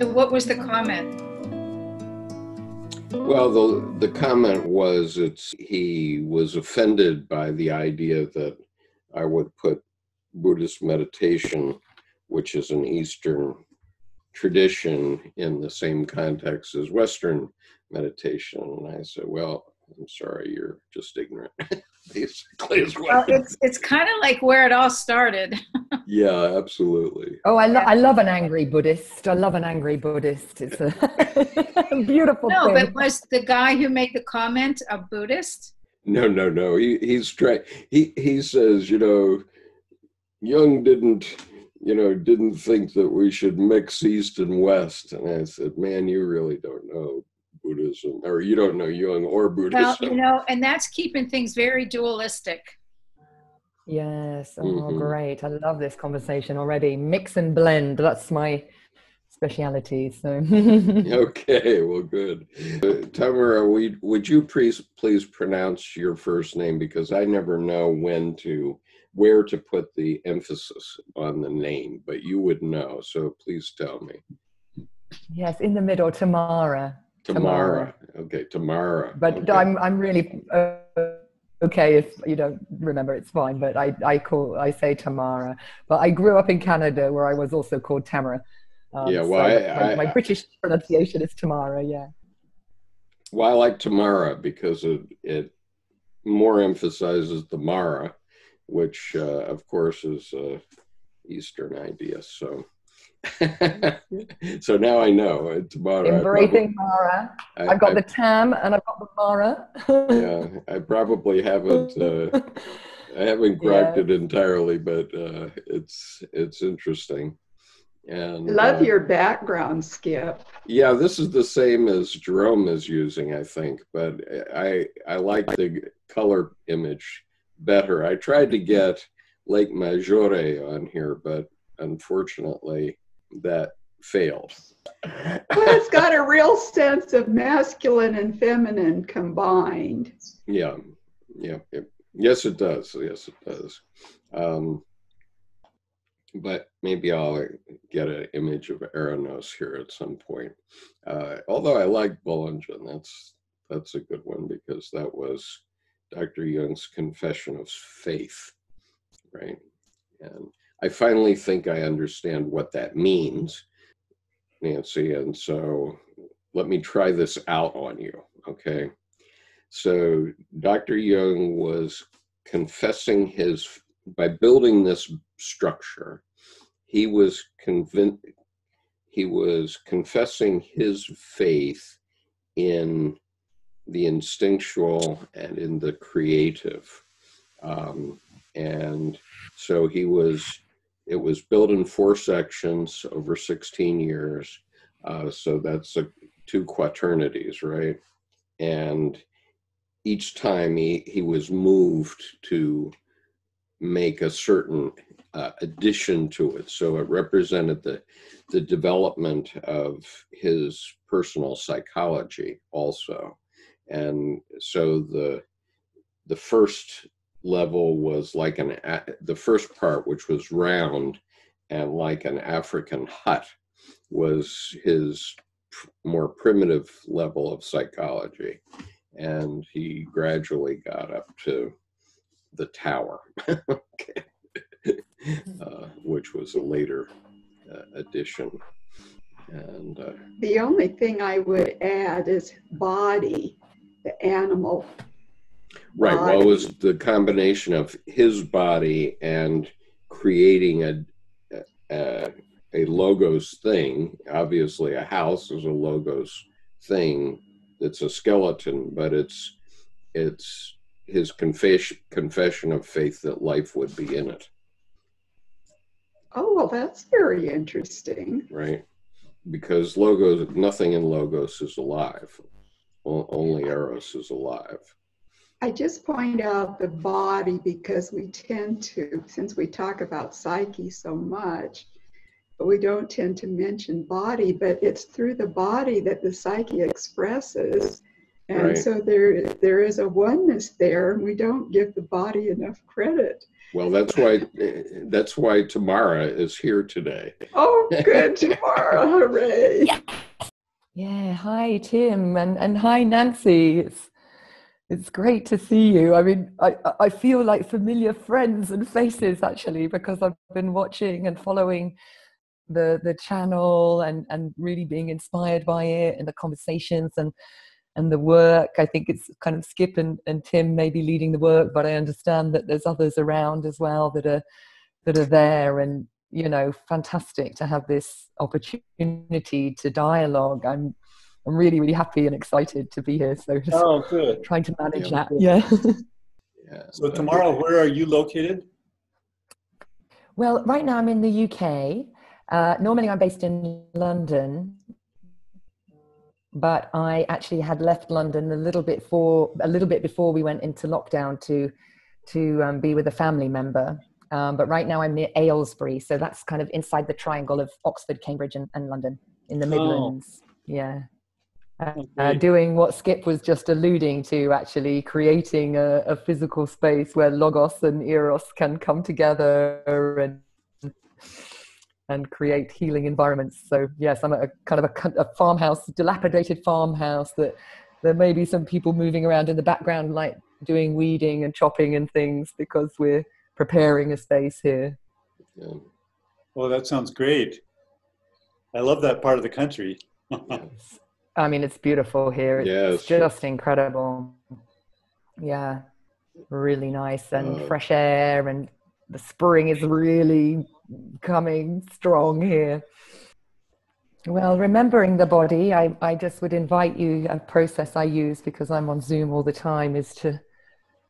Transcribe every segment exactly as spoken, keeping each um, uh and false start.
So what was the comment? Well, the, the comment was it's he was offended by the idea that I would put Buddhist meditation, which is an Eastern tradition, in the same context as Western meditation. And I said, well, I'm sorry, you're just ignorant, basically. As well. Well, it's it's kind of like where it all started. Yeah, absolutely. Oh, I, lo I love an angry Buddhist. I love an angry Buddhist. It's a beautiful no, thing. No, but was the guy who made the comment a Buddhist? No, no, no. He he's trying. He he says, you know, Jung didn't, you know, didn't think that we should mix East and West. And I said, man, you really don't know Buddhism, or you don't know Jung or Buddhism. Well, you know, and that's keeping things very dualistic. Yes. Oh, mm-hmm. Great. I love this conversation already. Mix and blend. That's my speciality. So. Okay. Well, good. Uh, Tamara, we, would you please, please pronounce your first name? Because I never know when to, where to put the emphasis on the name, but you would know. So please tell me. Yes. In the middle, Tamara. Tamara. Tamara. Okay, Tamara. But okay. I'm I'm really uh, okay if you don't remember, it's fine. But I I call I say Tamara. But I grew up in Canada where I was also called Tamara. Um, yeah, well, so I, my, I, my British pronunciation is Tamara. Yeah. Well, I like Tamara because it it more emphasizes the Mara, which uh, of course is uh, Eastern idea. So. So now I know. Tomorrow, embracing Mara. I, I've got I, the Tam and I've got the Mara. Yeah, I probably haven't. Uh, I haven't grabbed yeah. it entirely, but uh, it's it's interesting. And love uh, your background, Skip. Yeah, this is the same as Jerome is using, I think. But I I like the color image better. I tried to get Lake Maggiore on here, but unfortunately, that failed. Well, it's got a real sense of masculine and feminine combined. Yeah, yeah, yeah. Yes, it does. Yes, it does. Um, but maybe I'll get an image of Eranos here at some point. Uh, although I like Bollingen, that's that's a good one because that was Doctor Jung's confession of faith, right? And I finally think I understand what that means, Nancy, and so let me try this out on you, okay? So Doctor Jung was confessing his, by building this structure, he was convin- he was confessing his faith in the instinctual and in the creative. Um, and so he was, it was built in four sections over sixteen years. Uh, so that's a, two quaternities, right? And each time he, he was moved to make a certain uh, addition to it. So it represented the, the development of his personal psychology also. And so the, the first level was like an, the first part, which was round and like an African hut, was his pr more primitive level of psychology. And he gradually got up to the tower, okay. uh, which was a later uh, addition. And uh, the only thing I would add is body, the animal. Right. Body. Well, it was the combination of his body and creating a, a a logos thing. Obviously, a house is a logos thing. It's a skeleton, but it's it's his confession confession of faith that life would be in it. Oh, well, that's very interesting. Right, because logos, nothing in logos is alive. Only Eros is alive. I just point out the body because we tend to, since we talk about psyche so much, but we don't tend to mention body, but it's through the body that the psyche expresses And right. so there, there is a oneness there, and we don't give the body enough credit. Well, that's why, that's why Tamara is here today. Oh, good, Tamara, hooray. Yeah. yeah, hi, Tim, and, and hi, Nancy. It's, it's great to see you. I mean, I, I feel like familiar friends and faces, actually, because I've been watching and following the, the channel and, and really being inspired by it and the conversations and and the work. I think it's kind of Skip and, and Tim maybe leading the work, but I understand that there's others around as well that are that are there, and you know, fantastic to have this opportunity to dialogue. I'm I'm really, really happy and excited to be here. So just oh, good. trying to manage yeah. that. Yeah. yeah. So Tamara, where are you located? Well, right now I'm in the U K. Uh, normally I'm based in London, but I actually had left London a little bit for a little bit before we went into lockdown to to um, be with a family member. Um, but right now I'm near Aylesbury, so that's kind of inside the triangle of Oxford, Cambridge, and, and London in the Midlands. Oh. Yeah, uh, okay. uh, doing what Skip was just alluding to, actually creating a, a physical space where Logos and Eros can come together and. and create healing environments. So yes, I'm at a kind of a, a farmhouse, dilapidated farmhouse that there may be some people moving around in the background, like doing weeding and chopping and things, because we're preparing a space here. Yeah. Well, that sounds great. I love that part of the country. I mean, it's beautiful here. It's yes. just incredible. Yeah, really nice and uh, fresh air, and the spring is really coming strong here. Well, remembering the body, I, I just would invite you, a process I use because I'm on Zoom all the time, is to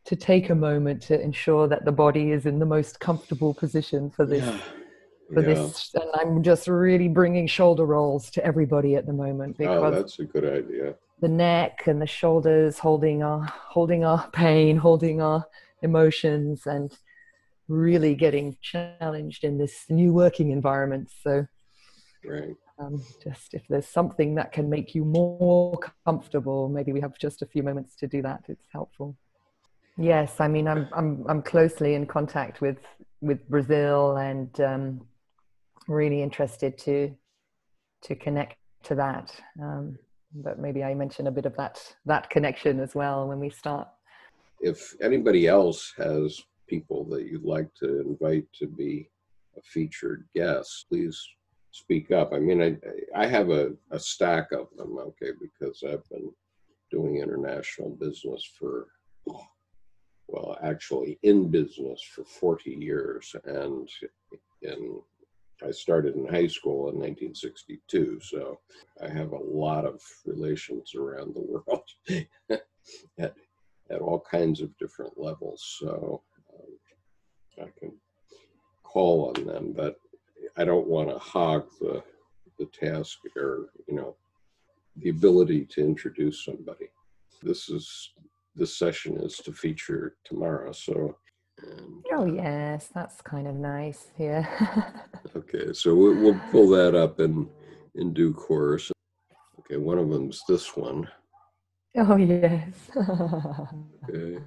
to take a moment to ensure that the body is in the most comfortable position for this. Yeah. For yeah. this, and I'm just really bringing shoulder rolls to everybody at the moment, because oh, that's a good idea. The neck and the shoulders holding our holding our pain, holding our emotions, and really getting challenged in this new working environment. So right. um, just if there's something that can make you more comfortable, maybe we have just a few moments to do that. It's helpful. Yes, I mean, I'm, I'm, I'm closely in contact with, with Brazil, and um, really interested to, to connect to that. Um, but maybe I mention a bit of that, that connection as well when we start. If anybody else has people that you'd like to invite to be a featured guest, please speak up. I mean, I, I have a, a stack of them, okay, because I've been doing international business for, well, actually in business for forty years. And in, I started in high school in nineteen sixty-two. So I have a lot of relations around the world at, at all kinds of different levels. So I can call on them, but I don't want to hog the, the task, or, you know, the ability to introduce somebody. This is, this session is to feature Tamara, so. Um, oh, yes, that's kind of nice, yeah. Okay, so we'll, we'll pull that up in, in due course. Okay, one of them's this one. Oh, yes. Okay,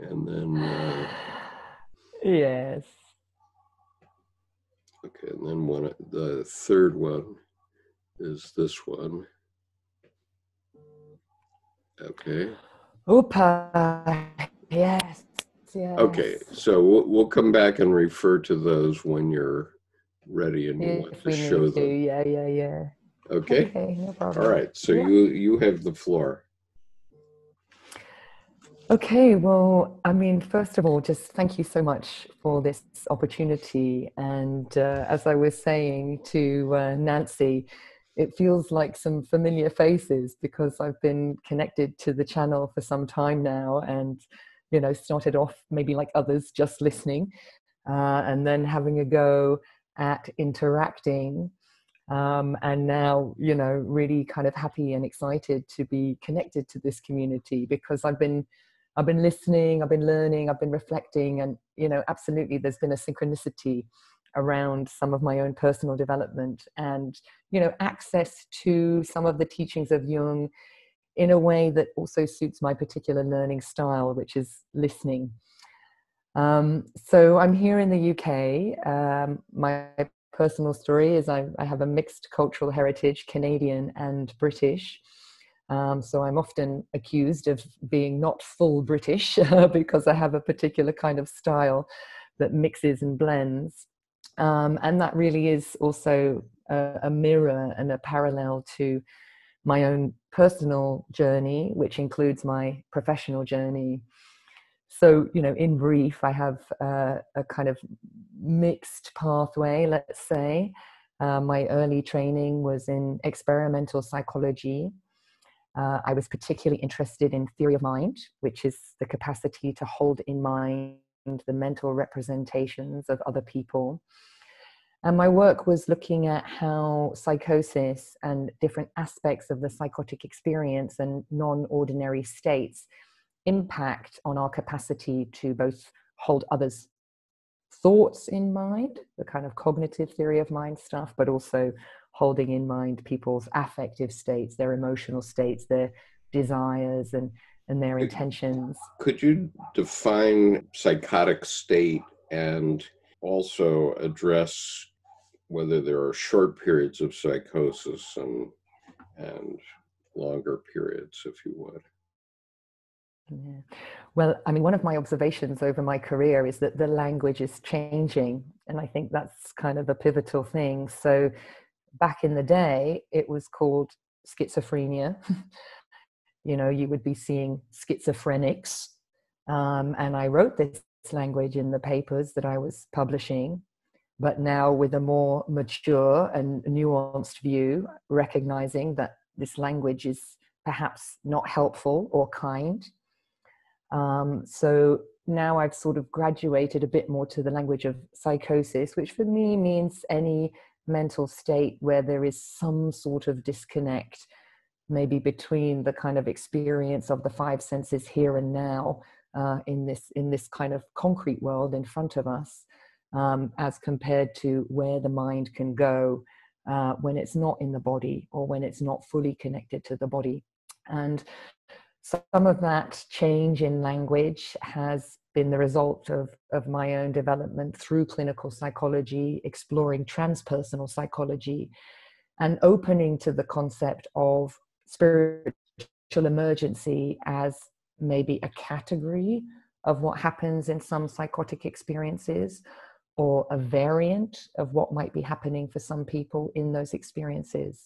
and then... Uh, yes. Okay, and then one, the third one is this one. Okay. Opa, yes, yes. Okay, so we'll, we'll come back and refer to those when you're ready and you if want to show them. To. Yeah, yeah, yeah. Okay? Okay, no problem. All right, so yeah. you, you have the floor. Okay, well, I mean, first of all, just thank you so much for this opportunity. And uh, as I was saying to uh, Nancy, it feels like some familiar faces, because I've been connected to the channel for some time now, and, you know, started off maybe like others, just listening, uh, and then having a go at interacting. Um, and now, you know, really kind of happy and excited to be connected to this community, because I've been I've been listening, I've been learning, I've been reflecting, and, you know, absolutely there's been a synchronicity around some of my own personal development, and, you know, access to some of the teachings of Jung in a way that also suits my particular learning style, which is listening. Um, so I'm here in the U K. Um, my personal story is I, I have a mixed cultural heritage, Canadian and British. Um, so I'm often accused of being not full British because I have a particular kind of style that mixes and blends. Um, and that really is also a, a mirror and a parallel to my own personal journey, which includes my professional journey. So, you know, in brief, I have uh, a kind of mixed pathway, let's say. Uh, my early training was in experimental psychology. Uh, I was particularly interested in theory of mind, which is the capacity to hold in mind the mental representations of other people. And my work was looking at how psychosis and different aspects of the psychotic experience and non-ordinary states impact on our capacity to both hold others' thoughts in mind, the kind of cognitive theory of mind stuff, but also holding in mind people's affective states, their emotional states, their desires and, and their intentions. Could you define psychotic state and also address whether there are short periods of psychosis and, and longer periods, if you would? Yeah. Well, I mean, one of my observations over my career is that the language is changing. And I think that's kind of a pivotal thing. So back in the day, it was called schizophrenia. You know, you would be seeing schizophrenics. Um, and I wrote this language in the papers that I was publishing. But now with a more mature and nuanced view, recognizing that this language is perhaps not helpful or kind. Um, so now I've sort of graduated a bit more to the language of psychosis, which for me means any mental state where there is some sort of disconnect, maybe between the kind of experience of the five senses here and now uh, in this in this kind of concrete world in front of us, um, as compared to where the mind can go uh, when it's not in the body or when it's not fully connected to the body. And some of that change in language has been the result of, of my own development through clinical psychology, exploring transpersonal psychology, and opening to the concept of spiritual emergency as maybe a category of what happens in some psychotic experiences, or a variant of what might be happening for some people in those experiences.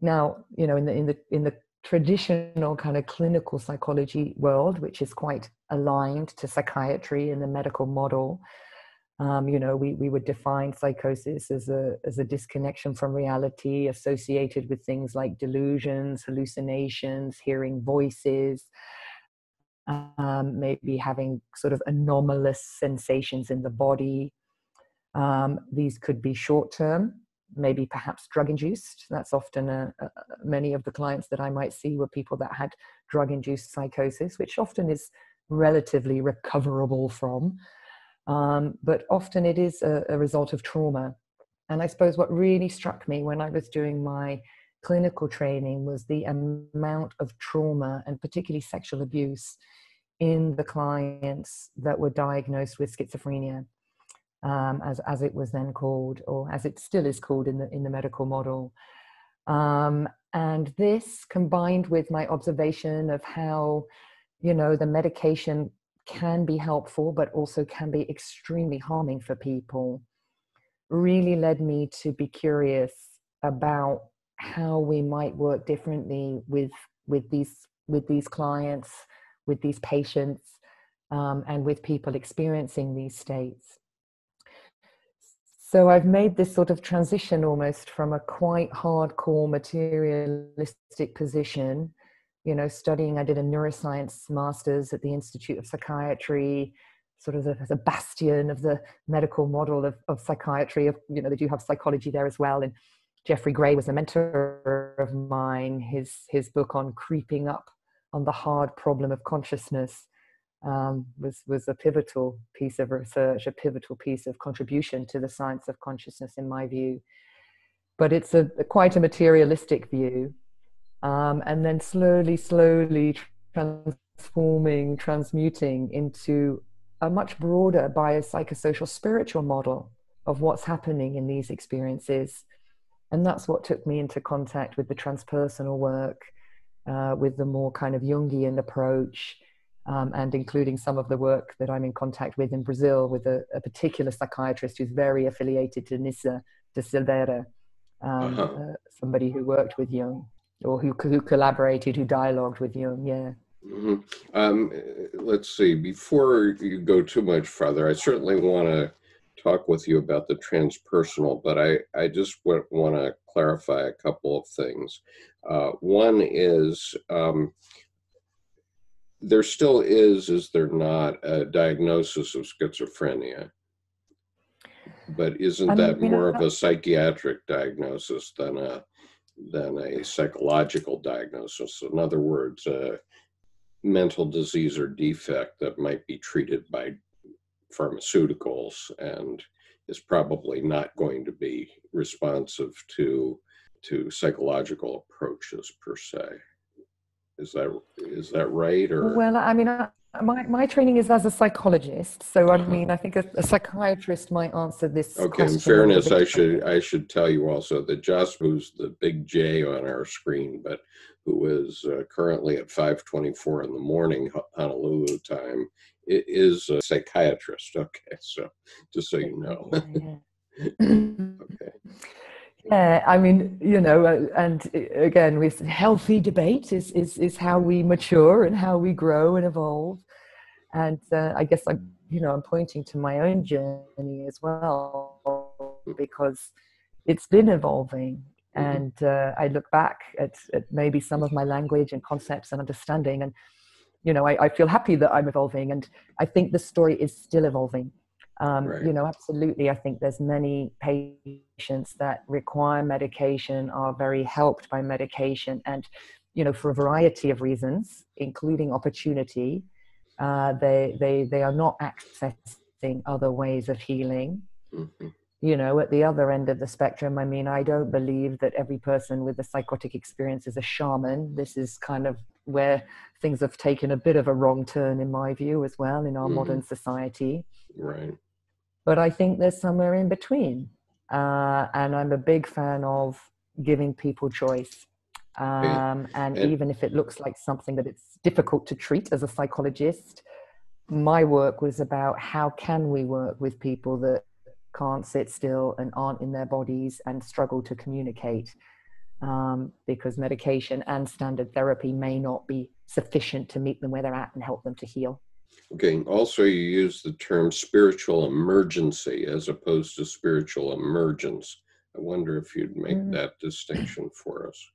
Now, you know, in the in the in the traditional kind of clinical psychology world, which is quite aligned to psychiatry and the medical model, um, you know, we, we would define psychosis as a, as a disconnection from reality associated with things like delusions, hallucinations, hearing voices, um, maybe having sort of anomalous sensations in the body. Um, these could be short-term, maybe perhaps drug-induced. That's often a, a, many of the clients that I might see were people that had drug-induced psychosis, which often is relatively recoverable from, um, but often it is a, a result of trauma. And I suppose what really struck me when I was doing my clinical training was the amount of trauma, and particularly sexual abuse, in the clients that were diagnosed with schizophrenia. Um, as, as it was then called, or as it still is called in the, in the medical model. Um, and this, combined with my observation of how, you know, the medication can be helpful, but also can be extremely harming for people, really led me to be curious about how we might work differently with, with, these, with these clients, with these patients, um, and with people experiencing these states. So I've made this sort of transition almost from a quite hardcore materialistic position, you know, studying. I did a neuroscience master's at the Institute of Psychiatry, sort of the, the bastion of the medical model of, of psychiatry. Of, you know, they do have psychology there as well. And Geoffrey Gray was a mentor of mine. His, his book on creeping up on the hard problem of consciousness Um, was, was a pivotal piece of research, a pivotal piece of contribution to the science of consciousness, in my view. But it's a, a quite a materialistic view. um, and then slowly, slowly transforming, transmuting into a much broader biopsychosocial spiritual model of what's happening in these experiences. And that's what took me into contact with the transpersonal work, uh, with the more kind of Jungian approach, um, and including some of the work that I'm in contact with in Brazil with a, a particular psychiatrist who's very affiliated to Nissa de Silveira, um, uh-huh. uh, somebody who worked with Jung, or who, who collaborated, who dialogued with Jung, yeah. Mm-hmm. Um, let's see, before you go too much further, I certainly want to talk with you about the transpersonal, but I, I just want to clarify a couple of things. Uh, one is, um, there still is, is there not, a diagnosis of schizophrenia? But isn't I mean, that more of a psychiatric diagnosis than a, than a psychological diagnosis? In other words, a mental disease or defect that might be treated by pharmaceuticals and is probably not going to be responsive to to psychological approaches per se. Is that is that right? Or well, I mean, I, my my training is as a psychologist, so I mean, I think a, a psychiatrist might answer this. Okay. In fairness, I should I should tell you also that Joss, who's the big J on our screen, but who is uh, currently at five twenty-four in the morning Honolulu time, it is a psychiatrist. Okay, so just so you know. Okay. Yeah, I mean, you know, and again, with healthy debate is is is how we mature and how we grow and evolve. And uh, I guess I'm, you know, I'm pointing to my own journey as well, because it's been evolving. And uh, I look back at, at maybe some of my language and concepts and understanding, and you know, I, I feel happy that I'm evolving, and I think the story is still evolving. Um, right. You know, absolutely. I think there's many patients that require medication, are very helped by medication, and you know, for a variety of reasons, including opportunity, uh, they they they are not accessing other ways of healing. Mm-hmm. You know, at the other end of the spectrum, I mean, I don't believe that every person with a psychotic experience is a shaman. This is kind of where things have taken a bit of a wrong turn, in my view, as well, in our mm-hmm. modern society. Right. But I think there's somewhere in between. Uh, and I'm a big fan of giving people choice. Um, and, and even if it looks like something that it's difficult to treat as a psychologist, my work was about how can we work with people that can't sit still and aren't in their bodies and struggle to communicate, um, because medication and standard therapy may not be sufficient to meet them where they're at and help them to heal. Okay. Also, you use the term spiritual emergency as opposed to spiritual emergence. I wonder if you'd make mm. that distinction for us.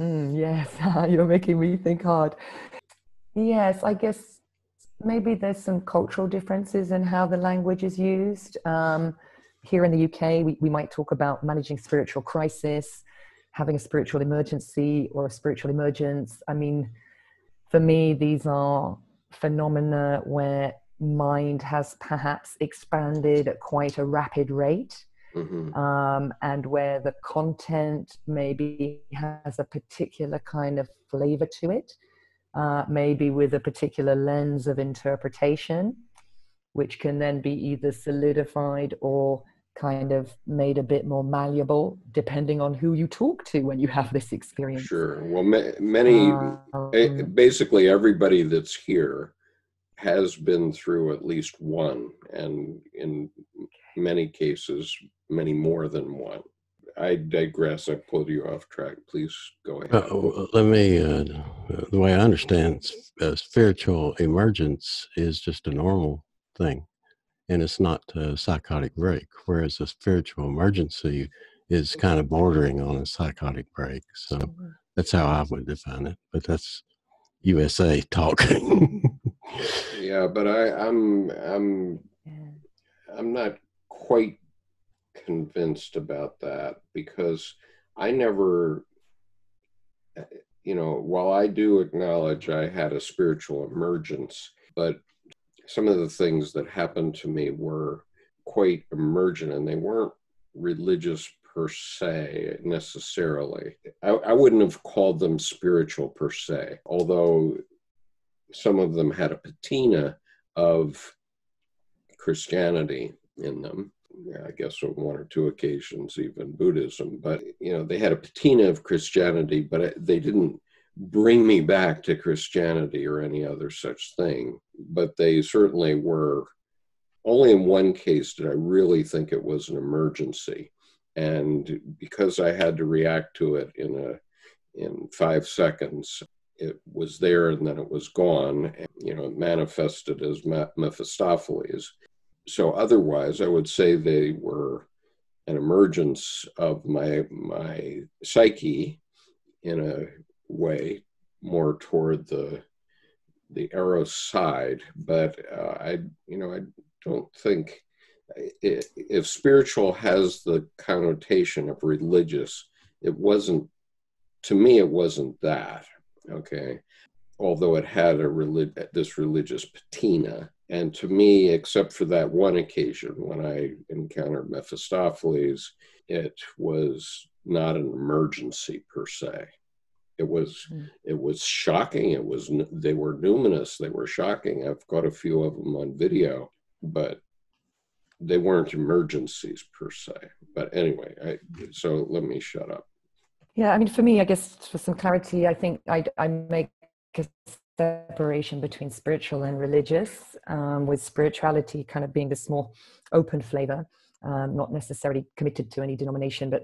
Mm, yes, you're making me think hard. Yes, I guess maybe there's some cultural differences in how the language is used. Um, here in the U K, we, we might talk about managing spiritual crisis, having a spiritual emergency or a spiritual emergence. I mean, for me, these are phenomena where mind has perhaps expanded at quite a rapid rate, mm-hmm. um, and where the content maybe has a particular kind of flavor to it. Uh, maybe with a particular lens of interpretation, which can then be either solidified or kind of made a bit more malleable, depending on who you talk to when you have this experience. Sure. Well, ma many, um, basically everybody that's here has been through at least one, and in many cases, many more than one. I digress. I pulled you off track. Please go ahead. Uh, let me, uh, the way I understand uh, spiritual emergence is just a normal thing, and it's not a psychotic break, whereas a spiritual emergency is kind of bordering on a psychotic break. So that's how I would define it, but that's U S A talking. Yeah, but I, I'm, I'm, I'm not quite convinced about that, because I never, you know, while I do acknowledge I had a spiritual emergence, but some of the things that happened to me were quite emergent, and they weren't religious per se, necessarily. I, I wouldn't have called them spiritual per se, although some of them had a patina of Christianity in them. Yeah, I guess on one or two occasions, even Buddhism, but you know, they had a patina of Christianity, but they didn't bring me back to Christianity or any other such thing. But they certainly were, only in one case did I really think it was an emergency. And because I had to react to it in, a, in five seconds, it was there and then it was gone. And, you know, it manifested as Mephistopheles. So otherwise, I would say they were an emergence of my, my psyche in a way, more toward the the Eros side. But uh, I, you know, I don't think, if spiritual has the connotation of religious, it wasn't, to me, it wasn't that, okay? Although it had a relig- this religious patina. And to me, except for that one occasion when I encountered Mephistopheles, it was not an emergency per se. It was, it was shocking. It was, they were numinous. They were shocking. I've got a few of them on video, but they weren't emergencies per se. But anyway, I, so let me shut up. Yeah, I mean, for me, I guess for some clarity, I think I, I make a separation between spiritual and religious, um, with spirituality kind of being this more open flavor, um, not necessarily committed to any denomination, but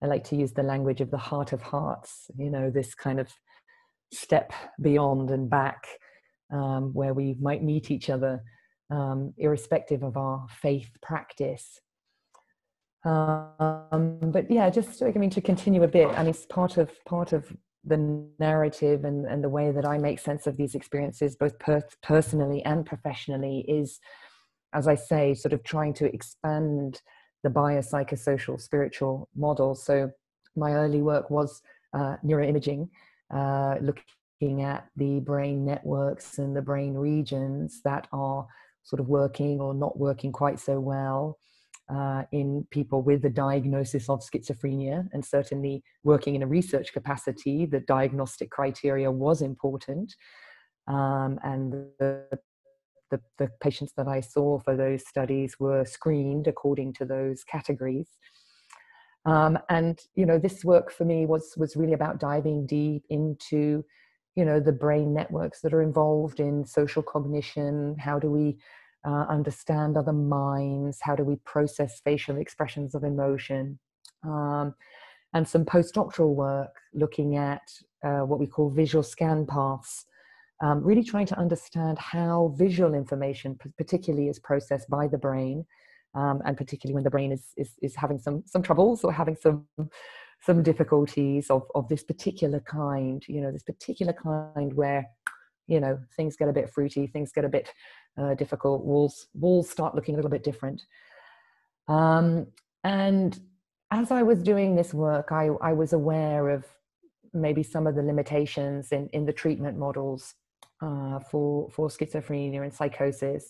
I like to use the language of the heart of hearts, you know, this kind of step beyond and back, um, where we might meet each other, um, irrespective of our faith practice. Um, but yeah, just, I mean, to continue a bit, I mean, it's part of, part of the narrative and, and the way that I make sense of these experiences, both per personally and professionally, is, as I say, sort of trying to expand the biopsychosocial spiritual model. So my early work was uh, neuroimaging, uh, looking at the brain networks and the brain regions that are sort of working or not working quite so well uh, in people with the diagnosis of schizophrenia. And certainly working in a research capacity, the diagnostic criteria was important. Um, and the The, the patients that I saw for those studies were screened according to those categories. Um, and, you know, this work for me was, was really about diving deep into, you know, the brain networks that are involved in social cognition. How do we uh, understand other minds? How do we process facial expressions of emotion? Um, and some postdoctoral work looking at uh, what we call visual scan paths. Um, really trying to understand how visual information particularly is processed by the brain, um, and particularly when the brain is, is, is having some, some troubles or having some, some difficulties of, of this particular kind, you know, this particular kind where, you know, things get a bit fruity, things get a bit uh, difficult, walls, walls start looking a little bit different. Um, and as I was doing this work, I, I was aware of maybe some of the limitations in, in the treatment models Uh, for, for schizophrenia and psychosis.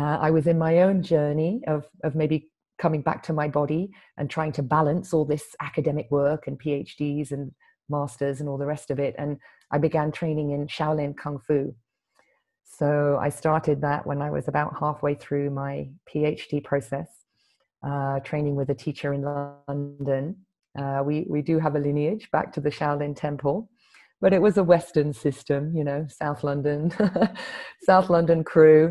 Uh, I was in my own journey of, of maybe coming back to my body and trying to balance all this academic work and PhDs and masters and all the rest of it. And I began training in Shaolin Kung Fu. So I started that when I was about halfway through my PhD process, uh, training with a teacher in London. Uh, we, we do have a lineage back to the Shaolin Temple. But it was a Western system, you know, South London, South London crew,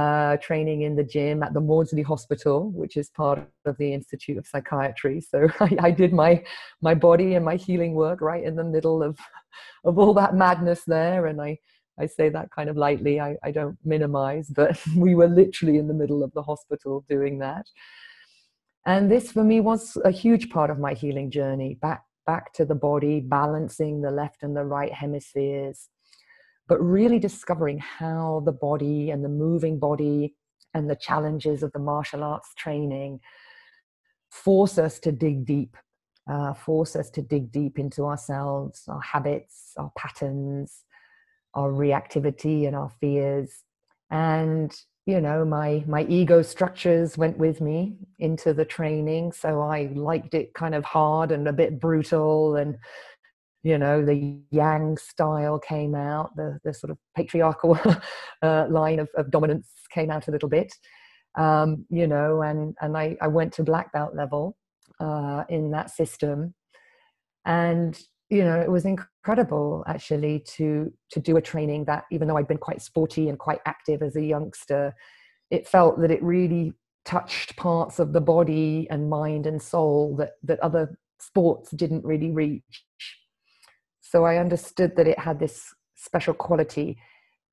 uh, training in the gym at the Maudsley Hospital, which is part of the Institute of Psychiatry. So I, I did my, my body and my healing work right in the middle of, of all that madness there. And I, I say that kind of lightly, I, I don't minimize, but we were literally in the middle of the hospital doing that. And this for me was a huge part of my healing journey, back back to the body, balancing the left and the right hemispheres, but really discovering how the body and the moving body and the challenges of the martial arts training force us to dig deep, uh, force us to dig deep into ourselves, our habits, our patterns, our reactivity and our fears. And, you know, my, my ego structures went with me. into the training. So I liked it kind of hard and a bit brutal, and you know, the Yang style came out, the, the sort of patriarchal uh, line of, of dominance came out a little bit, um, you know, and, and I, I went to black belt level uh, in that system. And, you know, it was incredible actually to, to do a training that, even though I'd been quite sporty and quite active as a youngster, it felt that it really touched parts of the body and mind and soul that, that other sports didn't really reach. So I understood that it had this special quality.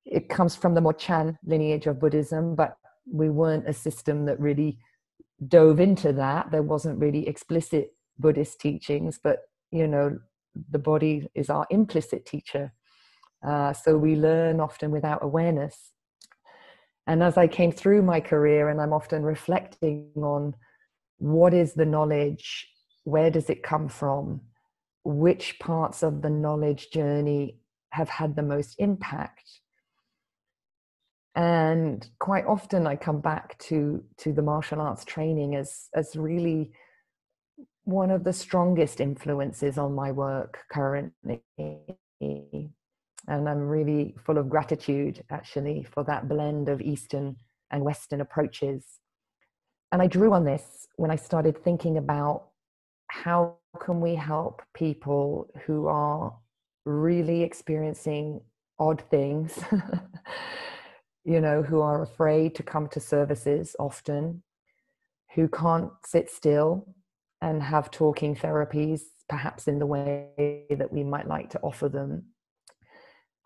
It comes from the Mochen lineage of Buddhism, but we weren't a system that really dove into that. There wasn't really explicit Buddhist teachings, but, you know, the body is our implicit teacher. Uh, so we learn often without awareness. And as I came through my career, and I'm often reflecting on what is the knowledge, where does it come from, which parts of the knowledge journey have had the most impact. And quite often I come back to, to the martial arts training as, as really one of the strongest influences on my work currently. And I'm really full of gratitude, actually, for that blend of Eastern and Western approaches. And I drew on this when I started thinking about how can we help people who are really experiencing odd things, you know, who are afraid to come to services often, who can't sit still and have talking therapies, perhaps in the way that we might like to offer them.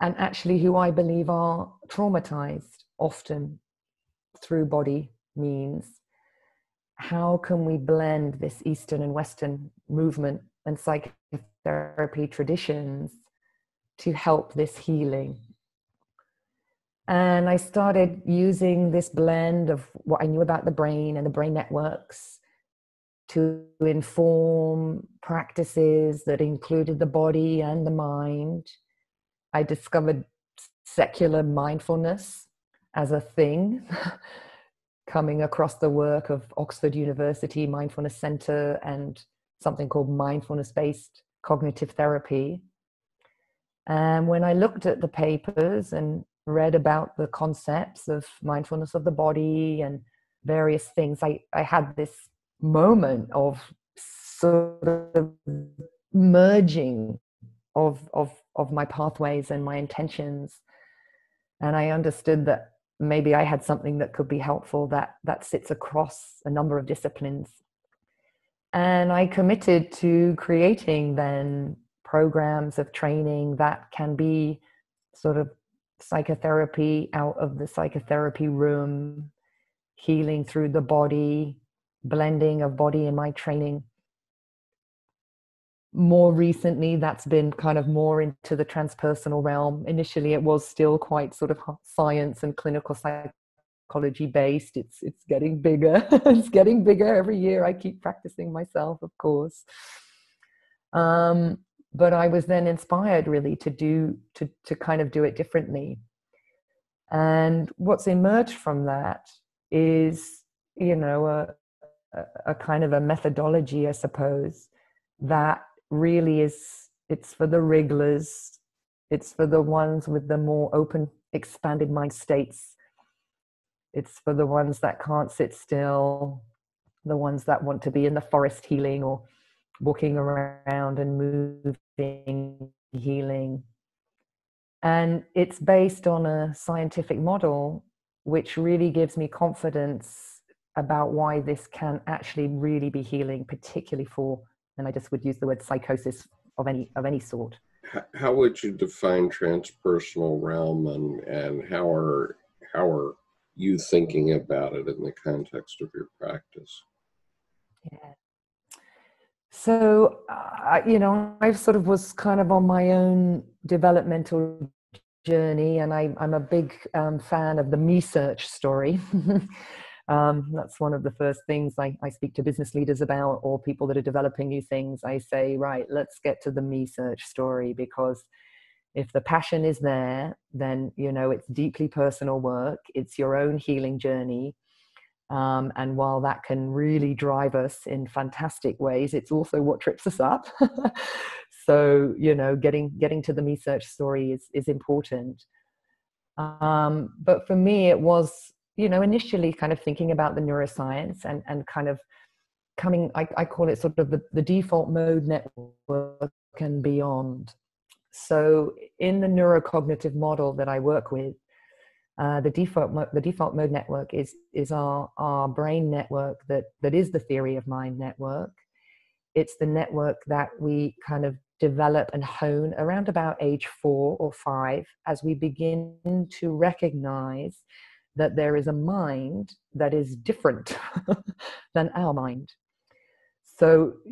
And actually who I believe are traumatized often through body means. How can we blend this Eastern and Western movement and psychotherapy traditions to help this healing? And I started using this blend of what I knew about the brain and the brain networks to inform practices that included the body and the mind. I discovered secular mindfulness as a thing, coming across the work of Oxford University Mindfulness Center and something called Mindfulness-Based Cognitive Therapy. And when I looked at the papers and read about the concepts of mindfulness of the body and various things, I, I had this moment of sort of merging of, of, of my pathways and my intentions. And I understood that maybe I had something that could be helpful that, that sits across a number of disciplines. And I committed to creating then programs of training that can be sort of psychotherapy out of the psychotherapy room, healing through the body, blending of body in my training. More recently, that's been kind of more into the transpersonal realm. Initially, it was still quite sort of science and clinical psychology based. It's, it's getting bigger. It's getting bigger every year. I keep practicing myself, of course. Um, but I was then inspired really to do, to, to kind of do it differently. And what's emerged from that is, you know, a, a, a kind of a methodology, I suppose, that really is, it's for the wrigglers, it's for the ones with the more open, expanded mind states, it's for the ones that can't sit still, the ones that want to be in the forest healing or walking around and moving healing. And it's based on a scientific model, which really gives me confidence about why this can actually really be healing, particularly for, and I just would use the word psychosis of any of any sort. How would you define transpersonal realm, and and how are how are you thinking about it in the context of your practice? Yeah. So uh, you know, I sort of was kind of on my own developmental journey, and I, I'm a big um, fan of the me search story. Um, that's one of the first things I, I speak to business leaders about, or people that are developing new things. I say, right, let's get to the me search story, because if the passion is there, then, you know, it's deeply personal work. It's your own healing journey. Um, and while that can really drive us in fantastic ways, it's also what trips us up. So, you know, getting getting to the me search story is, is important. Um, but for me, it was, you know, initially kind of thinking about the neuroscience and, and kind of coming, I, I call it sort of the, the default mode network and beyond. So in the neurocognitive model that I work with, Uh, the default the default mode network is is our our brain network that that is the theory of mind network. It's the network that we kind of develop and hone around about age four or five, as we begin to recognize that there is a mind that is different than our mind. So,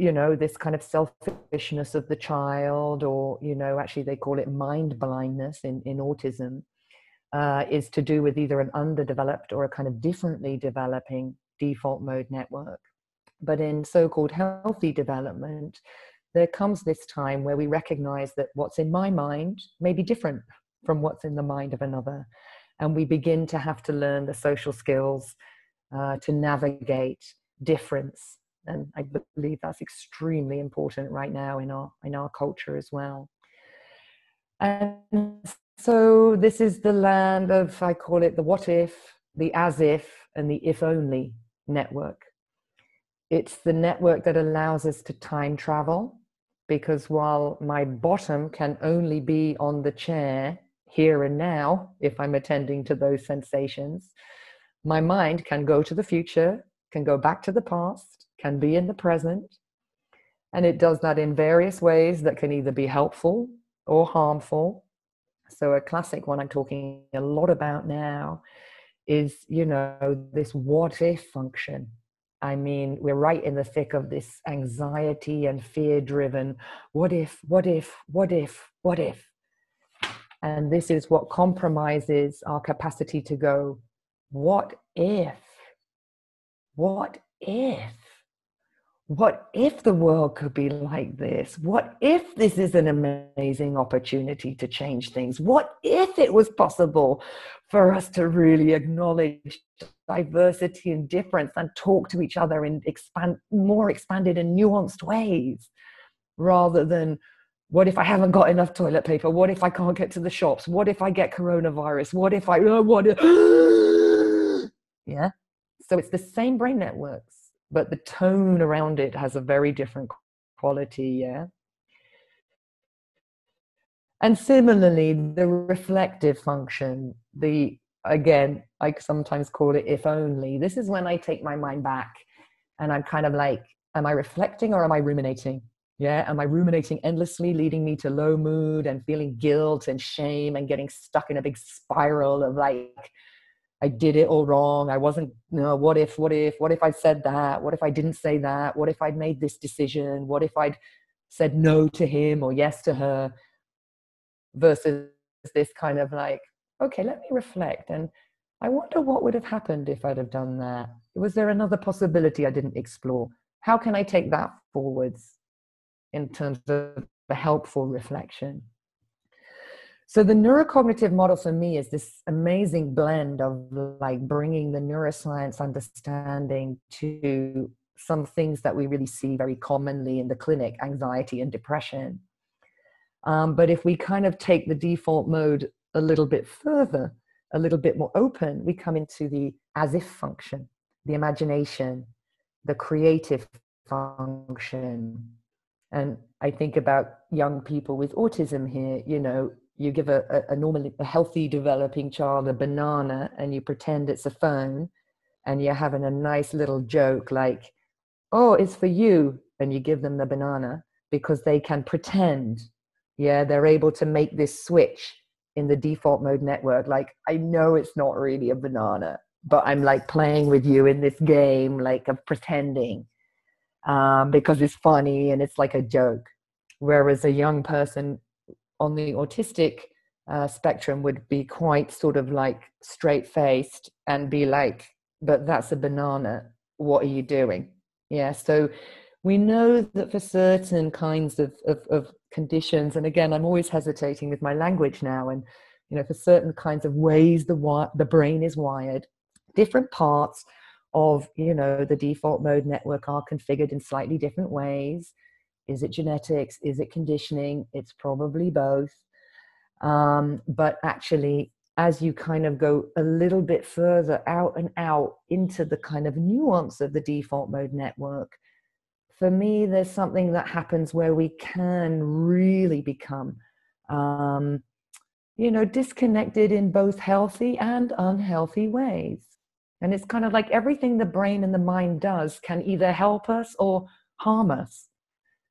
you know, this kind of selfishness of the child, or, you know, actually they call it mind blindness in in autism. Uh, is to do with either an underdeveloped or a kind of differently developing default mode network. But in so-called healthy development, there comes this time where we recognize that what's in my mind may be different from what's in the mind of another. And we begin to have to learn the social skills uh, to navigate difference. And I believe that's extremely important right now in our, in our culture as well. And so this is the land of, I call it the what if, the as if, and the if only network. It's the network that allows us to time travel, because while my bottom can only be on the chair here and now, if I'm attending to those sensations, my mind can go to the future, can go back to the past, can be in the present. And it does that in various ways that can either be helpful or harmful. So a classic one I'm talking a lot about now is, you know, this what if function. I mean, we're right in the thick of this anxiety and fear driven, what if, what if, what if, what if. And this is what compromises our capacity to go, what if, what if, what if the world could be like this? What if this is an amazing opportunity to change things? What if it was possible for us to really acknowledge diversity and difference and talk to each other in expand, more expanded and nuanced ways, rather than what if I haven't got enough toilet paper? What if I can't get to the shops? What if I get coronavirus? What if I, oh, what if? Yeah. So it's the same brain networks, but the tone around it has a very different quality, yeah? And similarly, the reflective function, the, again, I sometimes call it if only. This is when I take my mind back and I'm kind of like, am I reflecting or am I ruminating? Yeah, am I ruminating endlessly, leading me to low mood and feeling guilt and shame and getting stuck in a big spiral of like, I did it all wrong. I wasn't, you know, what if, what if, what if I said that? What if I didn't say that? What if I'd made this decision? What if I'd said no to him or yes to her? Versus this kind of like, okay, let me reflect. And I wonder what would have happened if I'd have done that. Was there another possibility I didn't explore? How can I take that forwards in terms of the helpful reflection? So the neurocognitive model for me is this amazing blend of like bringing the neuroscience understanding to some things that we really see very commonly in the clinic, anxiety and depression. Um, but if we kind of take the default mode a little bit further, a little bit more open, we come into the as if function, the imagination, the creative function. And I think about young people with autism here, you know, you give a, a, a normally a healthy developing child a banana and you pretend it's a phone and you're having a nice little joke like, oh, it's for you. And you give them the banana because they can pretend. Yeah, they're able to make this switch in the default mode network. Like, I know it's not really a banana, but I'm like playing with you in this game, like of pretending um, because it's funny and it's like a joke. Whereas a young person on the autistic uh, spectrum would be quite sort of like straight-faced and be like, but that's a banana, what are you doing? Yeah, so we know that for certain kinds of, of, of conditions, and again, I'm always hesitating with my language now, and you know, for certain kinds of ways the, the brain is wired, different parts of, you know, the default mode network are configured in slightly different ways. Is it genetics? Is it conditioning? It's probably both. Um, but actually, as you kind of go a little bit further out and out into the kind of nuance of the default mode network, for me, there's something that happens where we can really become, um, you know, disconnected in both healthy and unhealthy ways. And it's kind of like everything the brain and the mind does can either help us or harm us.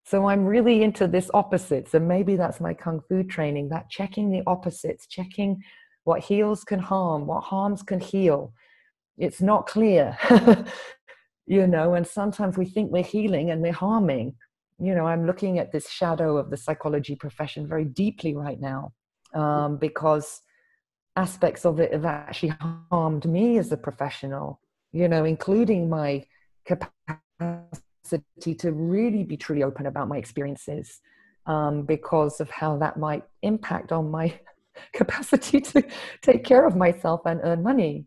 So I'm really into this opposites, and maybe that's my Kung Fu training, that checking the opposites, checking what heals can harm, what harms can heal. It's not clear, you know, and sometimes we think we're healing and we're harming. You know, I'm looking at this shadow of the psychology profession very deeply right now, um, because aspects of it have actually harmed me as a professional, you know, including my capacity to really be truly open about my experiences, um, because of how that might impact on my capacity to take care of myself and earn money.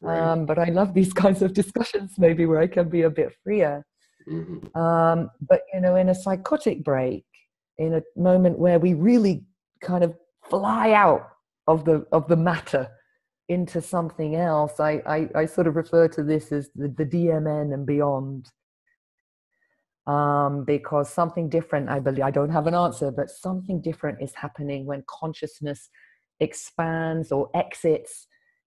Right. Um, but I love these kinds of discussions, maybe where I can be a bit freer. Mm-hmm. Um, but, you know, in a psychotic break, in a moment where we really kind of fly out of the, of the matter into something else, I, I, I sort of refer to this as the, the D M N and beyond. Um, because something different, I believe, I don't have an answer, but something different is happening when consciousness expands or exits,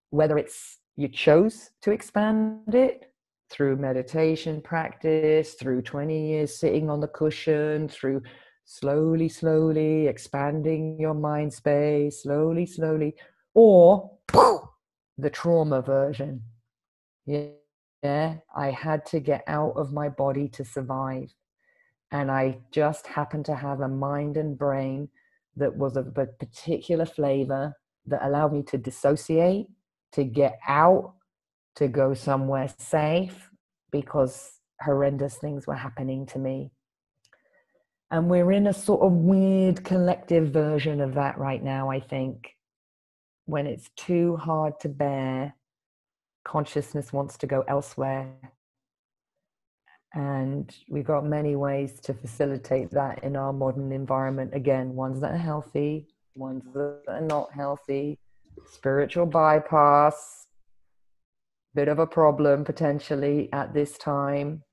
whether it's you chose to expand it through meditation practice, through twenty years sitting on the cushion, through slowly, slowly expanding your mind space, slowly, slowly, or poof, the trauma version. Yeah. Yeah, I had to get out of my body to survive. And I just happened to have a mind and brain that was of a particular flavor that allowed me to dissociate, to get out, to go somewhere safe, because horrendous things were happening to me. And we're in a sort of weird collective version of that right now, I think, when it's too hard to bear. Consciousness wants to go elsewhere, and we've got many ways to facilitate that in our modern environment. Again, ones that are healthy, ones that are not healthy, spiritual bypass, bit of a problem potentially at this time.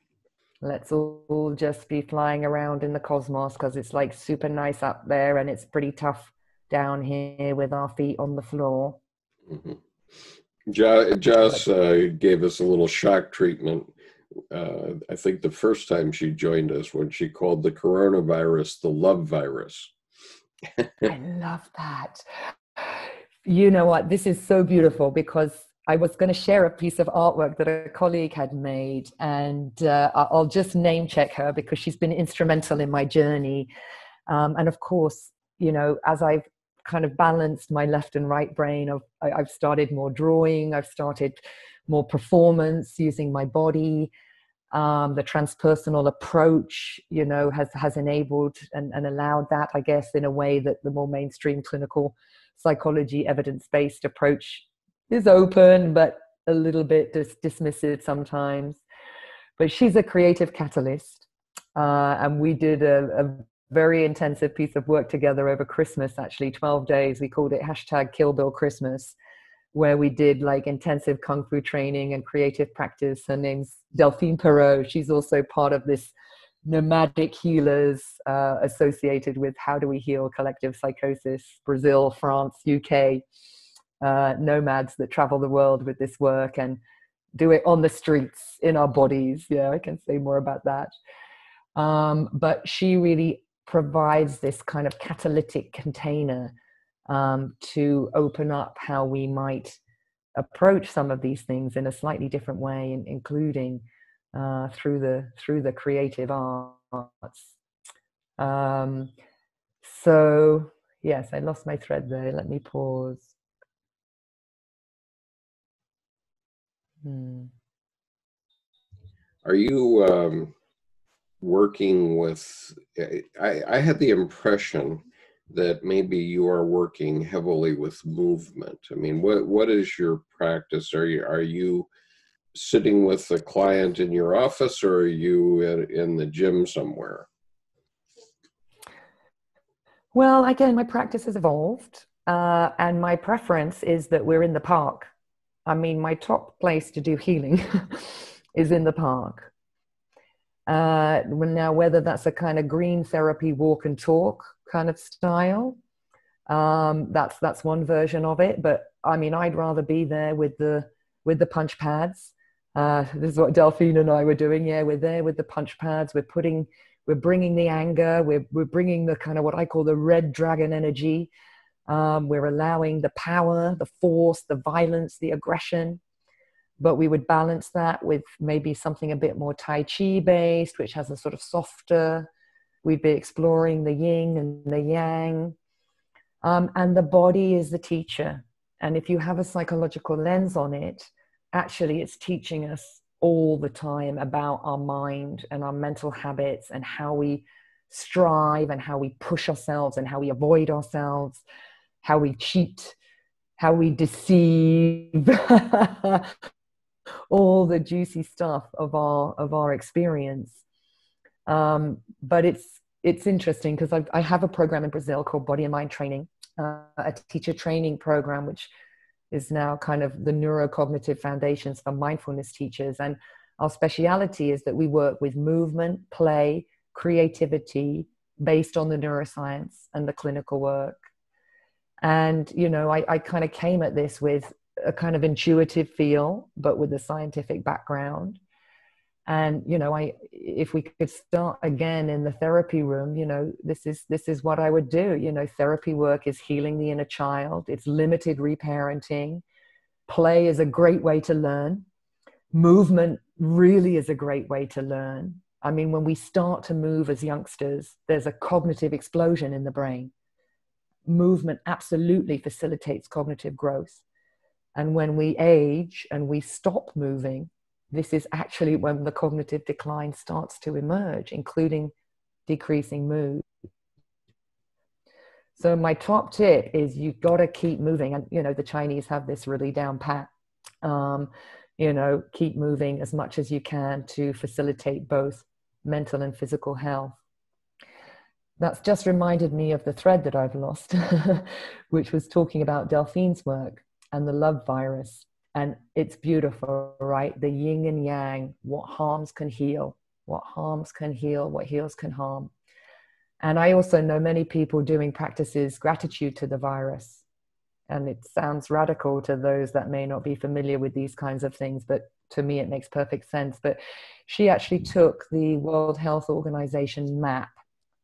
Let's all just be flying around in the cosmos because it's like super nice up there and it's pretty tough down here with our feet on the floor. Mm-hmm. Joss uh, gave us a little shock treatment. Uh, I think the first time she joined us, when she called the coronavirus the love virus. I love that. You know what? This is so beautiful, because I was going to share a piece of artwork that a colleague had made, and uh, I'll just name check her because she's been instrumental in my journey. Um, and of course, you know, as I've kind of balanced my left and right brain, I've, I've started more drawing, I've started more performance using my body. Um, the transpersonal approach, you know, has, has enabled and, and allowed that, I guess, in a way that the more mainstream clinical psychology evidence-based approach is open, but a little bit dis dismissive sometimes. But she's a creative catalyst. Uh, and we did a, a very intensive piece of work together over Christmas, actually, twelve days. We called it hashtag Kill Bill Christmas, where we did like intensive Kung Fu training and creative practice. Her name's Delphine Perrault. She's also part of this nomadic healers uh, associated with How Do We Heal Collective Psychosis, Brazil, France, U K, uh, nomads that travel the world with this work and do it on the streets in our bodies. Yeah, I can say more about that. Um, but she really provides this kind of catalytic container um, to open up how we might approach some of these things in a slightly different way, in, including uh, through the through the creative arts. Um, so yes, I lost my thread there. Let me pause. Hmm. Are you? Um... working with, I, I had the impression that maybe you are working heavily with movement. I mean, what what is your practice? Are you, are you sitting with the client in your office, or are you in the gym somewhere? Well, again, my practice has evolved, uh, and my preference is that we're in the park. I mean, my top place to do healing is in the park. Uh, now, whether that's a kind of green therapy walk and talk kind of style, um, that's, that's one version of it. But I mean, I'd rather be there with the, with the punch pads. Uh, this is what Delphine and I were doing. Yeah, we're there with the punch pads. We're putting... We're bringing the anger, we're, we're bringing the kind of what I call the red dragon energy. Um, we're allowing the power, the force, the violence, the aggression. But we would balance that with maybe something a bit more Tai Chi based, which has a sort of softer, we'd be exploring the yin and the yang. Um, and the body is the teacher. And if you have a psychological lens on it, actually it's teaching us all the time about our mind and our mental habits and how we strive and how we push ourselves and how we avoid ourselves, how we cheat, how we deceive, all the juicy stuff of our, of our experience. Um, but it's, it's interesting because I, I have a program in Brazil called Body and Mind Training, uh, a teacher training program, which is now kind of the neurocognitive foundations for mindfulness teachers. And our speciality is that we work with movement, play, creativity, based on the neuroscience and the clinical work. And, you know, I, I kind of came at this with a kind of intuitive feel, but with a scientific background. And, you know, I, if we could start again in the therapy room, you know, this is, this is what I would do. You know, therapy work is healing the inner child. It's limited reparenting. Play is a great way to learn. Movement really is a great way to learn. I mean, when we start to move as youngsters, there's a cognitive explosion in the brain. Movement absolutely facilitates cognitive growth. And when we age and we stop moving, this is actually when the cognitive decline starts to emerge, including decreasing mood. So my top tip is you've got to keep moving. And, you know, the Chinese have this really down pat. Um, you know, keep moving as much as you can to facilitate both mental and physical health. That's just reminded me of the thread that I've lost, which was talking about Delphine's work and the love virus. And it's beautiful, right? The yin and yang, what harms can heal, what harms can heal, what heals can harm. And I also know many people doing practices, gratitude to the virus. And it sounds radical to those that may not be familiar with these kinds of things, but to me, it makes perfect sense. But she actually took the World Health Organization map,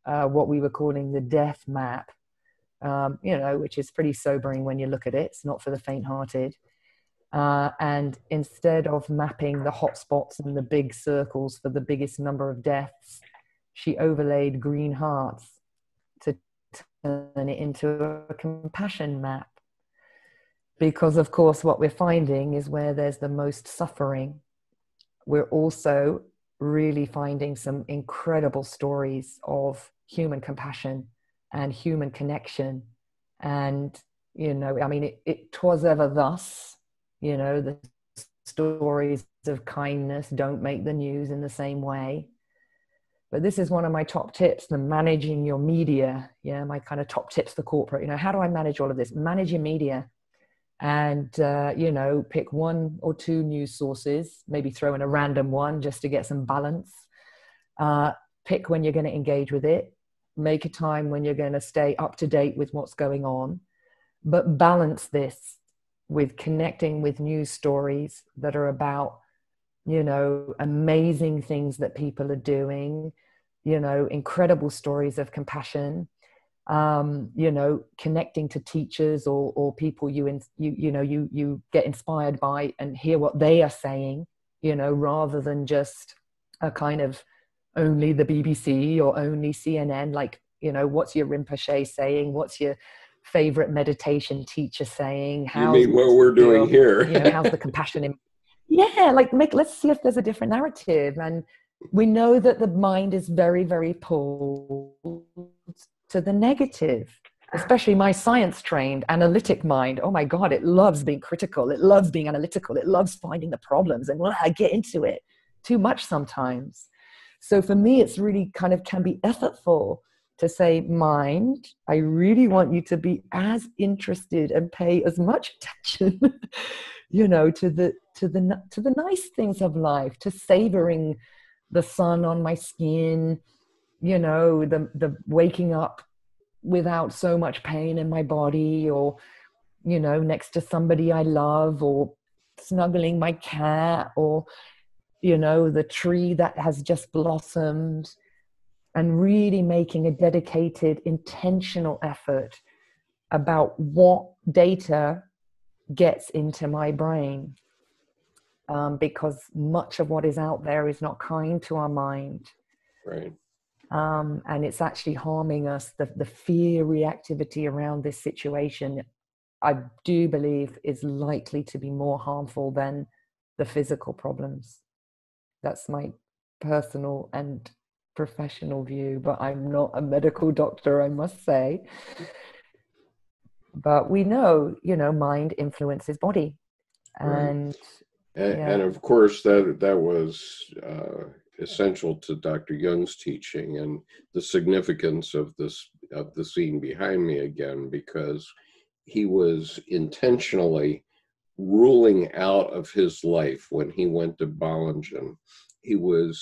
uh, what we were calling the death map, um, you know, which is pretty sobering when you look at it. It's not for the faint-hearted. Uh, and instead of mapping the hotspots and the big circles for the biggest number of deaths, she overlaid green hearts to turn it into a compassion map. Because, of course, what we're finding is where there's the most suffering, we're also really finding some incredible stories of human compassion and human connection. And, you know, I mean, it, it 'twas ever thus. You know, the stories of kindness don't make the news in the same way. But this is one of my top tips, the managing your media. Yeah, my kind of top tips for corporate. You know, how do I manage all of this? Manage your media and, uh, you know, pick one or two news sources, maybe throw in a random one just to get some balance. Uh, pick when you're going to engage with it. Make a time when you're going to stay up to date with what's going on. But balance this with connecting with news stories that are about, you know, amazing things that people are doing, you know, incredible stories of compassion, um, you know, connecting to teachers or, or people you, in, you, you know, you, you get inspired by and hear what they are saying, you know, rather than just a kind of only the B B C or only C N N, like, you know, what's your Rinpoche saying? What's your favorite meditation teacher saying? How you mean what we're doing here? You know, how's the compassion in, yeah, like make, let's see if there's a different narrative. And we know that the mind is very, very pulled to the negative. especially my science-trained analytic mind, oh my God, it loves being critical. It loves being analytical. It loves finding the problems and well, I get into it too much sometimes. So for me, it's really kind of can be effortful to say, mind, I really want you to be as interested and pay as much attention, you know, to the, to the, to the nice things of life, to savoring the sun on my skin, you know, the, the waking up without so much pain in my body, or, you know, next to somebody I love, or snuggling my cat, or, you know, the tree that has just blossomed, and really making a dedicated, intentional effort about what data gets into my brain. Um, because much of what is out there is not kind to our mind. Right. Um, and it's actually harming us. The, the fear reactivity around this situation, I do believe, is likely to be more harmful than the physical problems. That's my personal and professional view, but I'm not a medical doctor, I must say. But we know, you know, mind influences body. And... Right. And, yeah. and of course, that that was uh, essential to Doctor Jung's teaching, and the significance of this of the scene behind me again, because he was intentionally ruling out of his life when he went to Bollingen. He was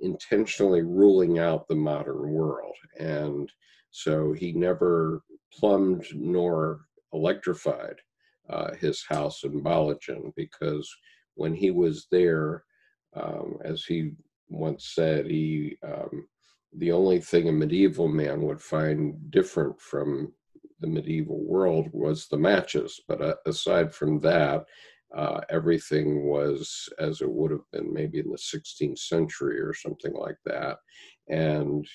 intentionally ruling out the modern world, and so he never plumbed nor electrified uh, his house in Bollingen, because when he was there, um, as he once said, he um, the only thing a medieval man would find different from the medieval world was the matches. But uh, aside from that, uh, everything was as it would have been maybe in the sixteenth century or something like that. And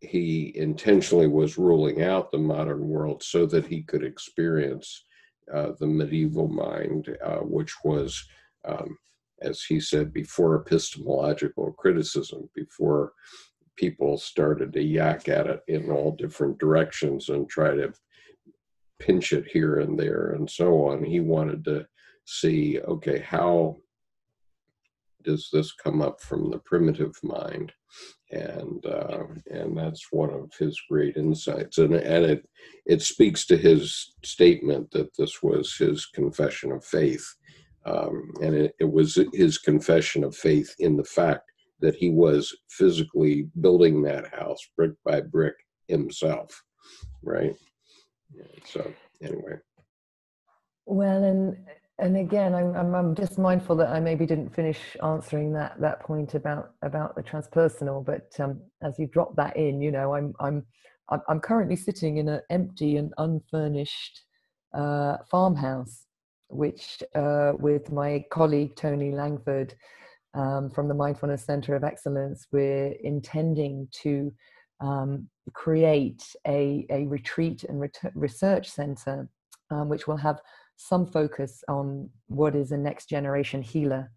he intentionally was ruling out the modern world so that he could experience uh, the medieval mind, uh, which was... Um, as he said, before epistemological criticism, before people started to yak at it in all different directions and try to pinch it here and there and so on, he wanted to see, okay, how does this come up from the primitive mind? And uh, and that's one of his great insights. And, and it, it speaks to his statement that this was his confession of faith. Um, and it, it was his confession of faith in the fact that he was physically building that house brick by brick himself, right? Yeah, so anyway. Well, and and again, I'm, I'm I'm just mindful that I maybe didn't finish answering that that point about about the transpersonal, but um, as you drop that in, you know, I'm I'm I'm currently sitting in an empty and unfurnished uh, farmhouse, which uh, with my colleague, Tony Langford, um, from the Mindfulness Center of Excellence, we're intending to um, create a, a retreat and re research center, um, which will have some focus on what is a next generation healer.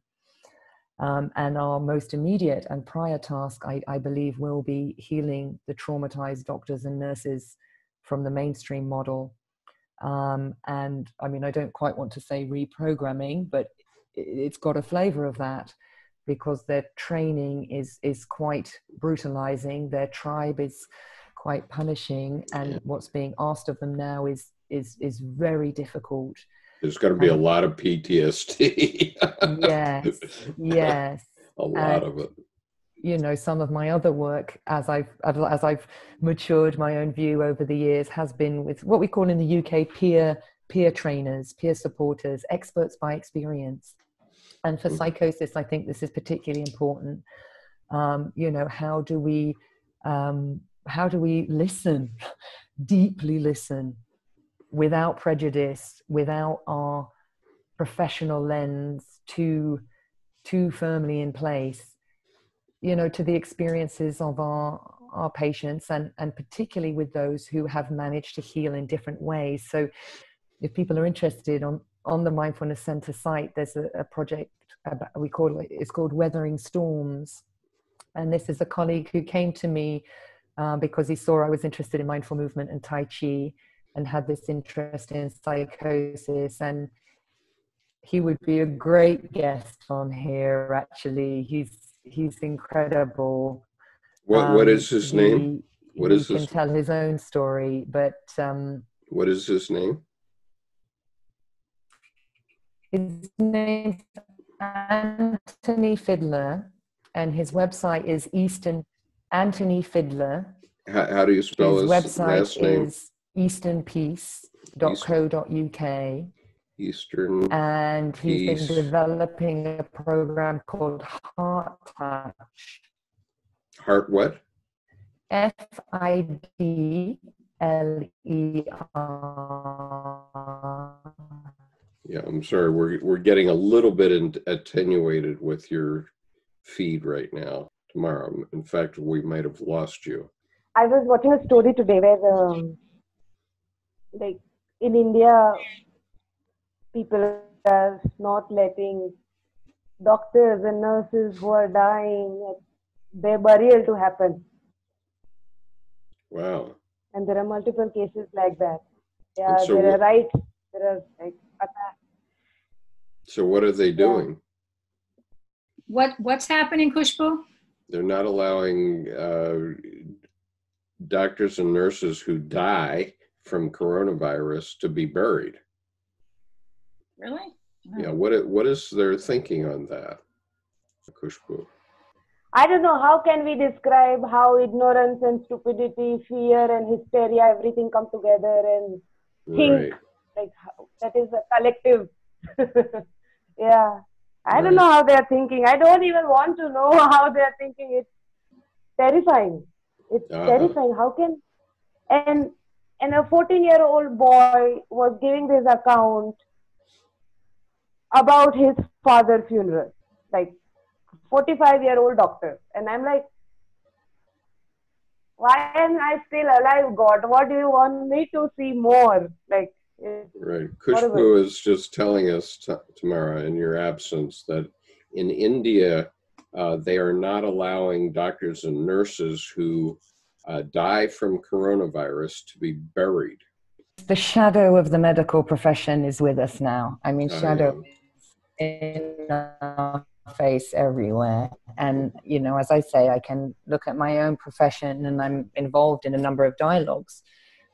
Um, and our most immediate and prior task, I, I believe, will be healing the traumatized doctors and nurses from the mainstream model. Um, and I mean, I don't quite want to say reprogramming, but it's got a flavor of that, because their training is, is quite brutalizing. Their tribe is quite punishing. And what's being asked of them now is, is, is very difficult. There's going to be and, a lot of P T S D. Yes. Yes. A lot and, of it. You know, some of my other work, as I've as I've matured my own view over the years, has been with what we call in the U K peer peer trainers, peer supporters, experts by experience. And for psychosis, I think this is particularly important. Um, you know, how do we um, how do we listen, deeply listen, without prejudice, without our professional lens too too firmly in place, you know, to the experiences of our, our patients, and, and particularly with those who have managed to heal in different ways. So if people are interested, on, on the Mindfulness Center site, there's a, a project about, we call it, it's called Weathering Storms. And this is a colleague who came to me uh, because he saw I was interested in mindful movement and Tai Chi. and had this interest in psychosis, and he would be a great guest on here, actually. He's he's incredible. What um, what is his he, name? What is he his can tell his own story, but um what is his name? His name's Anthony Fiddler, and his website is Eastern Anthony Fiddler. How, how do you spell his, his website last name? Is Eastern Peace dot co dot U K. Eastern. And he's Peace. been developing a program called Heart Touch. Heart what? F I D L E R. Yeah, I'm sorry. We're we're getting a little bit in, attenuated with your feed right now, Tamara. In fact, we might have lost you. I was watching a story today where, um, like in India, people are not letting doctors and nurses who are dying their burial to happen. Wow! And there are multiple cases like that. Yeah, so there are rights. There are like attacks. So what are they doing? Yeah. What What's happening, Kushbu? They're not allowing uh, doctors and nurses who die from coronavirus to be buried. Really? No. Yeah. What What is their thinking on that, Kushbu? I don't know, how can we describe how ignorance and stupidity, fear and hysteria, everything come together and think, right. like how, that is a collective. Yeah, I right. don't know how they are thinking. I don't even want to know how they are thinking. It's terrifying. It's uh-huh. terrifying. How can, and, and a fourteen-year-old boy was giving this account about his father's funeral, like, forty-five-year-old doctor. And I'm like, why am I still alive, God? What do you want me to see more? Like, right. Kushbu is just telling us, Tamara, in your absence, that in India, uh, they are not allowing doctors and nurses who uh, die from coronavirus to be buried. The shadow of the medical profession is with us now. I mean, shadow I in uh, face everywhere, and you know, as I say, I can look at my own profession, and I'm involved in a number of dialogues,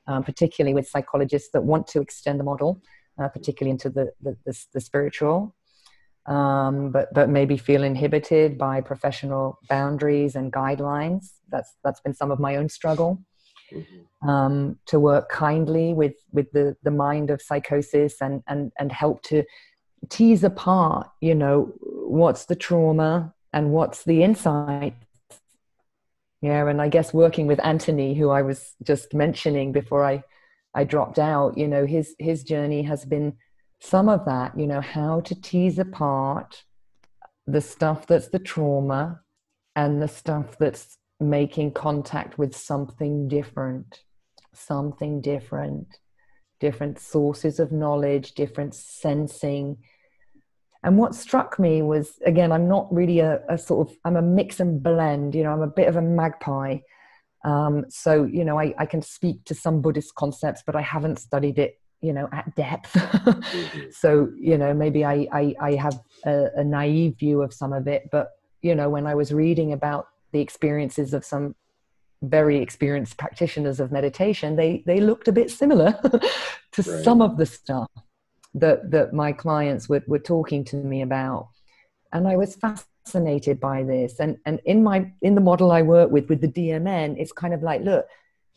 um, particularly with psychologists that want to extend the model, uh, particularly into the the, the, the spiritual, um, but but maybe feel inhibited by professional boundaries and guidelines. That's that's been some of my own struggle, mm-hmm. um, to work kindly with with the the mind of psychosis, and and and help to tease apart, you know, what's the trauma and what's the insight. Yeah, and I guess working with Anthony, who I was just mentioning before I, I dropped out, you know, his, his journey has been some of that, you know, how to tease apart the stuff that's the trauma and the stuff that's making contact with something different, something different, different sources of knowledge, different sensing. And what struck me was, again, I'm not really a, a sort of, I'm a mix and blend, you know, I'm a bit of a magpie. Um, so, you know, I, I can speak to some Buddhist concepts, but I haven't studied it, you know, at depth. Mm-hmm. So, you know, maybe I, I, I have a, a naive view of some of it. But, you know, when I was reading about the experiences of some very experienced practitioners of meditation, they, they looked a bit similar to right. some of the stuff that that my clients were, were talking to me about. And I was fascinated by this. And and in my in the model I work with, with the D M N, it's kind of like, look,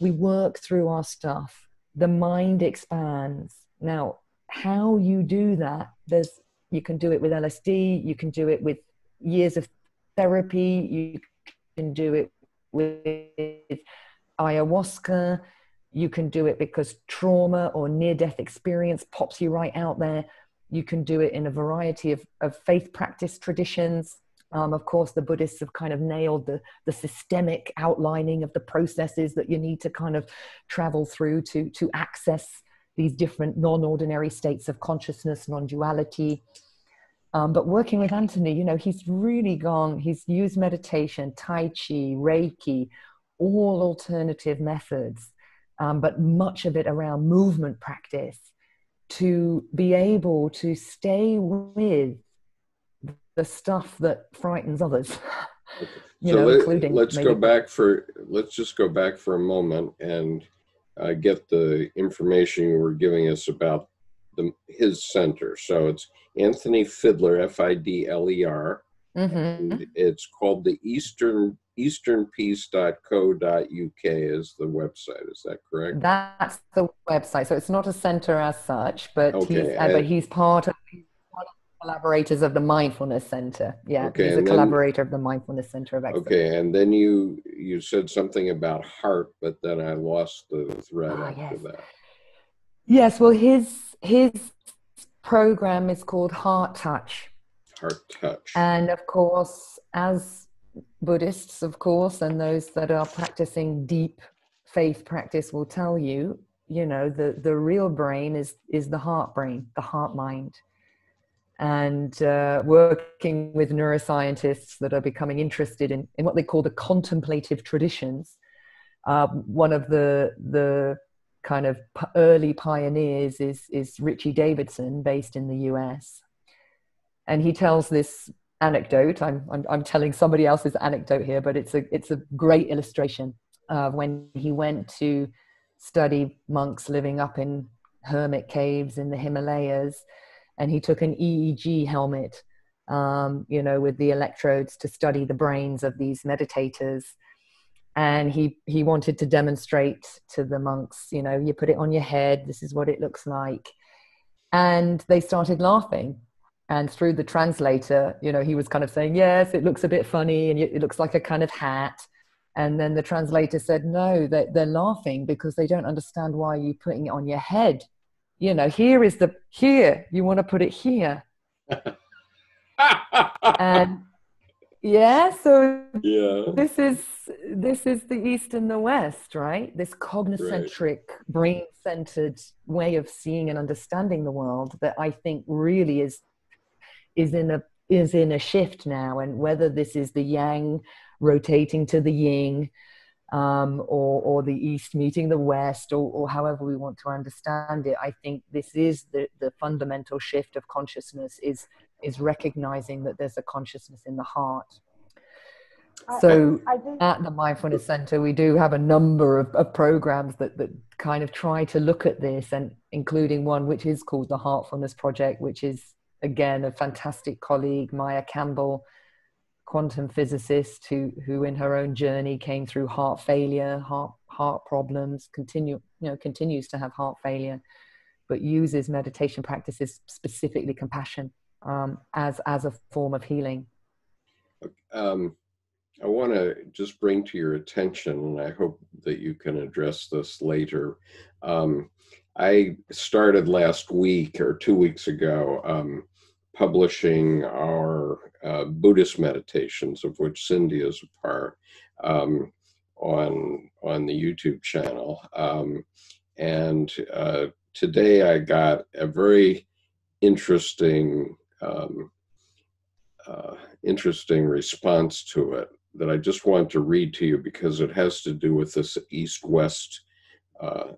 we work through our stuff. The mind expands. Now, how you do that, there's you can do it with L S D, you can do it with years of therapy, you can do it with ayahuasca. You can do it because trauma or near-death experience pops you right out there. You can do it in a variety of, of faith practice traditions. Um, of course, the Buddhists have kind of nailed the, the systemic outlining of the processes that you need to kind of travel through to, to access these different non-ordinary states of consciousness, non-duality. Um, but working with Anthony, you know, he's really gone, he's used meditation, Tai Chi, Reiki, all alternative methods. um, but much of it around movement practice, to be able to stay with the stuff that frightens others. you so know, let, including let's maybe. go back for let's just go back for a moment and uh, get the information you were giving us about the his center. So it's Anthony Fiddler, F I D L E R. Mm-hmm. It's called the Eastern Eastern Peace dot co dot U K is the website. Is that correct? That's the website. So it's not a center as such, but okay. he's, uh, but he's part of. Collaborators of the Mindfulness Center. Yeah, okay, he's a collaborator then, of the Mindfulness Center of Excellence. Okay, and then you you said something about heart, but then I lost the thread ah, after yes. that. Yes, well, his his program is called Heart Touch. Heart Touch. And of course, as Buddhists, of course, and those that are practicing deep faith practice will tell you, you know, the the real brain is is the heart brain, the heart mind. And uh, working with neuroscientists that are becoming interested in, in what they call the contemplative traditions. Uh, one of the, the kind of early pioneers is, is Richie Davidson, based in the U S. And he tells this anecdote. I'm, I'm, I'm telling somebody else's anecdote here, but it's a, it's a great illustration of when he went to study monks living up in hermit caves in the Himalayas. And he took an E E G helmet, um, you know, with the electrodes to study the brains of these meditators. And he, he wanted to demonstrate to the monks, you know, you put it on your head, this is what it looks like. And they started laughing. And through the translator, you know, he was kind of saying, yes, it looks a bit funny and it looks like a kind of hat. And then the translator said, no, they're, they're laughing because they don't understand why you're putting it on your head. You know, here is the, here, you want to put it here. And yeah, so yeah. this is, this is the East and the West, right? This cognocentric, right. brain-centered way of seeing and understanding the world that I think really is, is in a, is in a shift now. And whether this is the yang rotating to the yin, Um, or, or the East meeting the West, or, or however we want to understand it, I think this is the, the fundamental shift of consciousness, is is recognizing that there's a consciousness in the heart. I, so I, I think at the Mindfulness Center, we do have a number of, of programs that, that kind of try to look at this, and including one which is called the Heartfulness Project, which is, again, a fantastic colleague, Maya Campbell, quantum physicist, who who in her own journey came through heart failure, heart heart problems, continue you know continues to have heart failure, but uses meditation practices, specifically compassion, um, as as a form of healing. Um, I want to just bring to your attention, and I hope that you can address this later. Um, I started last week or two weeks ago. Um, publishing our uh, Buddhist meditations, of which Cindy is a part, um, on, on the YouTube channel. Um, and uh, today I got a very interesting, um, uh, interesting response to it that I just want to read to you, because it has to do with this East-West uh,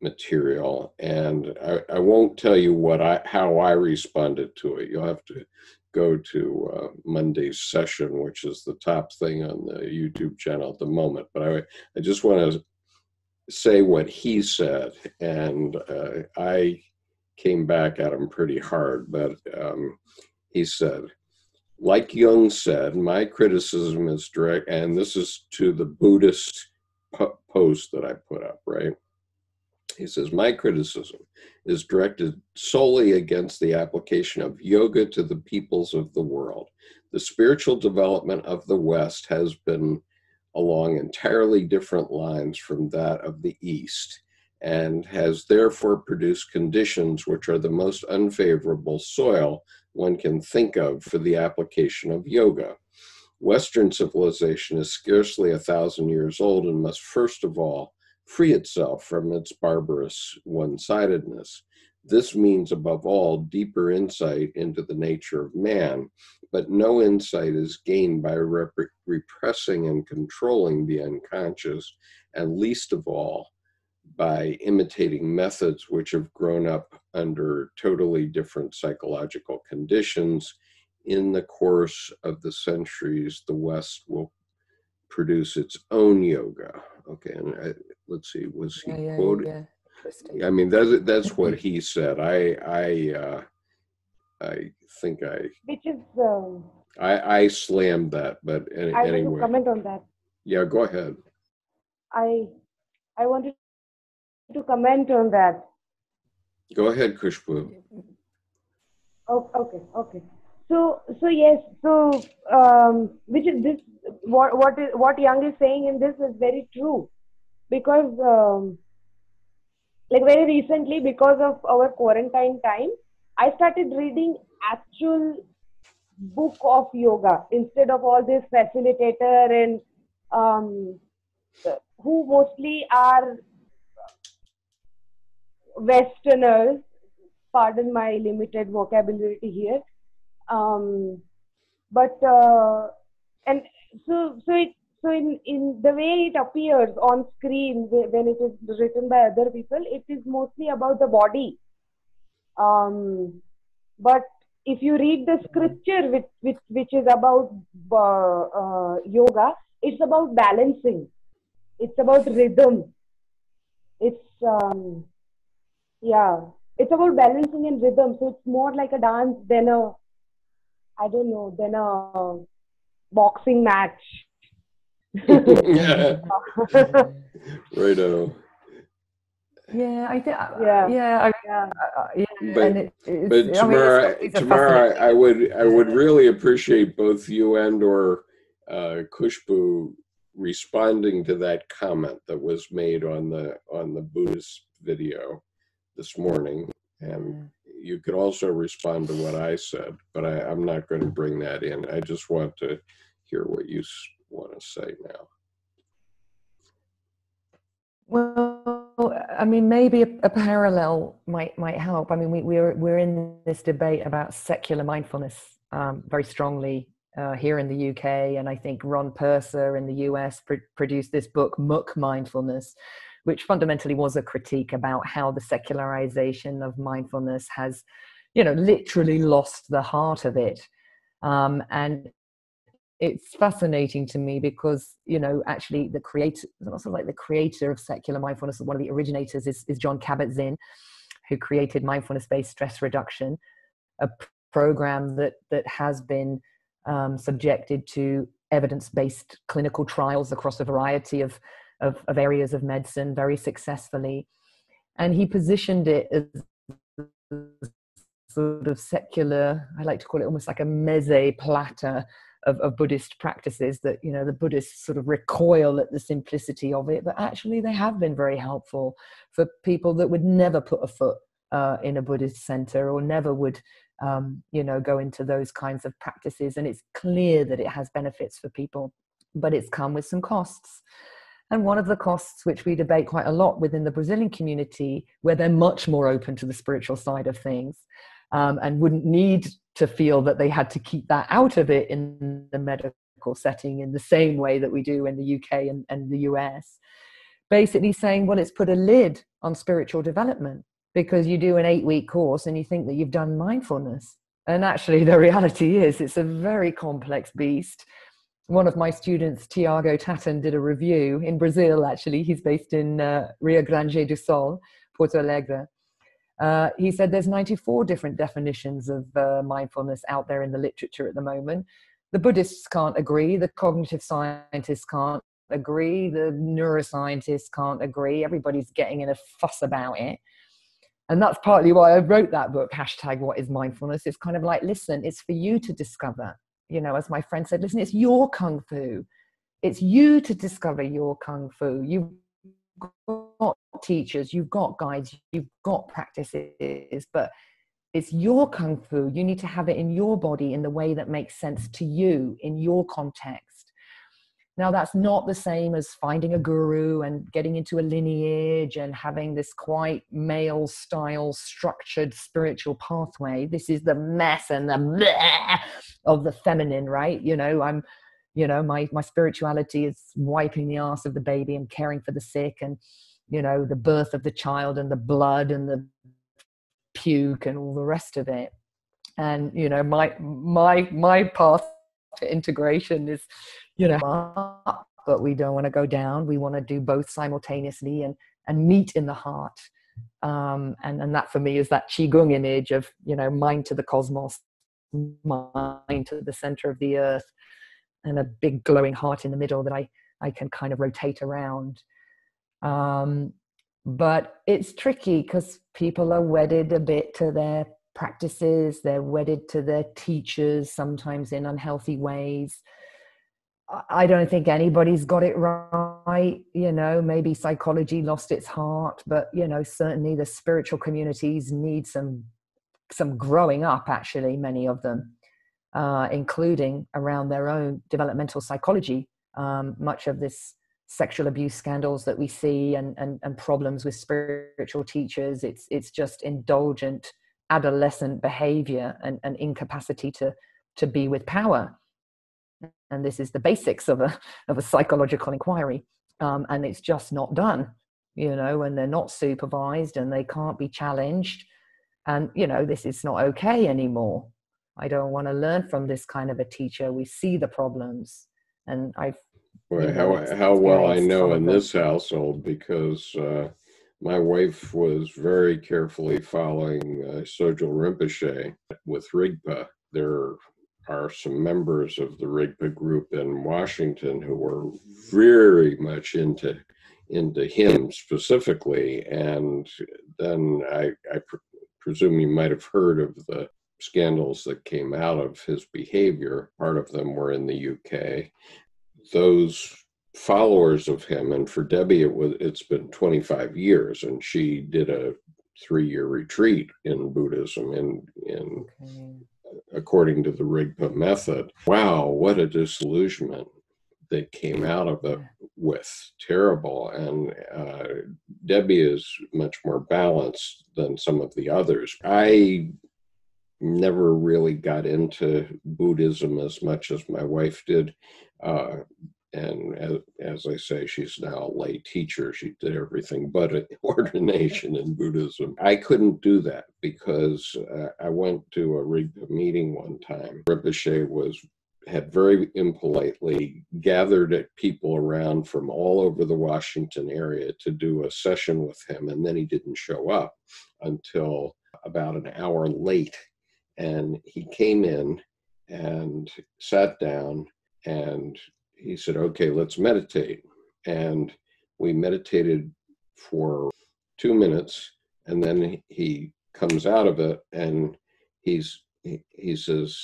material, and I, I won't tell you what I how I responded to it. You'll have to go to uh, Monday's session, which is the top thing on the YouTube channel at the moment. But I, I just want to say what he said, and uh, I came back at him pretty hard. But um, he said, like Jung said, my criticism is direct, and this is to the Buddhist po post that I put up, right? He says, my criticism is directed solely against the application of yoga to the peoples of the world. The spiritual development of the West has been along entirely different lines from that of the East, and has therefore produced conditions which are the most unfavorable soil one can think of for the application of yoga. Western civilization is scarcely a thousand years old and must first of all free itself from its barbarous one-sidedness. This means, above all, deeper insight into the nature of man, but no insight is gained by rep repressing and controlling the unconscious, and least of all, by imitating methods which have grown up under totally different psychological conditions. In the course of the centuries, the West will produce its own yoga. Okay, and I, let's see, was he yeah, yeah, quoted? Yeah. I mean, that's that's what he said. I I uh, I think I which is um, I I slammed that, but any, I anyway. I want to comment on that. Yeah, go ahead. I I wanted to comment on that. Go ahead, Kushbu. Oh, okay, okay. So so yes, so um, which is this? What what is what Jung is saying in this is very true, because. Um, Like very recently, because of our quarantine time, I started reading actual book of yoga instead of all this facilitator and um, who mostly are Westerners. Pardon my limited vocabulary here, um, but uh, and so so it. So in, in the way it appears on screen when it is written by other people, it is mostly about the body. Um, but if you read the scripture, which, which, which is about uh, uh, yoga, it's about balancing. It's about rhythm. It's, um, yeah, it's about balancing and rhythm. So it's more like a dance than a, I don't know, than a boxing match. Yeah. Righto. Yeah, I think. Yeah, yeah, I, yeah. I, yeah. But, and it, it's, but Tamara, I mean, Tamara, I would, I would really appreciate both you and or uh, Kushbu responding to that comment that was made on the on the Buddhist video this morning, and you could also respond to what I said. But I, I'm not going to bring that in. I just want to hear what you want to say now. Well, I mean, maybe a, a parallel might might help. I mean, we, we're we're in this debate about secular mindfulness um, very strongly uh, here in the U K, and I think Ron Purser in the U S pr produced this book, Muck Mindfulness, which fundamentally was a critique about how the secularization of mindfulness has, you know, literally lost the heart of it, um, and. It's fascinating to me because, you know, actually the creator, also like the creator of secular mindfulness, one of the originators is, is John Kabat-Zinn, who created mindfulness-based stress reduction, a program that, that has been um, subjected to evidence-based clinical trials across a variety of, of, of areas of medicine very successfully. And he positioned it as sort of secular, I like to call it almost like a meze platter Of, of Buddhist practices that, you know, the Buddhists sort of recoil at the simplicity of it, but actually they have been very helpful for people that would never put a foot uh, in a Buddhist center or never would, um, you know, go into those kinds of practices. And it's clear that it has benefits for people, but it's come with some costs. And one of the costs, which we debate quite a lot within the Brazilian community, where they're much more open to the spiritual side of things, um, and wouldn't need to feel that they had to keep that out of it in the medical setting in the same way that we do in the U K and, and the U S, basically saying, well, it's put a lid on spiritual development because you do an eight week course and you think that you've done mindfulness. And actually the reality is it's a very complex beast. One of my students, Tiago Tatten, did a review in Brazil, actually. He's based in uh, Rio Grande do Sul, Porto Alegre. Uh, he said there's ninety-four different definitions of uh, mindfulness out there in the literature at the moment. The Buddhists can't agree. The cognitive scientists can't agree. The neuroscientists can't agree. Everybody's getting in a fuss about it. And that's partly why I wrote that book, hashtag what is mindfulness. It's kind of like, listen, it's for you to discover. You know, as my friend said, listen, it's your Kung Fu. It's you to discover your Kung Fu. You've got teachers, you've got guides, you've got practices, but it's your Kung Fu. You need to have it in your body in the way that makes sense to you in your context. Now, that's not the same as finding a guru and getting into a lineage and having this quite male style structured spiritual pathway. This is the mess and the bleh of the feminine, right? You know, I'm you know, my, my spirituality is wiping the ass of the baby and caring for the sick and you know, the birth of the child and the blood and the puke and all the rest of it. And, you know, my, my, my path to integration is, you know, up, but we don't want to go down. We want to do both simultaneously and, and meet in the heart. Um, and, and that for me is that Qigong image of, you know, mind to the cosmos, mind to the center of the earth, and a big glowing heart in the middle that I, I can kind of rotate around. Um, but it's tricky because people are wedded a bit to their practices. They're wedded to their teachers, sometimes in unhealthy ways. I don't think anybody's got it right. You know, maybe psychology lost its heart, but, you know, certainly the spiritual communities need some, some growing up, actually, many of them, uh, including around their own developmental psychology. Um, much of this sexual abuse scandals that we see and, and, and problems with spiritual teachers, it's, it's just indulgent adolescent behavior and, and incapacity to, to be with power. And this is the basics of a, of a psychological inquiry. Um, and it's just not done, you know, and they're not supervised and they can't be challenged. And, you know, this is not okay anymore. I don't want to learn from this kind of a teacher. We see the problems. And I've, right, how, how well I know in this household, because uh, my wife was very carefully following uh, Sogyal Rinpoche with Rigpa. There are some members of the Rigpa group in Washington who were very much into into him specifically. And then I, I pr presume you might have heard of the scandals that came out of his behavior. Part of them were in the U K. Those followers of him, and for Debbie it was, it's been twenty-five years, and she did a three-year retreat in Buddhism in, in okay. according to the Rigpa method. Wow, what a disillusionment they came out of it with. Terrible. And uh, Debbie is much more balanced than some of the others. I never really got into Buddhism as much as my wife did. Uh, and as, as I say, she's now a lay teacher. She did everything but ordination in Buddhism. I couldn't do that because uh, I went to a Rigpa meeting one time. Rinpoche was had very impolitely gathered at people around from all over the Washington area to do a session with him, and then he didn't show up until about an hour late. And he came in and sat down, and he said, okay, let's meditate. And we meditated for two minutes. And then he comes out of it and he's, he, he says,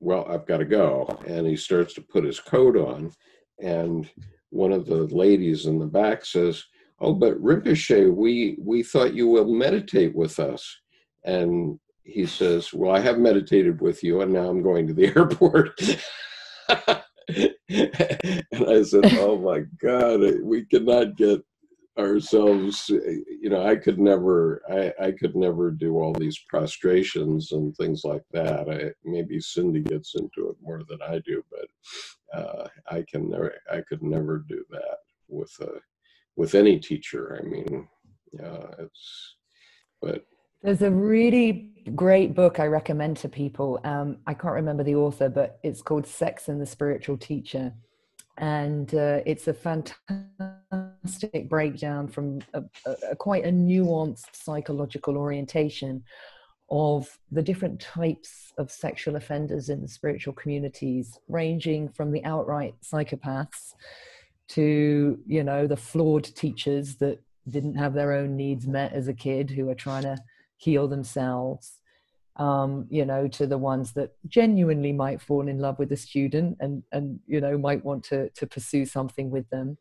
well, I've got to go. And he starts to put his coat on. And one of the ladies in the back says, oh, but Rinpoche, we, we thought you will meditate with us. And he says, well, I have meditated with you, and now I'm going to the airport. And I said, oh my God, we cannot get ourselves, you know, I could never, I, I could never do all these prostrations and things like that. I, maybe Cindy gets into it more than I do, but uh, I can never, I could never do that with, a, with any teacher. I mean, uh, it's, but. There's a really great book I recommend to people. Um, I can't remember the author, but it's called Sex and the Spiritual Teacher. And uh, it's a fantastic breakdown from a, a, a quite a nuanced psychological orientation of the different types of sexual offenders in the spiritual communities, ranging from the outright psychopaths to, you know, the flawed teachers that didn't have their own needs met as a kid, who are trying to heal themselves, um, you know, to the ones that genuinely might fall in love with a student and, and you know, might want to, to pursue something with them.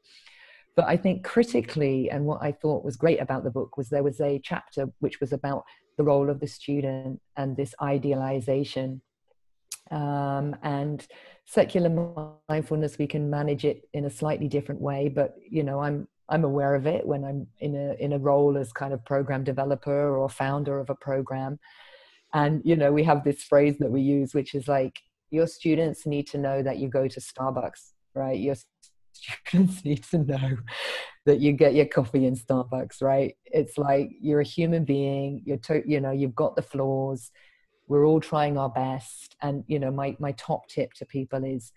But I think critically, and what I thought was great about the book was there was a chapter which was about the role of the student and this idealization. Um, and secular mindfulness, we can manage it in a slightly different way, but, you know, I'm, I'm aware of it when I'm in a, in a role as kind of program developer or founder of a program. And, you know, we have this phrase that we use, which is like, your students need to know that you go to Starbucks, right? Your students need to know that you get your coffee in Starbucks, right? It's like, you're a human being, you're to, you know, you've got the flaws, we're all trying our best. And, you know, my, my top tip to people is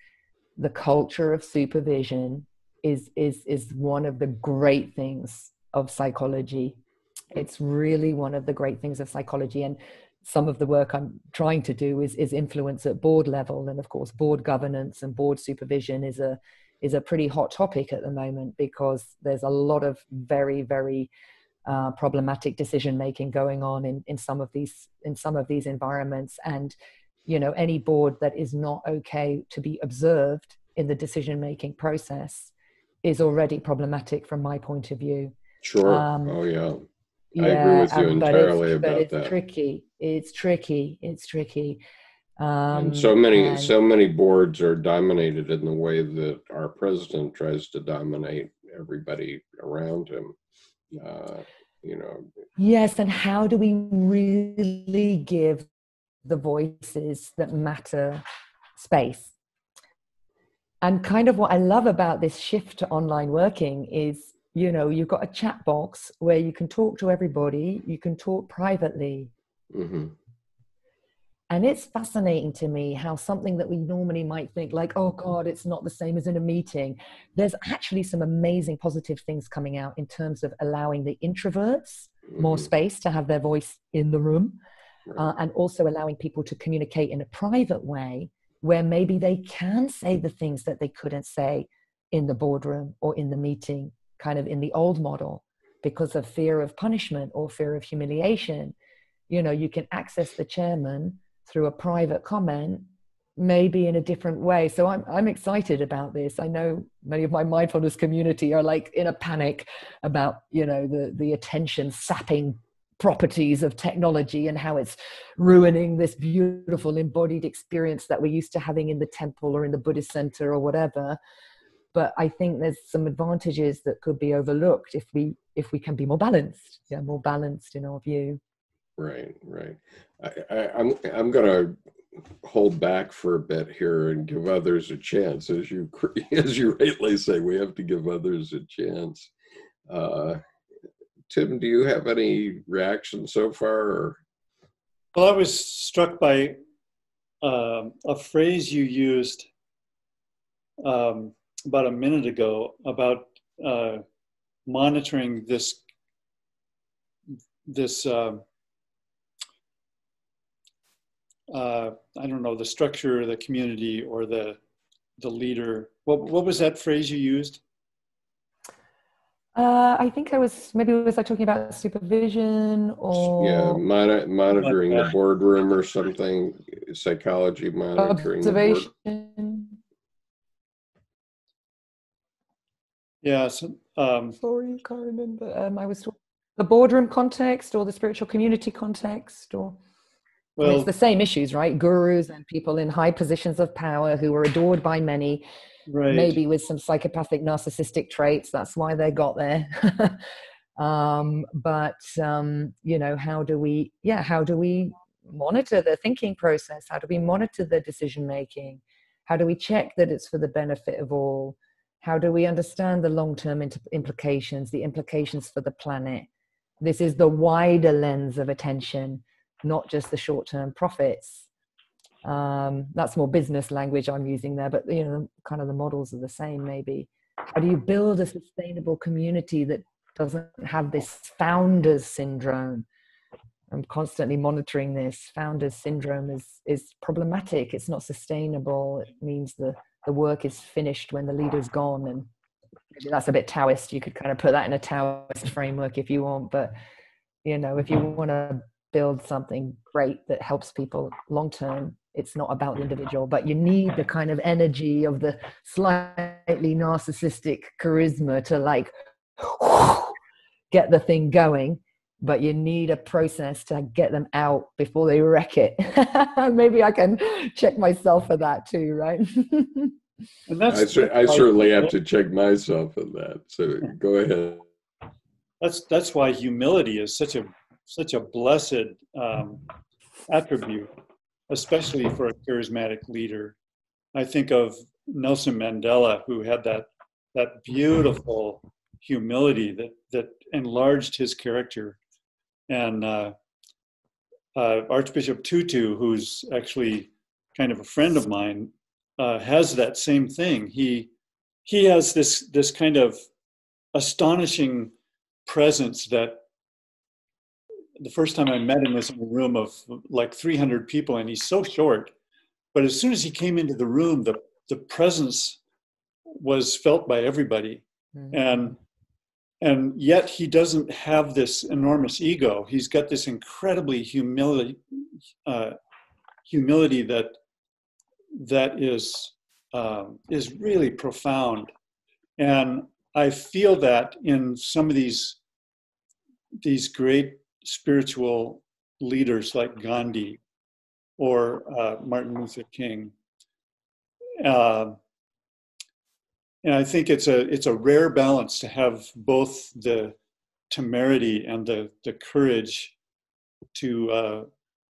the culture of supervision is, is, is one of the great things of psychology. It's really one of the great things of psychology. And some of the work I'm trying to do is, is influence at board level. And of course, board governance and board supervision is a, is a pretty hot topic at the moment, because there's a lot of very, very uh, problematic decision-making going on in, in some of these, in some of these environments. And, you know, any board that is not okay to be observed in the decision-making process is already problematic from my point of view. Sure. Um, oh, yeah. Yeah, I agree with you entirely about that. But it's, but it's tricky. It's tricky. It's tricky. Um, and so many, and, so many boards are dominated in the way that our president tries to dominate everybody around him. Uh, you know. Yes, and how do we really give the voices that matter space? And kind of what I love about this shift to online working is, you know, you've got a chat box where you can talk to everybody, you can talk privately. Mm-hmm. And it's fascinating to me how something that we normally might think like, oh God, it's not the same as in a meeting. There's actually some amazing positive things coming out in terms of allowing the introverts mm-hmm. more space to have their voice in the room, right. uh, and also allowing people to communicate in a private way where maybe they can say the things that they couldn't say in the boardroom or in the meeting, kind of in the old model, because of fear of punishment or fear of humiliation. You know, you can access the chairman through a private comment, maybe in a different way. So I'm, I'm excited about this. I know many of my mindfulness community are like in a panic about, you know, the, the attention sapping properties of technology and how it's ruining this beautiful embodied experience that we're used to having in the temple or in the Buddhist center or whatever. But I think there's some advantages that could be overlooked if we if we can be more balanced, yeah, more balanced in our view. Right, right. I, I, I'm I'm gonna hold back for a bit here and give others a chance, as you as you rightly say, we have to give others a chance. Uh, Tim, do you have any reaction so far? Or? Well, I was struck by um, a phrase you used. Um, about a minute ago about uh, monitoring this, this uh, uh, I don't know, the structure of the community or the, the leader. What, what was that phrase you used? Uh, I think I was, maybe was I talking about supervision or? Yeah, mon monitoring the boardroom or something, psychology monitoring. Observation. The board. Yeah, so, um, sorry, I can't remember. Um, I was talking the boardroom context or the spiritual community context, or well, I mean, it's the same issues, right? Gurus and people in high positions of power who are adored by many, right. Maybe with some psychopathic narcissistic traits. That's why they got there. um, but um, you know, how do we? Yeah, how do we monitor the thinking process? How do we monitor the decision making? How do we check that it's for the benefit of all? How do we understand the long-term implications, the implications for the planet? This is the wider lens of attention, not just the short-term profits. Um, that's more business language I'm using there, but you know, kind of the models are the same maybe. How do you build a sustainable community that doesn't have this founders syndrome? I'm constantly monitoring this. Founders syndrome is, is problematic. It's not sustainable. It means the The work is finished when the leader's gone, and that's a bit Taoist. You could kind of put that in a Taoist framework if you want, but you know, if you want to build something great that helps people long term, it's not about the individual, but you need the kind of energy of the slightly narcissistic charisma to like get the thing going, but you need a process to get them out before they wreck it. Maybe I can check myself for that too, right? And that's I, cer I certainly have to check myself for that. So go ahead. That's that's why humility is such a such a blessed um, attribute, especially for a charismatic leader. I think of Nelson Mandela, who had that that beautiful humility that that enlarged his character. And uh, uh, Archbishop Tutu, who's actually kind of a friend of mine, uh, has that same thing. He he has this this kind of astonishing presence that the first time I met him was in a room of like three hundred people, and he's so short. But as soon as he came into the room, the, the presence was felt by everybody. Mm-hmm. And, and yet he doesn't have this enormous ego. He's got this incredibly humility, uh, humility that, that is, um, is really profound. And I feel that in some of these, these great spiritual leaders like Gandhi or uh, Martin Luther King. Uh, and I think it's a, it's a rare balance to have both the temerity and the, the courage to, uh,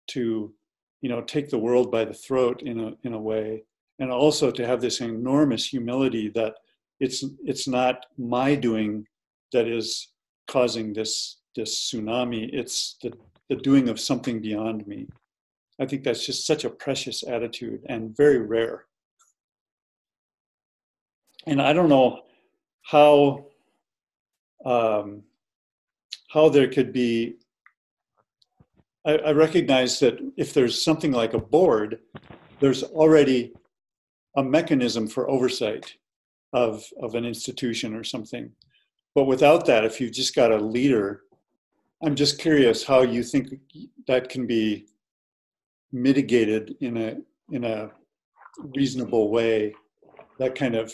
to, you know, take the world by the throat in a, in a way, and also to have this enormous humility that it's, it's not my doing that is causing this, this tsunami, it's the, the doing of something beyond me. I think that's just such a precious attitude and very rare. And I don't know how um, how there could be, I, I recognize that if there's something like a board, there's already a mechanism for oversight of, of an institution or something. But without that, if you've just got a leader, I'm just curious how you think that can be mitigated in a in a reasonable way. That kind of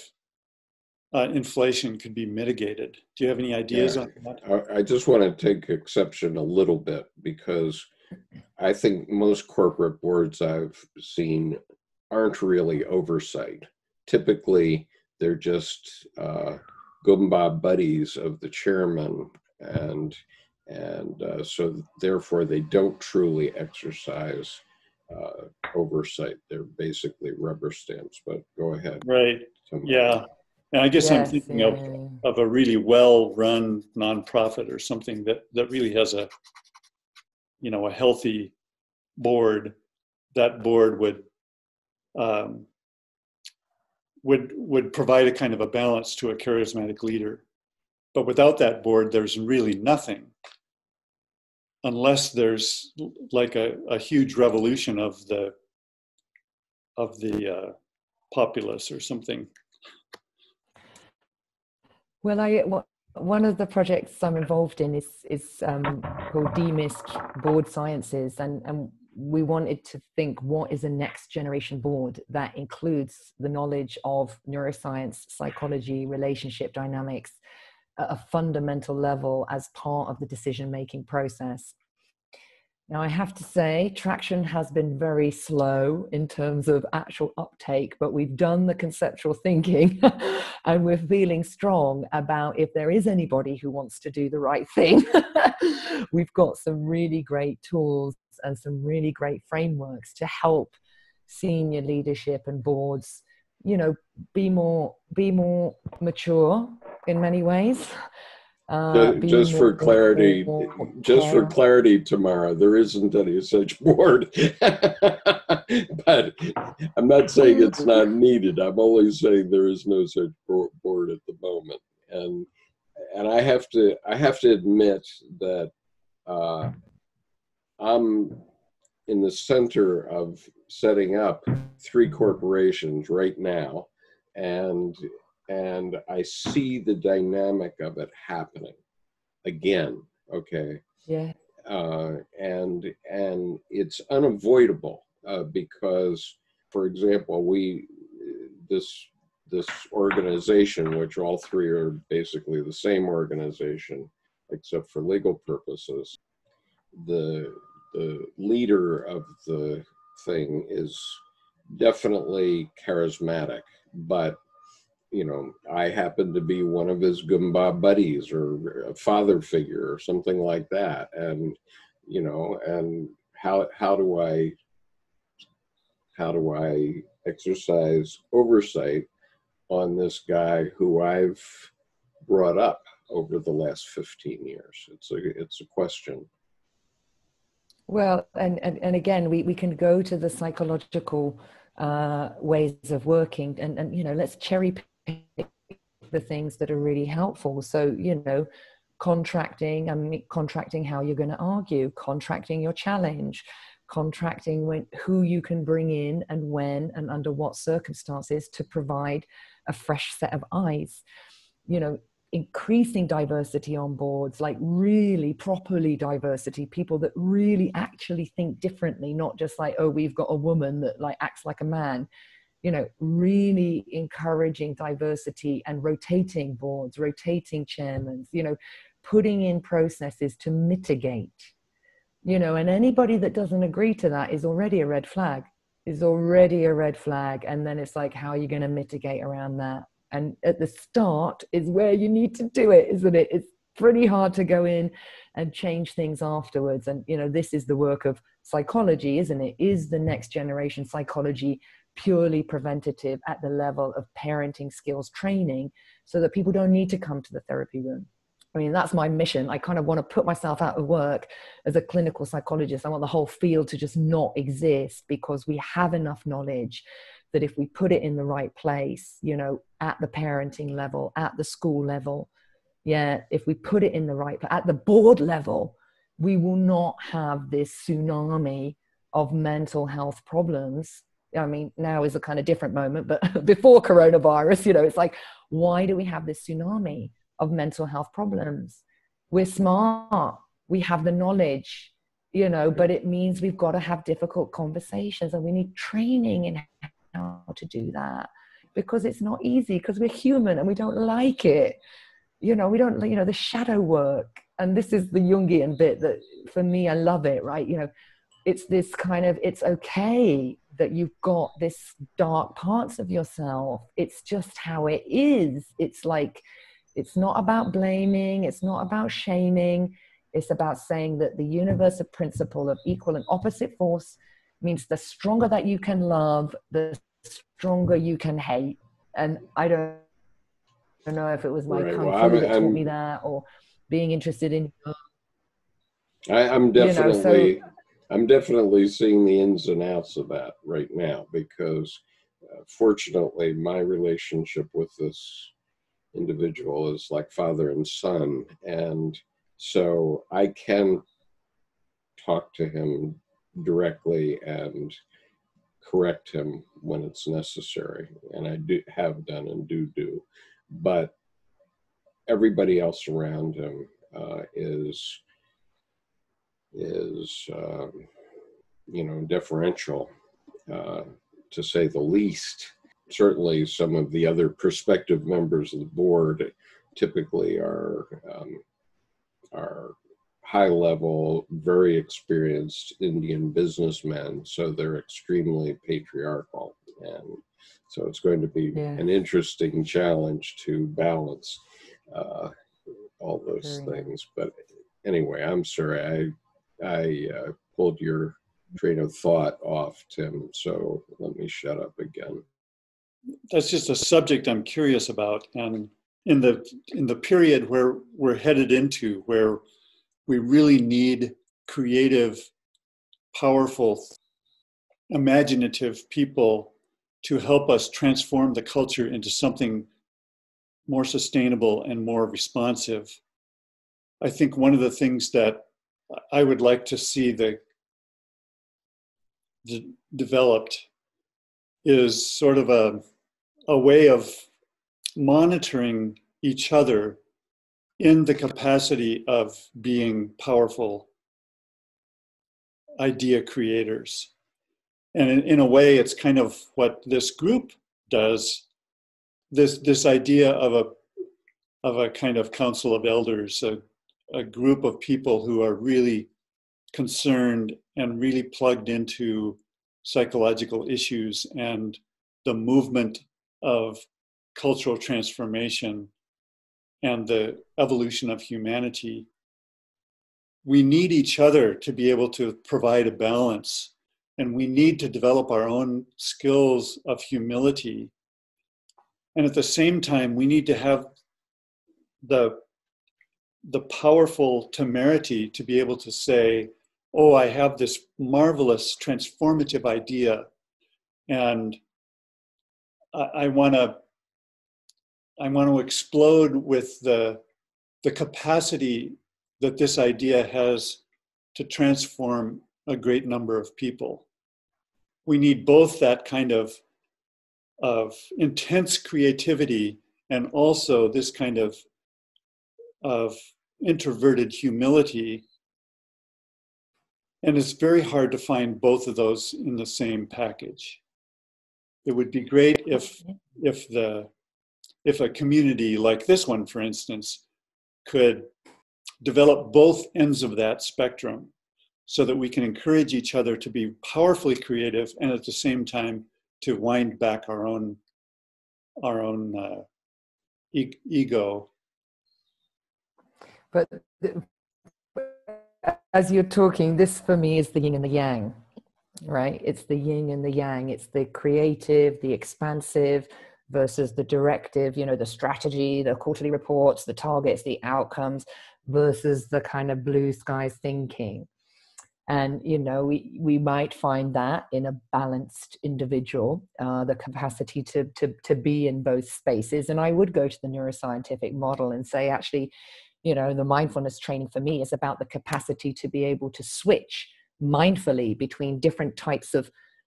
uh, inflation could be mitigated. Do you have any ideas yeah, on that? I just want to take exception a little bit, because I think most corporate boards I've seen aren't really oversight. Typically, they're just uh, Goomba buddies of the chairman, and and uh, so therefore they don't truly exercise Uh, oversight. They're basically rubber stamps, but go ahead. Right. Somebody. Yeah. And I guess yes, I'm thinking yeah. of, of a really well-run nonprofit or something that, that really has a, you know, a healthy board. That board would, um, would, would provide a kind of a balance to a charismatic leader. But without that board, there's really nothing. Unless there's like a, a huge revolution of the of the uh, populace or something. Well, I one of the projects I'm involved in is is um, called D M I S C Board Sciences, and and we wanted to think, what is a next generation board that includes the knowledge of neuroscience, psychology, relationship dynamics at a fundamental level as part of the decision-making process. Now, I have to say, traction has been very slow in terms of actual uptake, but we've done the conceptual thinking and we're feeling strong about if there is anybody who wants to do the right thing. We've got some really great tools and some really great frameworks to help senior leadership and boards, you know, be more, be more mature in many ways. Uh, just for clarity, just for clarity, Tamara, there isn't any such board. But I'm not saying it's not needed. I'm only saying there is no such board at the moment. And and I have to I have to admit that uh, I'm in the center of setting up three corporations right now, and. And I see the dynamic of it happening again. Okay. Yeah. Uh, and and it's unavoidable uh, because, for example, we this this organization, which all three are basically the same organization, except for legal purposes. The the leader of the thing is definitely charismatic, but you know, I happen to be one of his Goomba buddies or a father figure or something like that. And, you know, and how, how do I, how do I exercise oversight on this guy who I've brought up over the last fifteen years. It's a, it's a question. Well, and, and, and again, we, we can go to the psychological uh, ways of working and, and, you know, let's cherry pick the things that are really helpful. So, you know, contracting, I mean, contracting how you're going to argue, contracting your challenge, contracting when, who you can bring in and when and under what circumstances to provide a fresh set of eyes, you know, increasing diversity on boards, like really properly diversity, people that really actually think differently, not just like, oh, we've got a woman that like acts like a man, you know, really encouraging diversity and rotating boards, rotating chairmen, you know, putting in processes to mitigate, you know, and anybody that doesn't agree to that is already a red flag, is already a red flag. And then it's like, how are you going to mitigate around that? And at the start is where you need to do it, isn't it? It's pretty hard to go in and change things afterwards. And, you know, this is the work of psychology, isn't it? Is the next generation psychology purely preventative at the level of parenting skills training so that people don't need to come to the therapy room? I mean, that's my mission. I kind of want to put myself out of work as a clinical psychologist. I want the whole field to just not exist because we have enough knowledge that if we put it in the right place, you know, at the parenting level, at the school level, yeah, if we put it in the right place, at the board level, we will not have this tsunami of mental health problems. I mean, now is a kind of different moment, but before coronavirus, you know, it's like, why do we have this tsunami of mental health problems? We're smart. We have the knowledge, you know, but it means we've got to have difficult conversations and we need training in how to do that, because it's not easy, because we're human and we don't like it. You know, we don't, you know, the shadow work. And this is the Jungian bit that for me, I love it, right? You know, it's this kind of, it's okay that you've got this dark parts of yourself. It's just how it is. It's like, it's not about blaming. It's not about shaming. It's about saying that the universal principle of equal and opposite force means the stronger that you can love, the stronger you can hate. And I don't, I don't know if it was my right. Kung Fu well, that I'm, taught me that, or being interested in. I, I'm definitely, you know, so, I'm definitely seeing the ins and outs of that right now, because uh, fortunately my relationship with this individual is like father and son. And so I can talk to him directly and correct him when it's necessary. And I do have done and do do, but everybody else around him uh, is, is uh, you know, deferential, uh, to say the least. Certainly some of the other prospective members of the board typically are, um, are high level, very experienced Indian businessmen. So they're extremely patriarchal. And so it's going to be yeah. an interesting challenge to balance uh, all those okay. things. But anyway, I'm sorry, I, I uh, pulled your train of thought off, Tim. So let me shut up again. That's just a subject I'm curious about, and in the in the period where we're headed into, where we really need creative, powerful, imaginative people to help us transform the culture into something more sustainable and more responsive. I think one of the things that I would like to see the, the developed is sort of a a way of monitoring each other in the capacity of being powerful idea creators. And in, in a way, it's kind of what this group does, this, this idea of a, of a kind of council of elders, a, a group of people who are really concerned and really plugged into psychological issues and the movement of cultural transformation and the evolution of humanity. We need each other to be able to provide a balance, and we need to develop our own skills of humility And at the same time, we need to have the, the powerful temerity to be able to say, oh, I have this marvelous transformative idea, and I, I want to I want to explode with the, the capacity that this idea has to transform a great number of people. We need both that kind of, of intense creativity and also this kind of, of introverted humility. And it's very hard to find both of those in the same package. It would be great if, if the If a community like this one, for instance, could develop both ends of that spectrum so that we can encourage each other to be powerfully creative and at the same time to wind back our own, our own uh, e ego. But as you're talking, this for me is the yin and the yang, right? It's the yin and the yang. It's the creative, the expansive, versus the directive, you know, the strategy, the quarterly reports, the targets, the outcomes, versus the kind of blue sky thinking. And, you know, we, we might find that in a balanced individual, uh, the capacity to, to, to be in both spaces. And I would go to the neuroscientific model and say, actually, you know, the mindfulness training for me is about the capacity to be able to switch mindfully between different types of,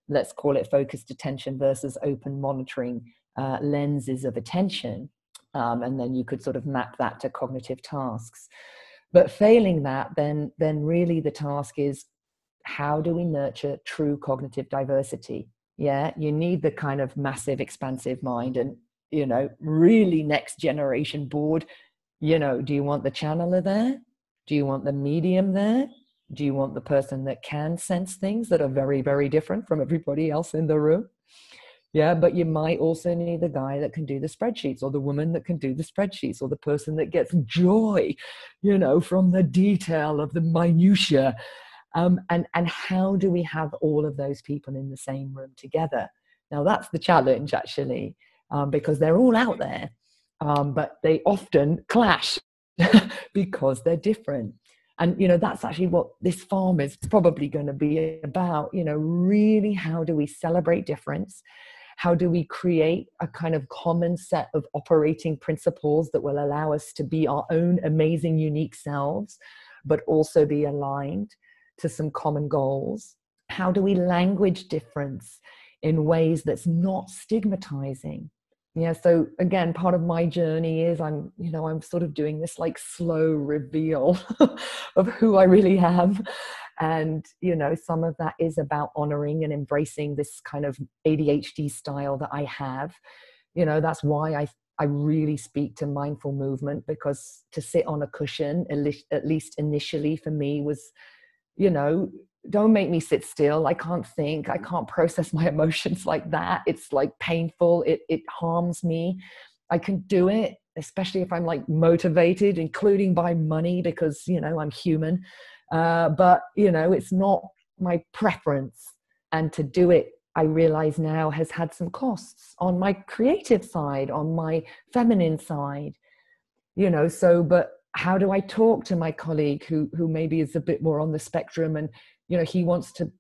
let's call it focused attention versus open monitoring Uh, lenses of attention, um, and then you could sort of map that to cognitive tasks. But failing that, then then really the task is, how do we nurture true cognitive diversity? Yeah, you need the kind of massive expansive mind, and, you know, really next generation board, you know, do you want the channeler there? Do you want the medium there? Do you want the person that can sense things that are very, very different from everybody else in the room? Yeah, but you might also need the guy that can do the spreadsheets, or the woman that can do the spreadsheets, or the person that gets joy, you know, from the detail of the minutiae. Um, and, and how do we have all of those people in the same room together? Now, that's the challenge, actually, um, because they're all out there, um, but they often clash because they're different. And, you know, that's actually what this farm is probably going to be about, you know, really, how do we celebrate difference? How do we create a kind of common set of operating principles that will allow us to be our own amazing, unique selves, but also be aligned to some common goals? How do we language difference in ways that's not stigmatizing? Yeah, so again, part of my journey is I'm, you know, I'm sort of doing this like slow reveal of who I really am. And, you know, some of that is about honoring and embracing this kind of A D H D style that I have. You know, that's why I, I really speak to mindful movement, because to sit on a cushion, at least initially for me, was, you know, don't make me sit still. I can't think. I can't process my emotions like that. It's like painful. It, it harms me. I can do it, especially if I'm like motivated, including by money, because, you know, I'm human. Uh, but, you know, it's not my preference. And to do it, I realize now, has had some costs on my creative side, on my feminine side, you know, so, but how do I talk to my colleague who, who maybe is a bit more on the spectrum, and, you know, he wants to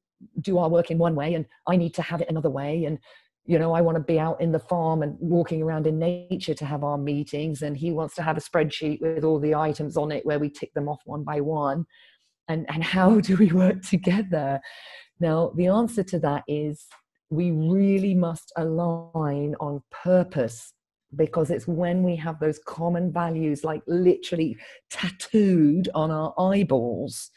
do our work in one way and I need to have it another way. And, you know, I want to be out in the farm and walking around in nature to have our meetings, and he wants to have a spreadsheet with all the items on it where we tick them off one by one. And, and how do we work together? Now, the answer to that is we really must align on purpose, because it's when we have those common values, like literally tattooed on our eyeballs,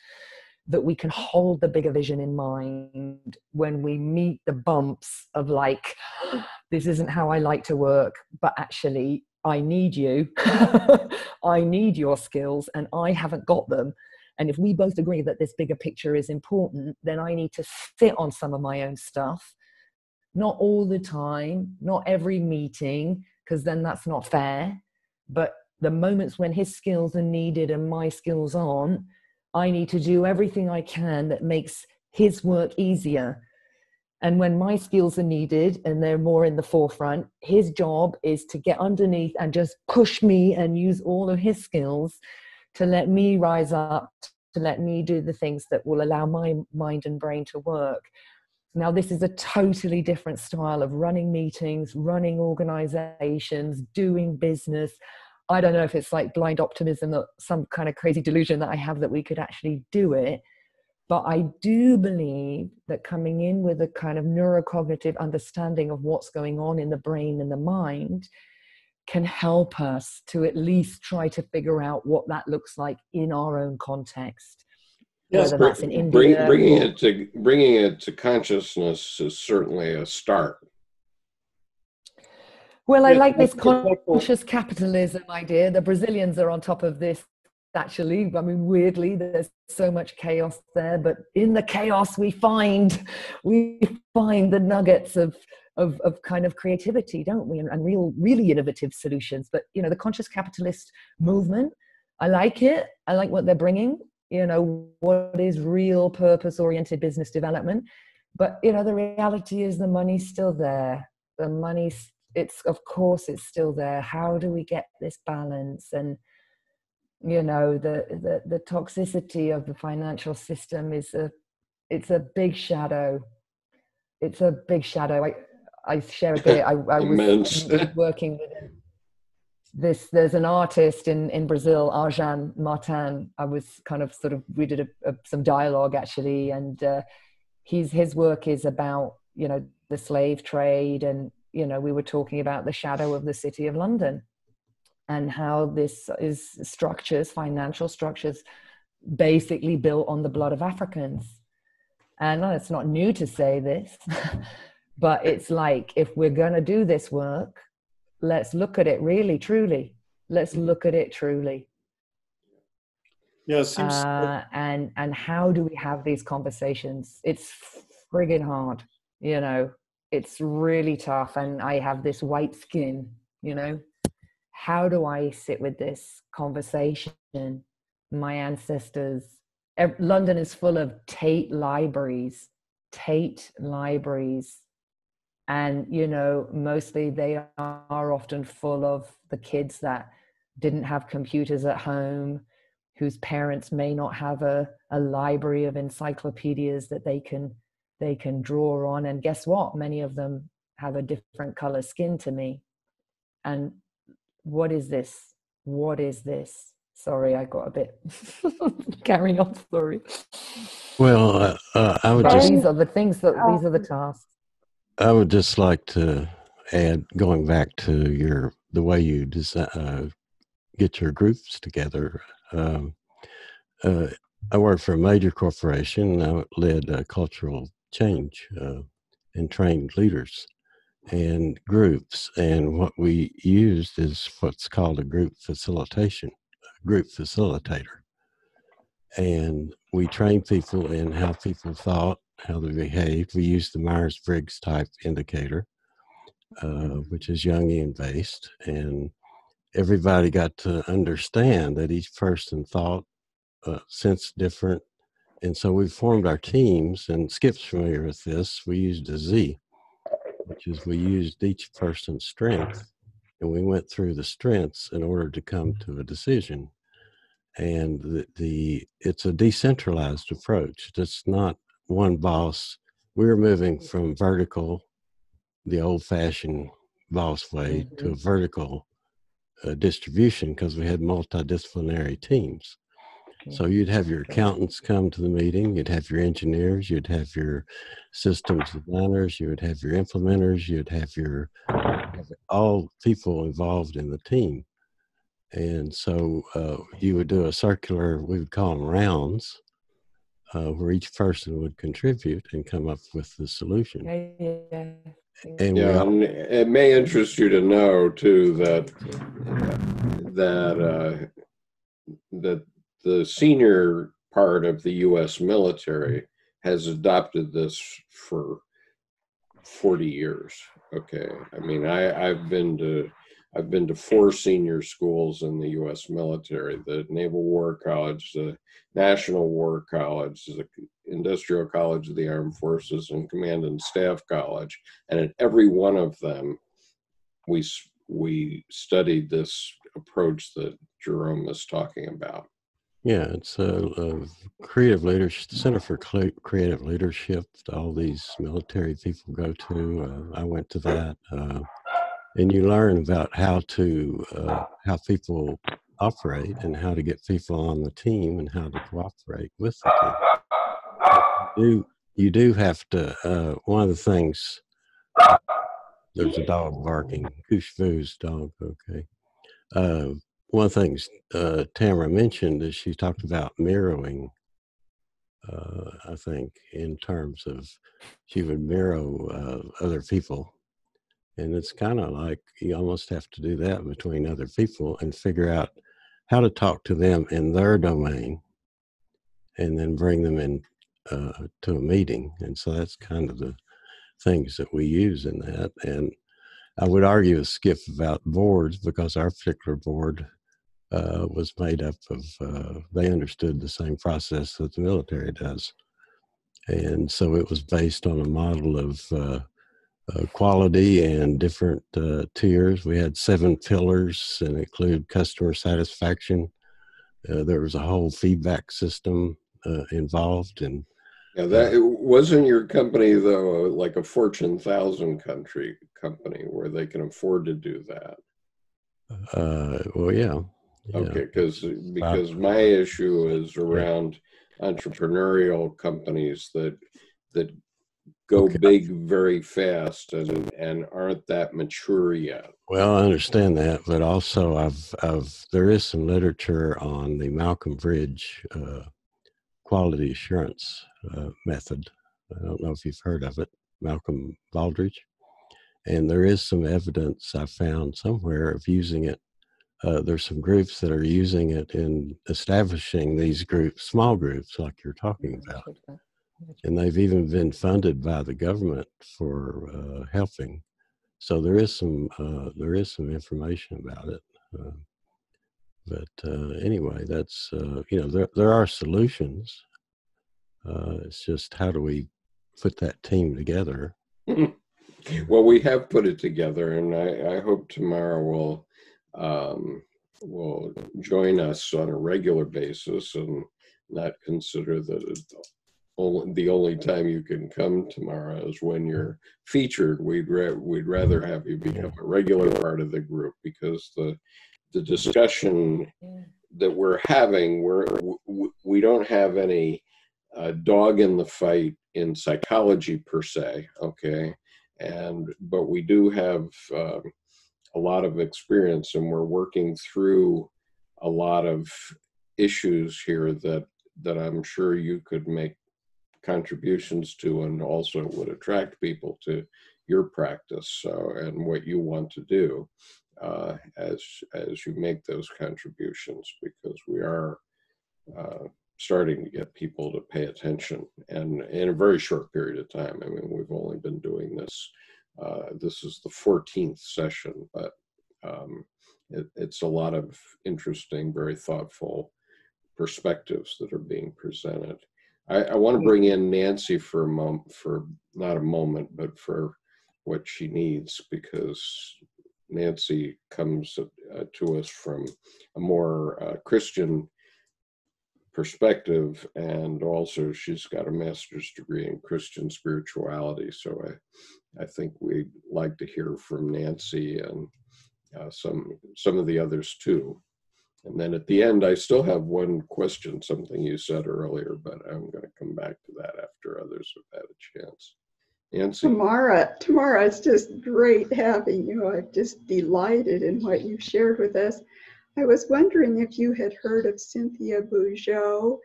that we can hold the bigger vision in mind when we meet the bumps of like, this isn't how I like to work, but actually I need you. I need your skills and I haven't got them. And if we both agree that this bigger picture is important, then I need to sit on some of my own stuff. Not all the time, not every meeting, because then that's not fair. But the moments when his skills are needed and my skills aren't, I need to do everything I can that makes his work easier. And when my skills are needed and they're more in the forefront, his job is to get underneath and just push me and use all of his skills to let me rise up, to let me do the things that will allow my mind and brain to work. Now, this is a totally different style of running meetings, running organizations, doing business. I don't know if it's like blind optimism, that some kind of crazy delusion that I have that we could actually do it. But I do believe that coming in with a kind of neurocognitive understanding of what's going on in the brain and the mind can help us to at least try to figure out what that looks like in our own context. Yes, whether that's in India. Bring, bringing it to bringing it to consciousness is certainly a start. Well, I like this conscious capitalism idea. The Brazilians are on top of this, actually. I mean, weirdly, there's so much chaos there, but in the chaos we find we find the nuggets of of, of kind of creativity, don't we? And, and real, really innovative solutions. But you know, the conscious capitalist movement, I like it. I like what they're bringing. You know, what is real purpose-oriented business development? But, you know, the reality is the money's still there. The money's, it's, of course, it's still there. How do we get this balance? And, you know, the, the, the toxicity of the financial system is a, it's a big shadow. It's a big shadow. I, I share a bit. I, I was working with him. This, there's an artist in, in Brazil, Arjan Martin. I was kind of sort of, we did a, a, some dialogue actually, and uh, he's, his work is about, you know, the slave trade. And, you know, we were talking about the shadow of the city of London and how this is structures, financial structures, basically built on the blood of Africans. And it's not new to say this, but it's like, if we're going to do this work, let's look at it really, truly. Let's look at it truly. Yeah, it seems uh, and, and how do we have these conversations? It's friggin' hard, you know. It's really tough, and I have this white skin, you know. How do I sit with this conversation? My ancestors. London is full of Tate libraries, Tate libraries. And, you know, mostly they are often full of the kids that didn't have computers at home, whose parents may not have a, a library of encyclopedias that they can, they can draw on. And guess what? Many of them have a different color skin to me. And what is this? What is this? Sorry, I got a bit carrying on. Sorry. Well, uh, uh, I would just... These are the things that, these are the tasks. I would just like to add, going back to your the way you design, uh, get your groups together. Um, uh, I worked for a major corporation. I led uh, cultural change uh, and trained leaders and groups. And what we used is what's called a group facilitation, a group facilitator. And we trained people in how people thought, how they behave. We use the Myers-Briggs type indicator, uh, which is Jungian based, and everybody got to understand that each person thought, uh, sensed different, and so we formed our teams. And Skip's familiar with this. We used a Z, which is we used each person's strength, and we went through the strengths in order to come to a decision. And the, the it's a decentralized approach. That's not one boss. We're moving from vertical, the old-fashioned boss way, mm-hmm. to a vertical uh, distribution, because we had multidisciplinary teams. Okay. So you'd have your accountants come to the meeting, you'd have your engineers, you'd have your systems designers, you would have your implementers, you'd have your all people involved in the team. And so uh, you would do a circular, we would call them rounds, Uh, where each person would contribute and come up with the solution. Yeah, and yeah, we, it may interest you to know too that that uh, that the senior part of the U S military has adopted this for forty years. Okay, I mean, I I've been to I've been to four senior schools in the U S military, the Naval War College, the National War College, the Industrial College of the Armed Forces, and Command and Staff College. And at every one of them, we, we studied this approach that Jerome is talking about. Yeah, it's a, a creative leadership center for creative leadership. All these military people go to. Uh, I went to that, uh, and you learn about how to uh, how people operate and how to get people on the team and how to cooperate with the team. You do, you do have to. Uh, one of the things. Uh, there's a dog barking. Kushboo's dog. Okay. Uh, One of the things uh, Tamara mentioned is she talked about mirroring, uh, I think, in terms of she would mirror uh, other people. And it's kind of like you almost have to do that between other people and figure out how to talk to them in their domain and then bring them in uh, to a meeting. And so that's kind of the things that we use in that. And I would argue with Skip about boards because our particular board Uh, was made up of, uh, they understood the same process that the military does. And so it was based on a model of uh, uh, quality and different uh, tiers. We had seven pillars and include customer satisfaction. Uh, there was a whole feedback system uh, involved. And yeah, that, it wasn't your company though, like a Fortune one thousand country company where they can afford to do that. Uh, well, yeah. Yeah. Okay, because because my issue is around entrepreneurial companies that that go okay. big very fast and and aren't that mature yet. Well, I understand that, but also I've I've there is some literature on the Malcolm Bridge uh, quality assurance uh, method. I don't know if you've heard of it, Malcolm Baldridge, and there is some evidence I found somewhere of using it. Uh, there's some groups that are using it in establishing these groups, small groups like you're talking about. And they've even been funded by the government for uh, helping. So there is some, uh, there is some information about it. Uh, but uh, anyway, that's, uh, you know, there, there are solutions. Uh, it's just how do we put that team together? Well, we have put it together, and I, I hope Tamara will um will join us on a regular basis and not consider that it's only, the only time you can come tomorrow is when you're featured. We'd, ra we'd rather have you become a regular part of the group because the the discussion that we're having, we're, we don't have any uh, dog in the fight in psychology per se, okay? And, but we do have um, a lot of experience, and we're working through a lot of issues here that that I'm sure you could make contributions to, and also would attract people to your practice. So, and what you want to do uh, as as you make those contributions, because we are uh, starting to get people to pay attention, and in a very short period of time. I mean, we've only been doing this. Uh, this is the fourteenth session, but um, it, it's a lot of interesting, very thoughtful perspectives that are being presented. I, I want to bring in Nancy for a moment, for not a moment, but for what she needs, because Nancy comes uh, to us from a more uh, Christian perspective, and also she's got a master's degree in Christian spirituality. So I I think we'd like to hear from Nancy and uh, some some of the others too. And then at the end, I still have one question, something you said earlier, but I'm going to come back to that after others have had a chance. Nancy? Tamara, Tamara, it's just great having you. I'm just delighted in what you've shared with us. I was wondering if you had heard of Cynthia Bourgeau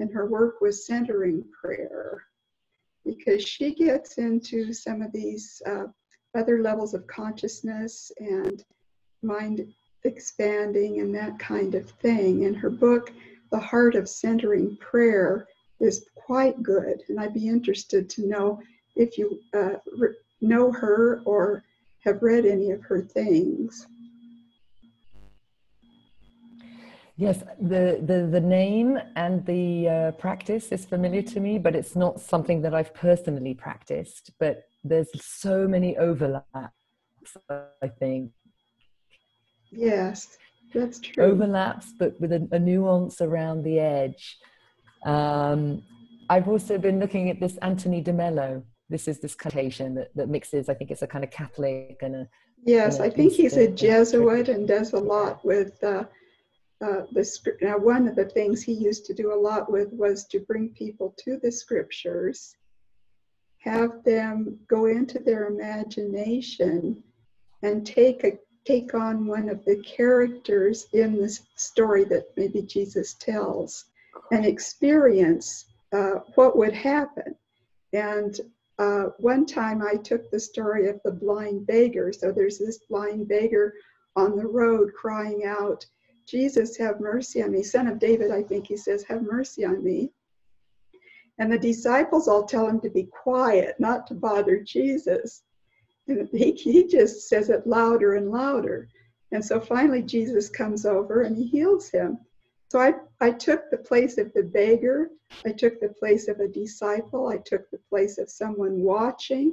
and her work with Centering Prayer, because she gets into some of these uh, other levels of consciousness and mind expanding and that kind of thing. And her book, The Heart of Centering Prayer, is quite good. And I'd be interested to know if you uh, know her or have read any of her things. Yes, the, the, the name and the uh, practice is familiar to me, but it's not something that I've personally practiced. But there's so many overlaps, I think. Yes, that's true. Overlaps, but with a, a nuance around the edge. Um, I've also been looking at this Anthony de Mello. This is this connotation that, that mixes, I think it's a kind of Catholic and a... Yes, and a, I think he's a Jesuit and does a lot with... Uh, Uh, the script. Now, one of the things he used to do a lot with was to bring people to the scriptures, have them go into their imagination, and take a take on one of the characters in this story that maybe Jesus tells, and experience uh, what would happen. And uh, one time, I took the story of the blind beggar. So there's this blind beggar on the road crying out, "Jesus, have mercy on me. Son of David," I think he says, "have mercy on me." And the disciples all tell him to be quiet, not to bother Jesus. And he, he just says it louder and louder. And so finally Jesus comes over and he heals him. So I, I took the place of the beggar. I took the place of a disciple. I took the place of someone watching.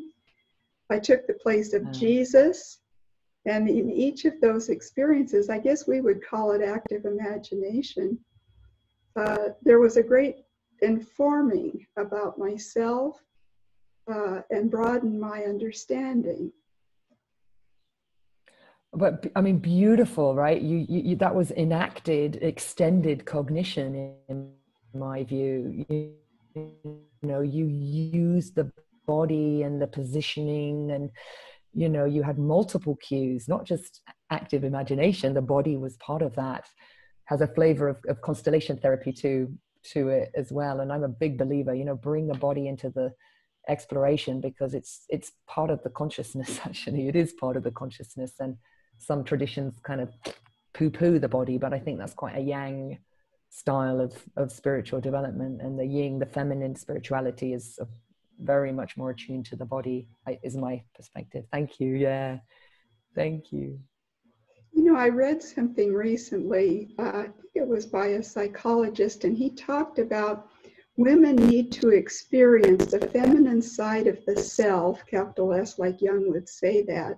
I took the place of oh. Jesus. And in each of those experiences, I guess we would call it active imagination, uh, there was a great informing about myself uh, and broadened my understanding. But I mean, beautiful, right? You, you, you that was enacted, extended cognition, in my view. You, you know, you used the body and the positioning and, you know, you had multiple cues, not just active imagination. The body was part of that. Has a flavor of, of constellation therapy to to it as well. And I'm a big believer, you know, bring the body into the exploration, because it's it's part of the consciousness. Actually, it is part of the consciousness. And some traditions kind of poo-poo the body, but I think that's quite a Yang style of of spiritual development. And the Yin, the feminine spirituality, is a, very much more attuned to the body, is my perspective. Thank you. Yeah, thank you. You know, I read something recently, uh, I think it was by a psychologist, and he talked about women need to experience the feminine side of the self, capital S, like Jung would say that.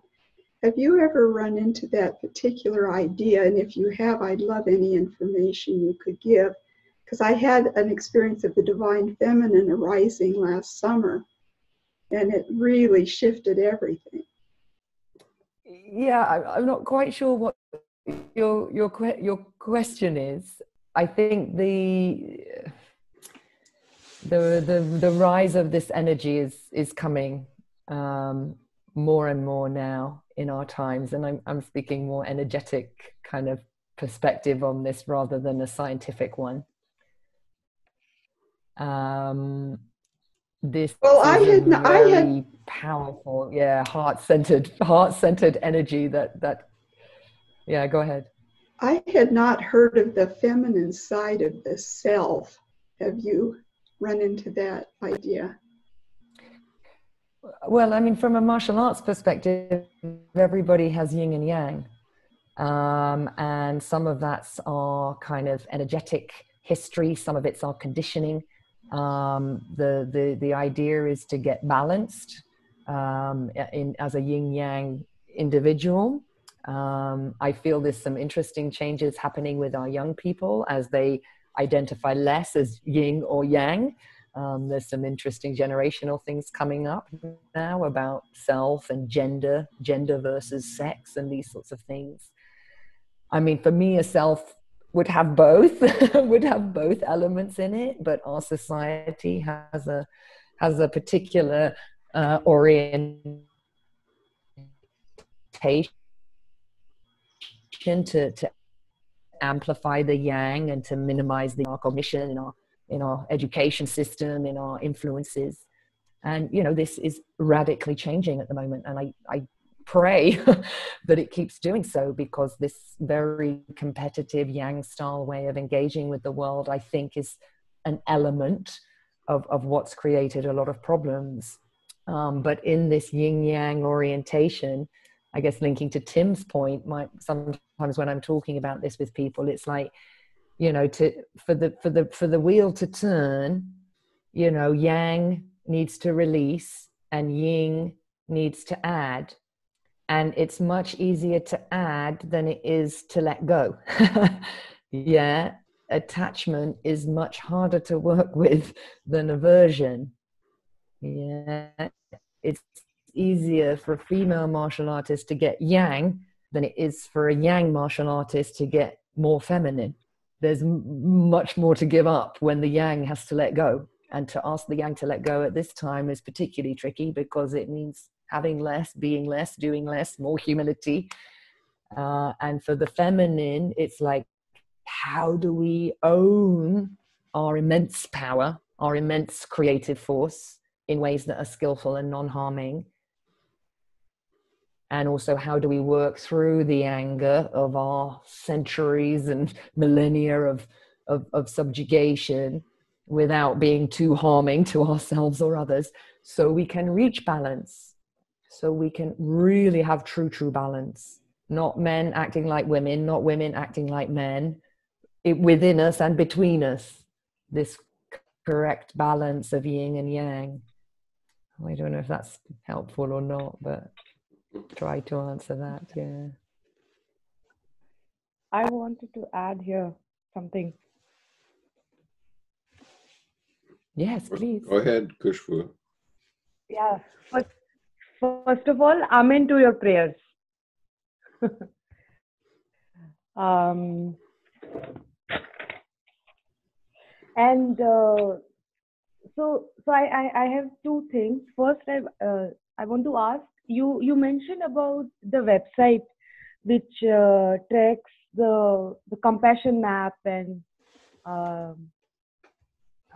Have you ever run into that particular idea? And if you have, I'd love any information you could give. Because I had an experience of the divine feminine arising last summer, and it really shifted everything. Yeah, I'm not quite sure what your your your question is. I think the the the, the rise of this energy is is coming um, more and more now in our times, and I'm I'm speaking more energetic kind of perspective on this rather than a scientific one. Um, this well, I had no, I had powerful, yeah, heart-centered, heart-centered energy. That that, yeah. Go ahead. I had not heard of the feminine side of the self. Have you run into that idea? Well, I mean, from a martial arts perspective, everybody has yin and yang, um, and some of that's our kind of energetic history. Some of it's our conditioning. Um, the, the, the idea is to get balanced um, in, as a yin-yang individual. Um, I feel there's some interesting changes happening with our young people as they identify less as yin or yang. Um, there's some interesting generational things coming up now about self and gender, gender versus sex and these sorts of things. I mean, for me, a self would have both, would have both elements in it, but our society has a, has a particular uh, orientation to, to amplify the yang and to minimize the cognition in our, in our education system, in our influences. And, you know, this is radically changing at the moment. And I, I pray that it keeps doing so, because this very competitive yang style way of engaging with the world, I think, is an element of, of what's created a lot of problems. Um, but in this yin yang orientation, I guess linking to Tim's point, my, sometimes when I'm talking about this with people, it's like you know, to for the for the for the wheel to turn, you know, yang needs to release and yin needs to add. And it's much easier to add than it is to let go. Yeah. Attachment is much harder to work with than aversion. Yeah. It's easier for a female martial artist to get yang than it is for a yang martial artist to get more feminine. There's m much more to give up when the yang has to let go. And to ask the yang to let go at this time is particularly tricky, because it means having less, being less, doing less, more humility. Uh, and for the feminine, it's like, how do we own our immense power, our immense creative force in ways that are skillful and non-harming? And also, how do we work through the anger of our centuries and millennia of, of, of subjugation without being too harming to ourselves or others, so we can reach balance, so we can really have true, true balance. Not men acting like women, not women acting like men, it, within us and between us, this correct balance of yin and yang. I don't know if that's helpful or not, but try to answer that, yeah. I wanted to add here something. Yes, please. Go ahead, Kushbu. Yeah, first, first of all, amen to your prayers. um, and uh, so, so I, I, I have two things. First, I, uh, I want to ask you. You mentioned about the website, which uh, tracks the the compassion map and uh,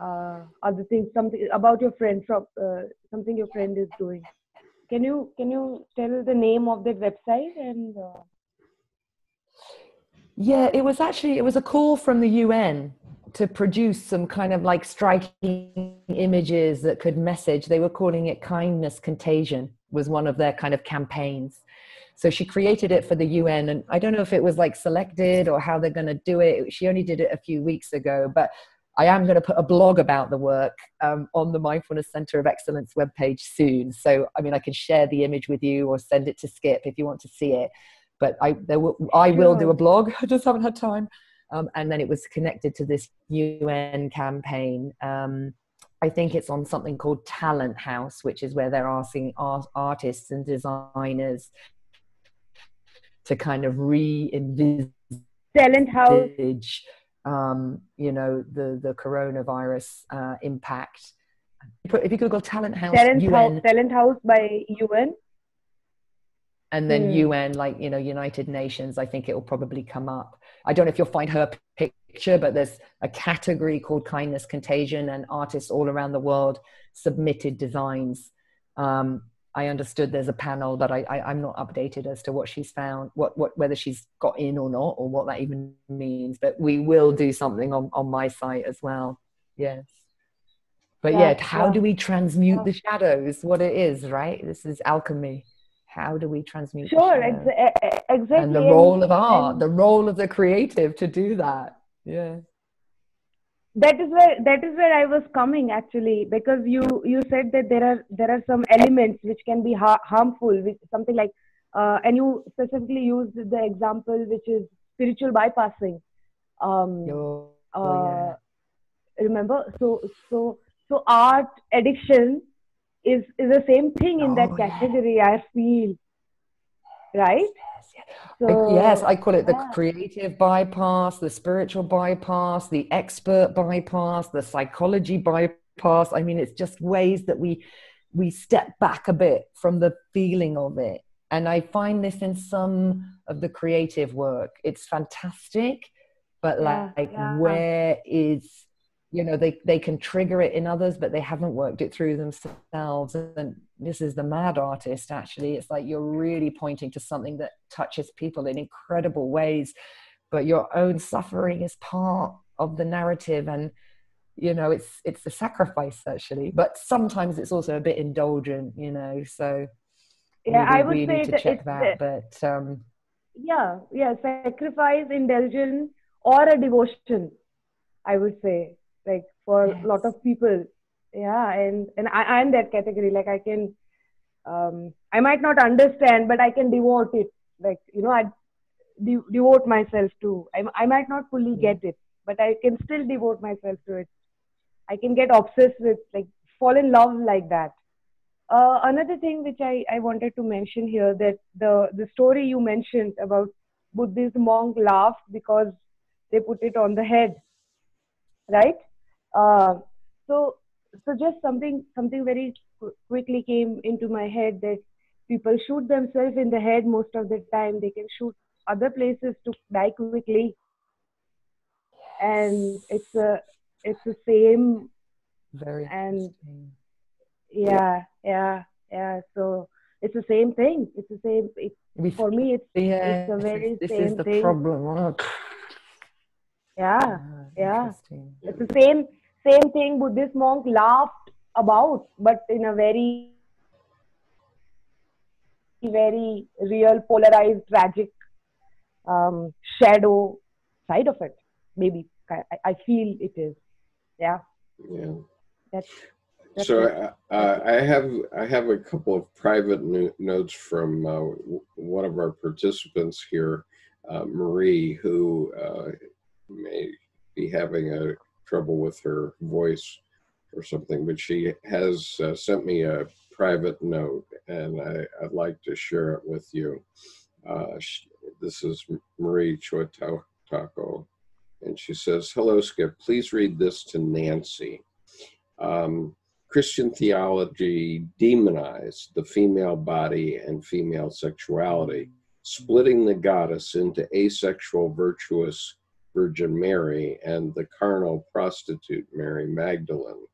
uh, other things. Something about your friend from uh, something your friend is doing. Can you, can you tell the name of the website? And uh... Yeah, it was actually, it was a call from the U N to produce some kind of like striking images that could message. They were calling it Kindness Contagion, was one of their kind of campaigns. So she created it for the U N, and I don't know if it was like selected or how they're going to do it. She only did it a few weeks ago, but I am going to put a blog about the work um, on the Mindfulness Center of Excellence webpage soon. So, I mean, I can share the image with you or send it to Skip if you want to see it. But I, there will, I will do a blog. I just haven't had time. Um, and then it was connected to this U N campaign. Um, I think it's on something called Talent House, which is where they're asking art, artists and designers to kind of re-envisage. Talent House. Um, you know, the, the coronavirus uh, impact. If you Google Talent House, Talent, U N, House, Talent House by U N. And then mm. U N, like, you know, United Nations, I think it will probably come up. I don't know if you'll find her picture, but there's a category called Kindness Contagion, and artists all around the world submitted designs. Um, I understood there's a panel, but I, I, I'm not updated as to what she's found, what, what, whether she's got in or not, or what that even means. But we will do something on, on my site as well. Yes. But yeah, yeah how yeah. do we transmute yeah. the shadows? What it is, right? This is alchemy. How do we transmute sure, the shadows? Ex exactly. And the role of art, and the role of the creative to do that. Yeah. That is where that is where I was coming, actually, because you you said that there are there are some elements which can be ha harmful, which something like, uh, and you specifically used the example which is spiritual bypassing. Um, oh, uh, yeah. Remember, so so so art addiction is is the same thing in oh, that category. Yeah. I feel right. So, yes, I call it the yeah. creative bypass, the spiritual bypass, the expert bypass, the psychology bypass. I mean, it's just ways that we we step back a bit from the feeling of it. And I find this in some of the creative work. It's fantastic, but like, yeah, yeah. where is, you know, they, they can trigger it in others, but they haven't worked it through themselves. And this is the mad artist, actually. It's like you're really pointing to something that touches people in incredible ways, but your own suffering is part of the narrative. And, you know, it's, it's a sacrifice, actually. But sometimes it's also a bit indulgent, you know, so yeah, I would say to check that. But um, yeah, yeah, sacrifice, indulgence, or a devotion, I would say, like for yes. a lot of people. Yeah, and, and I, I'm that category. Like I can, um, I might not understand, but I can devote it. Like, you know, I de devote myself to, I, I might not fully get it, but I can still devote myself to it. I can get obsessed with, like, fall in love like that. Uh, another thing which I, I wanted to mention here, that the, the story you mentioned about Buddhist monk laughed because they put it on the head, right? Uh, so, so just something, something very qu quickly came into my head, that people shoot themselves in the head most of the time. They can shoot other places to die quickly. And it's a, it's the same. Very and yeah, yeah, yeah. So it's the same thing. It's the same. It, we, for me, it's, yeah, it's the very this same is the thing. Problem. Wow. Yeah, ah, yeah. It's the same, same thing. Buddhist monk laughed about, but in a very, very real, polarized, tragic um, shadow side of it. Maybe I, I feel it is. Yeah. Yeah. That's, that's so I, uh, I have I have a couple of private notes from uh, one of our participants here, uh, Marie, who uh, may be having a trouble with her voice or something, but she has uh, sent me a private note, and I, I'd like to share it with you. Uh, she, this is Marie Chuatako. And she says, hello, Skip, please read this to Nancy. Um, Christian theology demonized the female body and female sexuality, splitting the goddess into asexual, virtuous Virgin Mary and the carnal prostitute Mary Magdalene.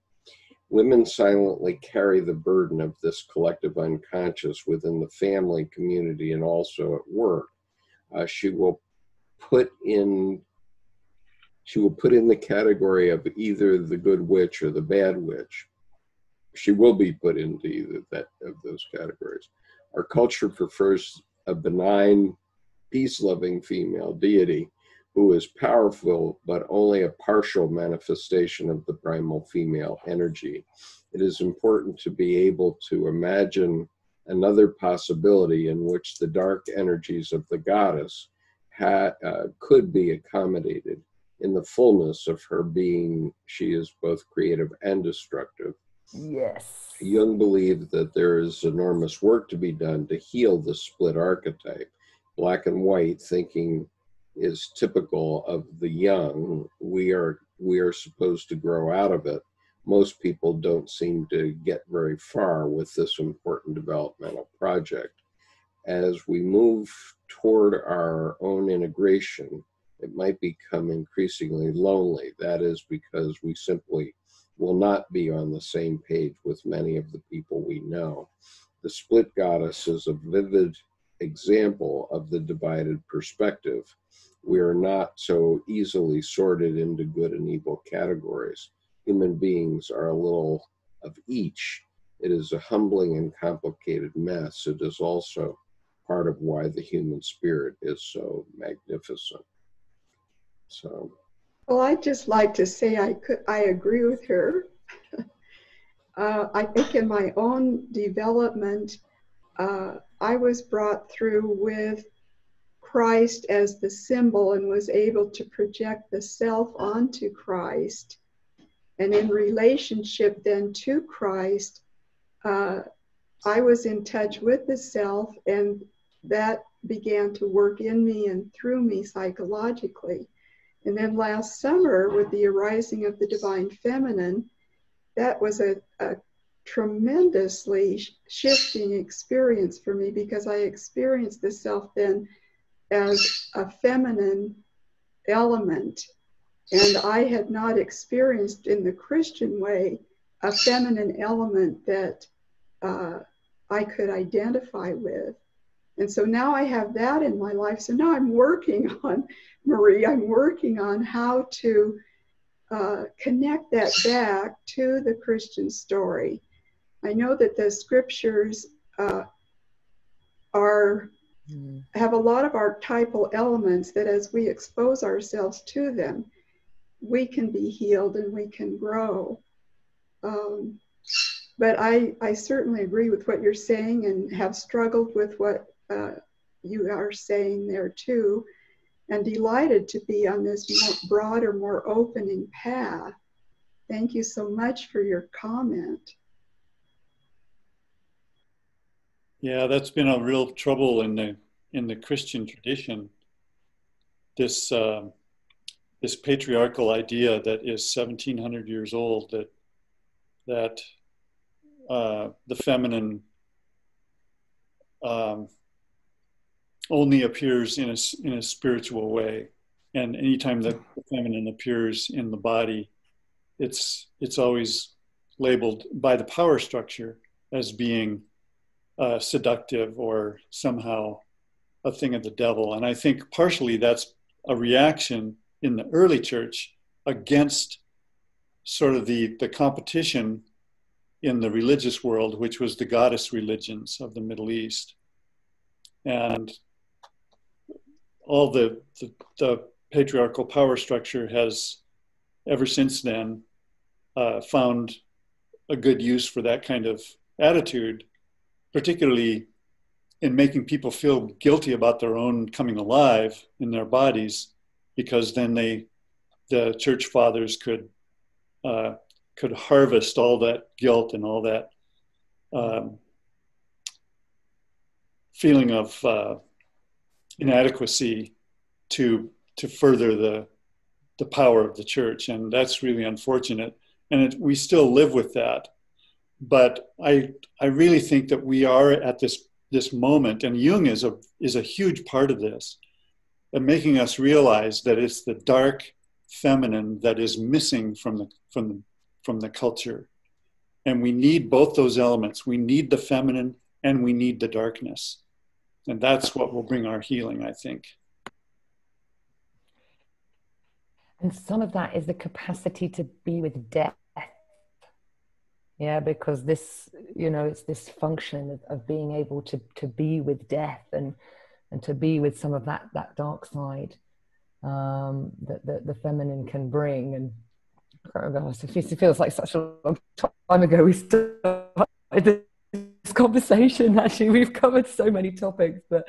Women silently carry the burden of this collective unconscious within the family, community, and also at work. Uh, she will put in She will put in the category of either the good witch or the bad witch. She will be put into either that of those categories. Our culture prefers a benign, peace-loving female deity who is powerful, but only a partial manifestation of the primal female energy. It is important to be able to imagine another possibility in which the dark energies of the goddess ha- uh, could be accommodated. In the fullness of her being, she is both creative and destructive. Yes. Jung believed that there is enormous work to be done to heal the split archetype. Black and white thinking is typical of the Jung. We are, we are supposed to grow out of it. Most people don't seem to get very far with this important developmental project. As we move toward our own integration, it might become increasingly lonely. That is because we simply will not be on the same page with many of the people we know. The split goddess is a vivid example of the divided perspective. We are not so easily sorted into good and evil categories. Human beings are a little of each. It is a humbling and complicated mess. It is also part of why the human spirit is so magnificent. So. Well, I'd just like to say I could, I agree with her. uh, I think in my own development, uh, I was brought through with Christ as the symbol and was able to project the self onto Christ. And in relationship then to Christ, uh, I was in touch with the self, and that began to work in me and through me psychologically. And then last summer, with the arising of the divine feminine, that was a, a tremendously shifting experience for me, because I experienced the self then as a feminine element. And I had not experienced in the Christian way a feminine element that uh, I could identify with. And so now I have that in my life. So now I'm working on, Marie, I'm working on how to uh, connect that back to the Christian story. I know that the scriptures uh, are mm. have a lot of archetypal elements that as we expose ourselves to them, we can be healed and we can grow. Um, but I, I certainly agree with what you're saying and have struggled with what uh, you are saying there too, and delighted to be on this more broader, more opening path. Thank you so much for your comment. Yeah, that's been a real trouble in the in the Christian tradition. This uh, this patriarchal idea that is seventeen hundred years old, that that uh, the feminine um, only appears in a in a spiritual way, and anytime that the feminine appears in the body, it's it's always labeled by the power structure as being Uh, seductive or somehow a thing of the devil. And I think partially that's a reaction in the early church against sort of the, the competition in the religious world, which was the goddess religions of the Middle East. And all the, the, the patriarchal power structure has ever since then uh, found a good use for that kind of attitude, particularly in making people feel guilty about their own coming alive in their bodies, because then they, the church fathers could uh, could harvest all that guilt and all that um, feeling of uh, inadequacy to to further the the power of the church, and that's really unfortunate. And it, we still live with that. But I, I really think that we are at this, this moment, and Jung is a, is a huge part of this, and making us realize that it's the dark feminine that is missing from the, from the, from the culture. And we need both those elements. We need the feminine and we need the darkness. And that's what will bring our healing, I think. And some of that is the capacity to be with death. Yeah, because this, you know, it's this function of, of being able to, to be with death and and to be with some of that, that dark side um, that, that the feminine can bring. And oh gosh, it feels like such a long time ago we started this conversation. Actually, we've covered so many topics, but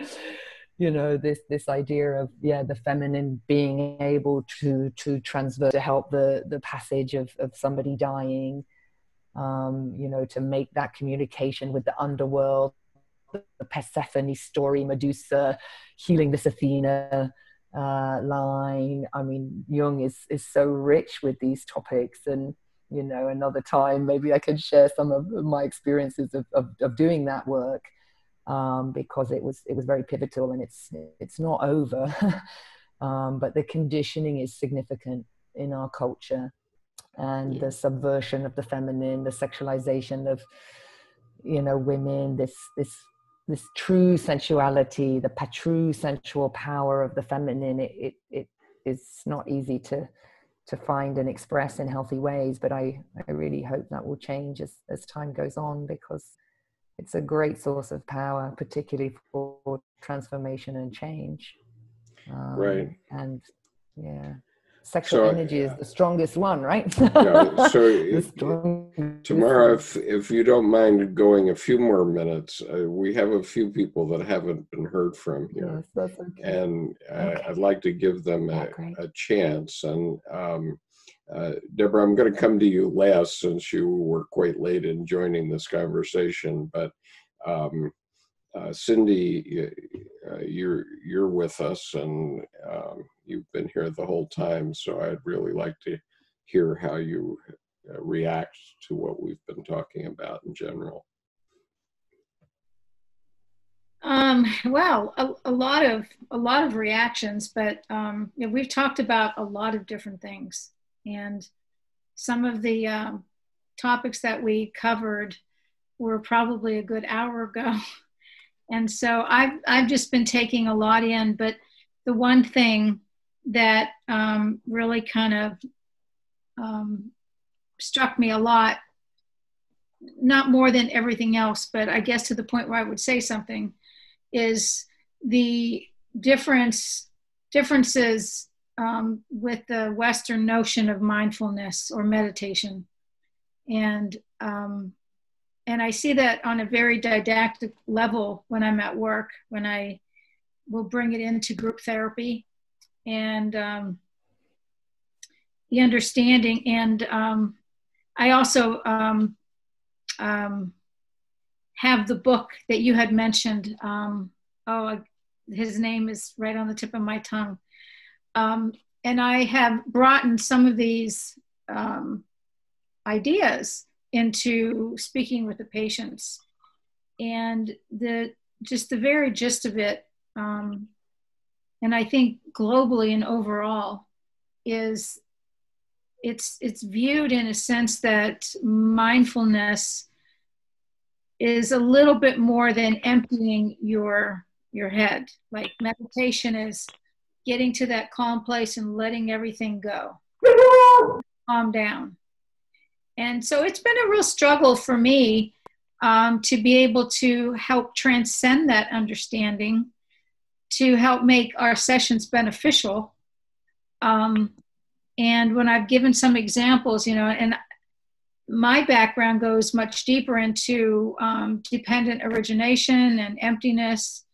you know, this this idea of yeah, the feminine being able to to transfer, to help the the passage of of somebody dying. Um, you know, to make that communication with the underworld, the Persephone story, Medusa, healing this Athena uh, line. I mean, Jung is, is so rich with these topics, and, you know, another time maybe I can share some of my experiences of, of, of doing that work um, because it was, it was very pivotal, and it's, it's not over. um, but the conditioning is significant in our culture. And the subversion of the feminine, the sexualization of, you know, women, this this this true sensuality, the true sensual power of the feminine, it, it it is not easy to to find and express in healthy ways. But I, I really hope that will change as, as time goes on, because it's a great source of power, particularly for transformation and change. Um, right. And yeah. Sexual so, energy is the strongest one, right? Yeah, so if, Tamara, if, if you don't mind going a few more minutes, uh, we have a few people that haven't been heard from here. Yes, that's okay. And uh, okay. I'd like to give them a, a chance. And um, uh, Deborah, I'm going to come to you last, since you were quite late in joining this conversation. But um, uh, Cindy, uh, you're, you're with us, and um, you've been here the whole time, so I'd really like to hear how you uh, react to what we've been talking about in general. Um, well, a, a lot of a lot of reactions, but um, you know, we've talked about a lot of different things, and some of the um, topics that we covered were probably a good hour ago, and so I've I've just been taking a lot in, but the one thing that um, really kind of um, struck me a lot, not more than everything else, but I guess to the point where I would say something, is the difference differences um, with the Western notion of mindfulness or meditation. And, um, and I see that on a very didactic level when I'm at work, when I will bring it into group therapy, and um, the understanding. And um, I also um, um, have the book that you had mentioned. Um, oh, his name is right on the tip of my tongue. Um, and I have brought in some of these um, ideas into speaking with the patients. And the just the very gist of it, um, and I think globally and overall, is it's, it's viewed in a sense that mindfulness is a little bit more than emptying your, your head. Like meditation is getting to that calm place and letting everything go, calm down. And so it's been a real struggle for me um, to be able to help transcend that understanding, to help make our sessions beneficial. Um, and when I've given some examples, you know, and my background goes much deeper into um, dependent origination and emptiness.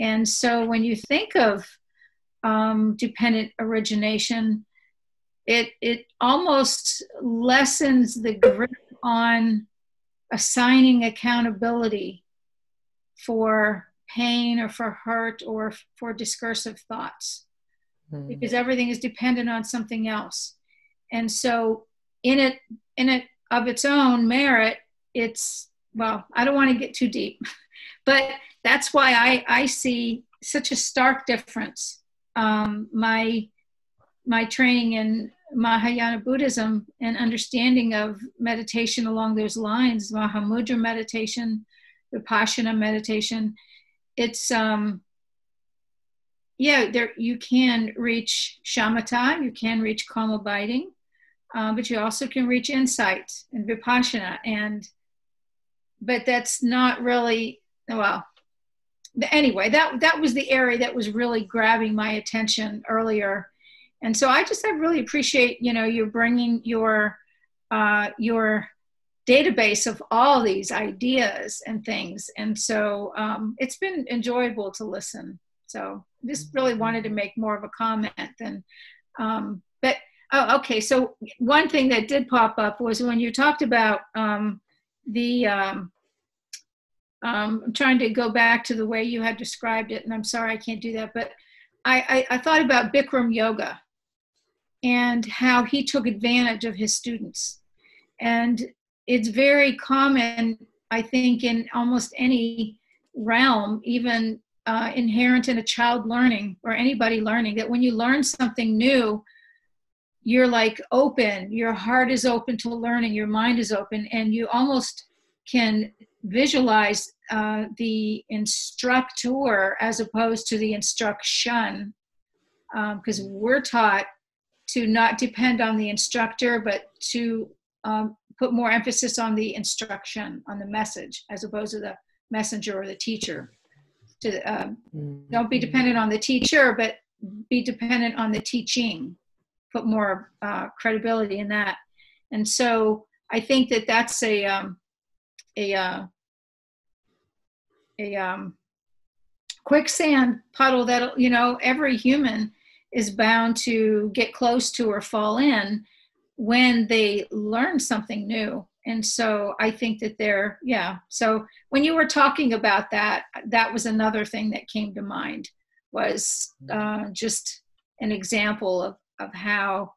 And so when you think of um, dependent origination, it, it almost lessens the grip on assigning accountability for pain or for hurt or for discursive thoughts, mm. because everything is dependent on something else. And so in it, in it of its own merit, it's, well, I don't want to get too deep, but that's why I, I see such a stark difference. Um, my, my training in Mahayana Buddhism and understanding of meditation along those lines, Mahamudra meditation, Vipassana meditation, it's, um, yeah, there, you can reach shamatha, you can reach calm abiding, uh, but you also can reach insight and Vipassana. And, but that's not really, well, anyway, that, that was the area that was really grabbing my attention earlier. And so I just I really appreciate, you know, you're bringing your, uh, your database of all these ideas and things. And so um, it's been enjoyable to listen. So just really wanted to make more of a comment than, um, but, oh, okay. So one thing that did pop up was when you talked about um, the, um, um, I'm trying to go back to the way you had described it, and I'm sorry I can't do that, but I, I, I thought about Bikram yoga and how he took advantage of his students. And it's very common, I think, in almost any realm, even uh, inherent in a child learning or anybody learning, that when you learn something new, you're like open, your heart is open to learning, your mind is open, and you almost can visualize uh, the instructor as opposed to the instruction, because um, we're taught to not depend on the instructor, but to um, put more emphasis on the instruction, on the message, as opposed to the messenger or the teacher. To, uh, don't be dependent on the teacher, but be dependent on the teaching. Put more uh, credibility in that. And so I think that that's a, um, a, uh, a um, quicksand puddle that, you know, every human is bound to get close to or fall in when they learn something new. And so I think that they're, yeah. So when you were talking about that, that was another thing that came to mind, was uh, just an example of, of how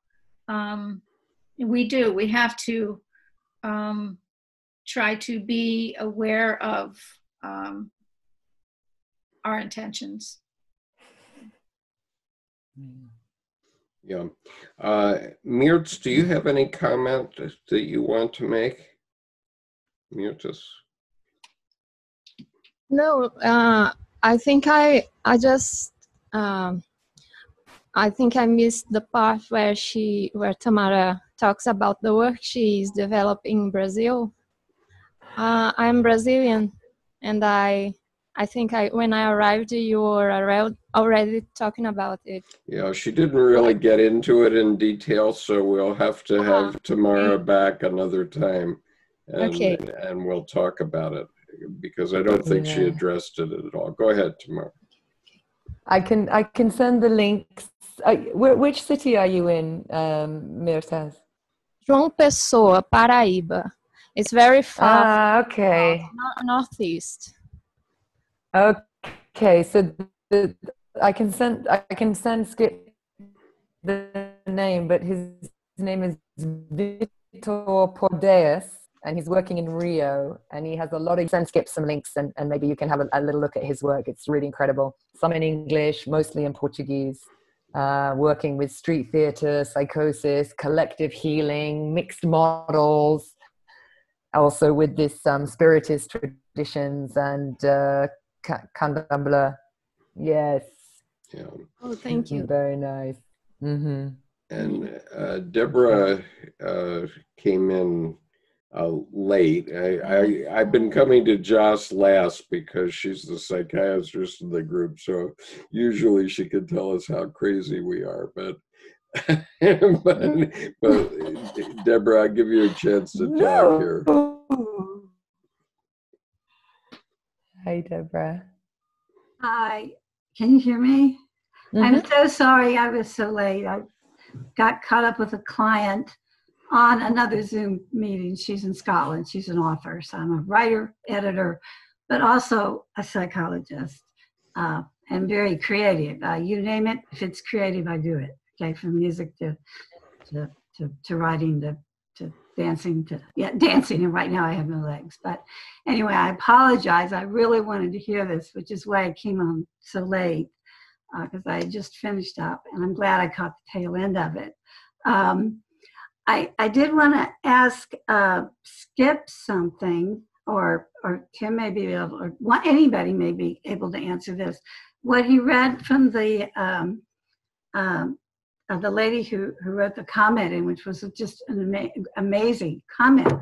um, we do, we have to um, try to be aware of um, our intentions. Yeah. Uh, Mirtz, do you have any comment that you want to make? Mirtz? No, uh, I think I, I just, um, I think I missed the part where she, where Tamara talks about the work she is developing in Brazil. Uh, I'm Brazilian, and I I think I, when I arrived, you were already talking about it. Yeah, she didn't really get into it in detail, so we'll have to have uh-huh. Tamara back another time. And, okay. and we'll talk about it, because I don't think yeah. she addressed it at all. Go ahead, Tamara. I can, I can send the links. I, where, which city are you in, um, Mirtas? João Pessoa, Paraíba. It's very far ah, okay. north, northeast. Okay, so the, I can send I can send Skip the name, but his, his name is Vitor Pordeas, and he's working in Rio, and he has a lot of send Skip some links, and, and maybe you can have a, a little look at his work. It's really incredible. Some in English, mostly in Portuguese, uh, working with street theater, psychosis, collective healing, mixed models, also with this um, spiritist traditions and uh, candomblé. Yes. Yeah. Oh, thank you. Very nice. Mm-hmm. And uh, Deborah uh, came in uh, late. I, I, I've been coming to Joss last because she's the psychiatrist in the group, so usually she can tell us how crazy we are, but but, but Deborah, I'll give you a chance to no. talk here. Hi, Deborah. Hi. Can you hear me? Mm-hmm. I'm so sorry I was so late. I got caught up with a client on another Zoom meeting. She's in Scotland. She's an author, so I'm a writer, editor, but also a psychologist uh, and very creative. Uh, you name it. If it's creative, I do it. Okay, from music to to, to, to writing to, to dancing to yeah dancing, and right now I have no legs. But anyway, I apologize. I really wanted to hear this, which is why I came on so late, because uh, I had just finished up, and I'm glad I caught the tail end of it. Um, I I did want to ask uh, Skip something, or or Tim may be able, or anybody may be able to answer this. What he read from the um, um, Uh, the lady who, who wrote the comment, in which was just an ama amazing comment,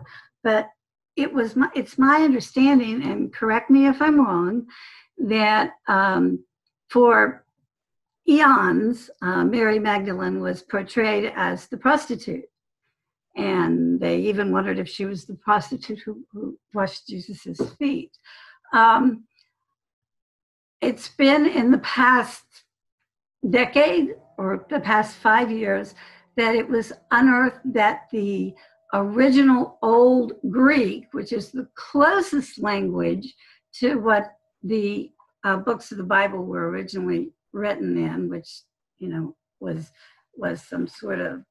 but it was my, it's my understanding, and correct me if I'm wrong, that um, for eons, uh, Mary Magdalene was portrayed as the prostitute, and they even wondered if she was the prostitute who, who washed Jesus's feet. Um, it's been in the past decade, or the past five years, that it was unearthed that the original Old Greek, which is the closest language to what the uh, books of the Bible were originally written in, which, you know, was, was some sort of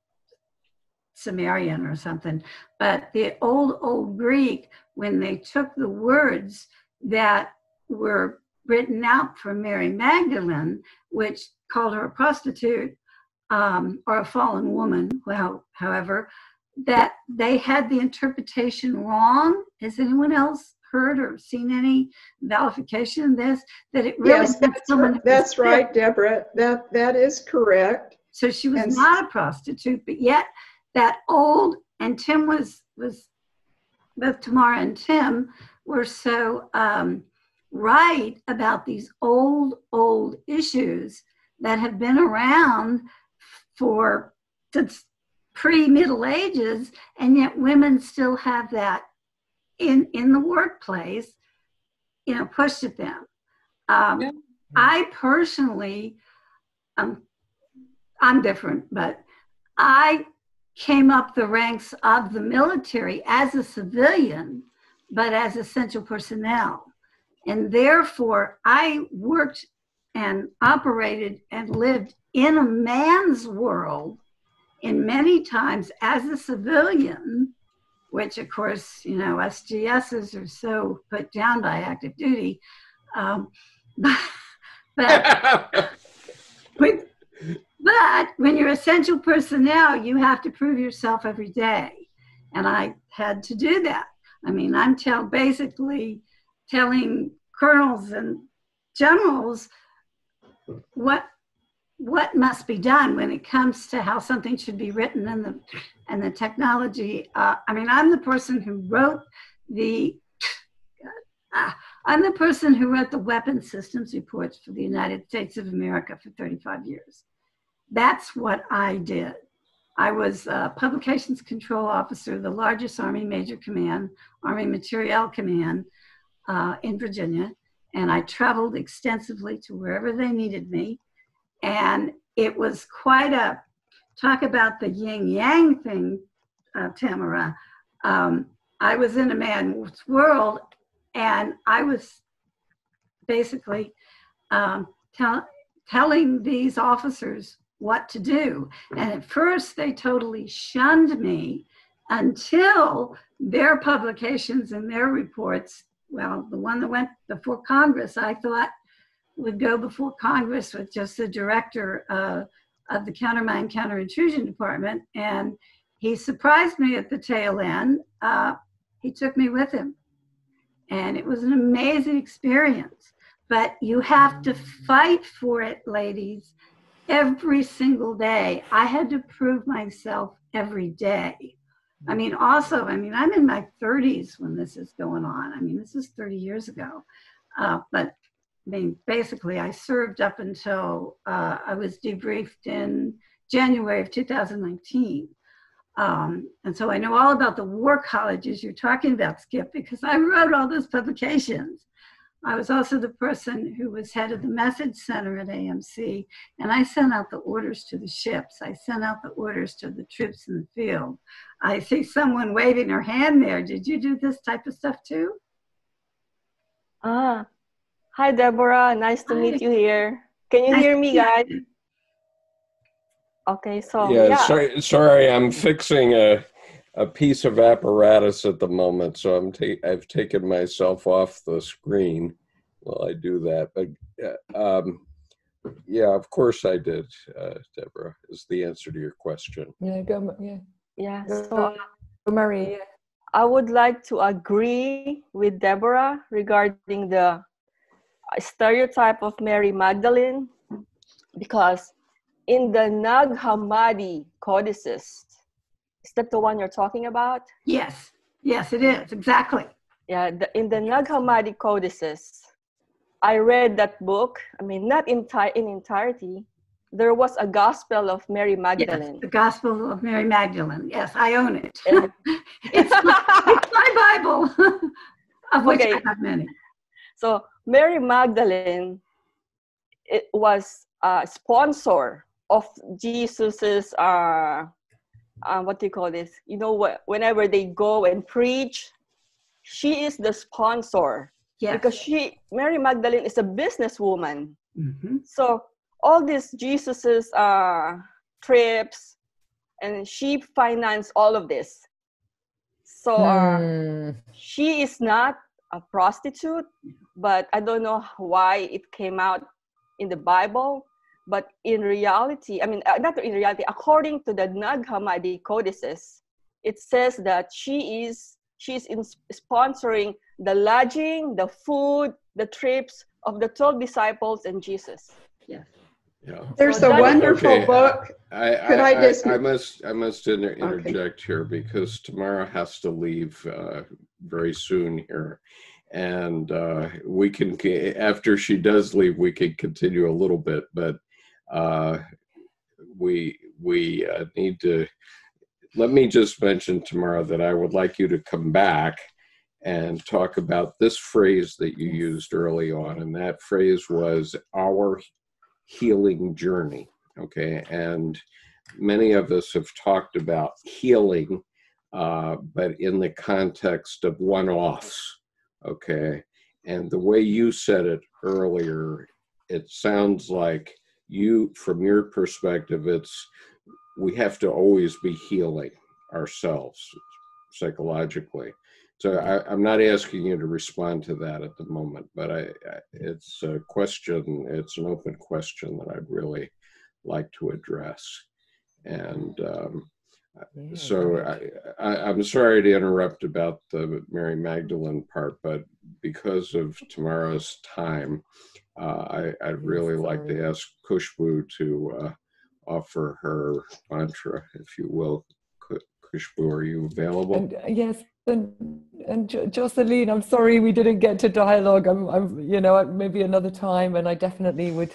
Sumerian or something. But the old, old Greek, when they took the words that were written out for Mary Magdalene, which called her a prostitute um, or a fallen woman, well, however, that they had the interpretation wrong. Has anyone else heard or seen any validification of this? That it really yes, that's, right, that's right, Deborah. That, that is correct. So she was and not a prostitute, but yet that old, and Tim was, was both Tamara and Tim were so um, right about these old, old issues that have been around for since pre-Middle Ages, and yet women still have that in, in the workplace, you know, pushed at them. Um, yeah. I personally, um, I'm different, but I came up the ranks of the military as a civilian, but as essential personnel. And therefore, I worked and operated and lived in a man's world, in many times as a civilian, which of course, you know, S G Ss are so put down by active duty. Um, but, but, when, but when you're essential personnel, you have to prove yourself every day. And I had to do that. I mean, I'm tell, basically telling colonels and generals what what must be done when it comes to how something should be written, and the and the technology. Uh, I mean, I'm the person who wrote the Ah, I'm the person who wrote the weapons systems reports for the United States of America for thirty-five years. That's what I did. I was a publications control officer of the largest Army Major Command, Army Materiel Command uh, in Virginia. And I traveled extensively to wherever they needed me. And it was quite a, talk about the yin-yang thing, uh, Tamara. Um, I was in a man's world, and I was basically um, tell, telling these officers what to do. And at first, they totally shunned me until their publications and their reports, well, the one that went before Congress, I thought would go before Congress with just the director uh, of the Countermine Counterintrusion Department. And he surprised me at the tail end. Uh, he took me with him. And it was an amazing experience. But you have to fight for it, ladies, every single day. I had to prove myself every day. I mean, also, I mean, I'm in my thirties when this is going on. I mean, this is thirty years ago. Uh, but I mean, basically, I served up until uh, I was debriefed in January of two thousand nineteen. Um, and so I know all about the war colleges you're talking about, Skip, because I wrote all those publications. I was also the person who was head of the Message Center at A M C, and I sent out the orders to the ships. I sent out the orders to the troops in the field. I see someone waving her hand there. Did you do this type of stuff too? Ah, hi, Deborah. Nice to meet you here. Can you hear me, guys? Okay, so yeah, yeah. Sorry, sorry, I'm fixing a a piece of apparatus at the moment, so I'm ta- I've taken myself off the screen while I do that. But um, yeah, of course I did, uh, Deborah. Is the answer to your question? Yeah, go, yeah, yeah. So, go, Marie, I would like to agree with Deborah regarding the stereotype of Mary Magdalene, because in the Nag Hammadi codices, is that the one you're talking about? Yes, yes, it is, exactly. Yeah, the, in the Nag Hammadi codices, I read that book, I mean, not in, in entirety, there was a Gospel of Mary Magdalene. Yes, the Gospel of Mary Magdalene, yes, I own it. It's, my, it's my Bible, of which okay. I have many. So Mary Magdalene, it was a sponsor of Jesus's, uh, uh, what do you call this? You know, wh whenever they go and preach, she is the sponsor. Yes. Because she, Mary Magdalene is a businesswoman. Mm-hmm. So all these Jesus's uh, trips, and she financed all of this. So uh, mm. she is not a prostitute, but I don't know why it came out in the Bible. But in reality, I mean, not in reality, according to the Nag Hammadi codices, it says that she is she's in sponsoring the lodging, the food, the trips of the twelve disciples and Jesus. Yeah. Yeah. There's so a wonderful okay. book. I, I, Could I, I just I, I must I must inter interject okay. here, because Tamara has to leave uh, very soon here. And uh, we can, after she does leave, we can continue a little bit, but uh, we, we uh, need to, let me just mention, Tamara, that I would like you to come back and talk about this phrase that you used early on. And that phrase was our healing journey. Okay. And many of us have talked about healing, uh, but in the context of one-offs. Okay, and the way you said it earlier, it sounds like you, from your perspective, it's we have to always be healing ourselves psychologically. So I, I'm not asking you to respond to that at the moment, but I, I, it's a question, it's an open question that I'd really like to address. And um, so I, I, I'm sorry to interrupt about the Mary Magdalene part, but because of Tamara's time, uh, I, I'd really like to ask Kushbu to uh, offer her mantra, if you will. Kushbu, are you available? And, uh, yes, And, and jo Jocelyn, I'm sorry we didn't get to dialogue. I'm, I'm, you know, maybe another time, and I definitely would,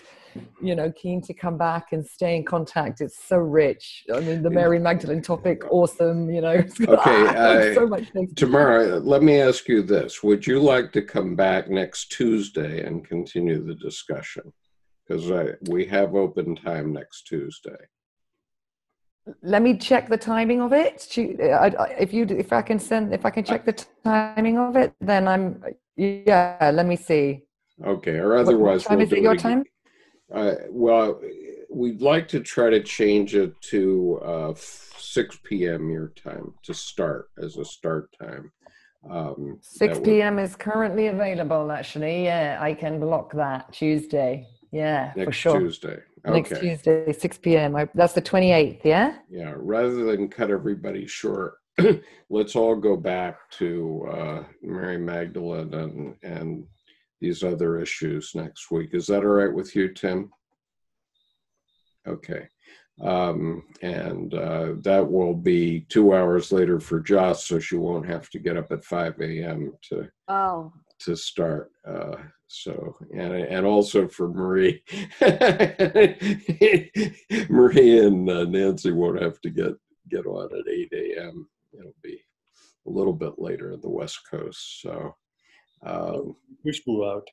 you know, keen to come back and stay in contact. It's so rich. I mean, the Mary Magdalene topic, awesome, you know. Okay, uh, so much things. Tamara, let me ask you this. Would you like to come back next Tuesday and continue the discussion? Because we have open time next Tuesday. Let me check the timing of it. If you, if I can send, if I can check the timing of it, then I'm, yeah, let me see. Okay, or otherwise. What time we'll is it your time? Uh, well, we'd like to try to change it to uh, six p m your time to start as a start time. Um, six p m is currently available, actually. Yeah, I can block that Tuesday. Yeah, for sure. Next Tuesday. Okay. Next Tuesday, six p m That's the twenty-eighth, yeah? Yeah, rather than cut everybody short, let's all go back to uh, Mary Magdalene and, and these other issues next week. Is that all right with you, Tim? Okay. Um, and uh, that will be two hours later for Joss, so she won't have to get up at five a m to... Oh. to start. Uh, so, and, and also for Marie, Marie and uh, Nancy won't have to get, get on at eight a m It'll be a little bit later in the West Coast. So, um, Kushbu out.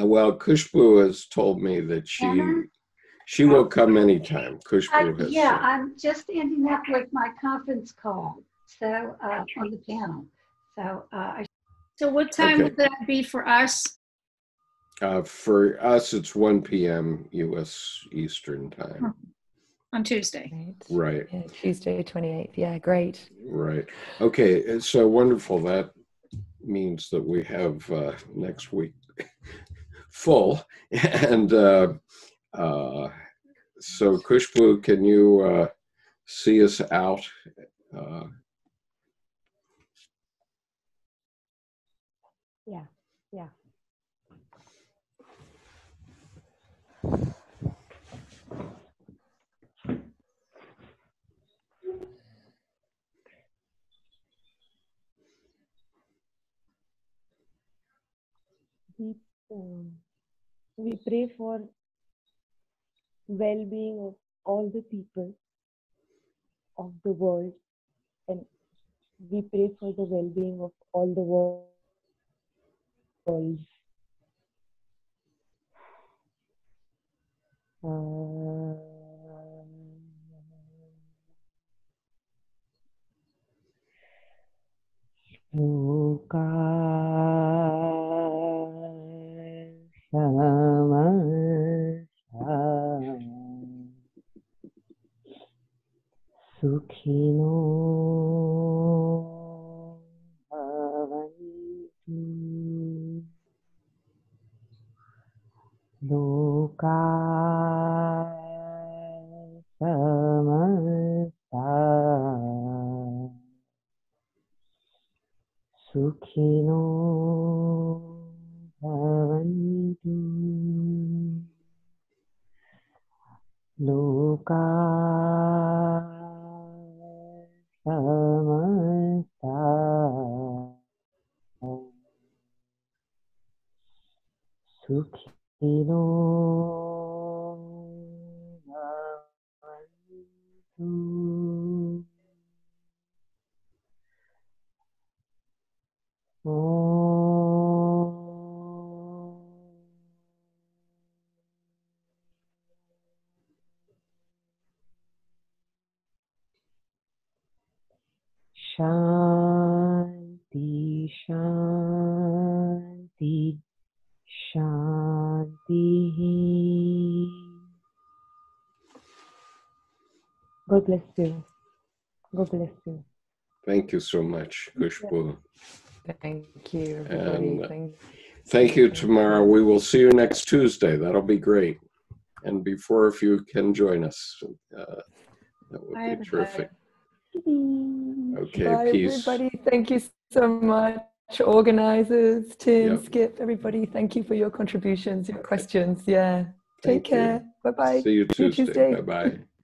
Uh, well, Kushbu has told me that she, Anna? she will come anytime. Kushbu has. Yeah, said. I'm just ending up with my conference call. So, uh, on the panel. So, uh, I So what time okay. would that be for us? Uh, for us, it's one p m U S Eastern time. On Tuesday. Right. Yeah, Tuesday, twenty-eighth. Yeah, great. Right. Okay, it's so wonderful. That means that we have uh, next week full. And uh, uh, so, Kushbu, can you uh, see us out? Uh, Yeah, yeah. We, um, we pray for well-being of all the people of the world, and we pray for the well-being of all the world. Um, Sukhino Bhavantu Loka samasta sukhino bhavantu Loka samasta sukhino Dino Navantu Om Shanti Shanti Shanti. God bless you. God bless you. Thank you so much, Kushbu. Thank you. And thank, thank you, Tamara. We will see you next Tuesday. That'll be great. And before, if you can join us, uh, that would bye, be terrific. Bye. Okay, bye, peace. Everybody, thank you so much. Organizers, Tim, yep. Skip, everybody, thank you for your contributions, your questions. Yeah, take thank care. You. Bye bye. See you Tuesday. Tuesday. Bye bye.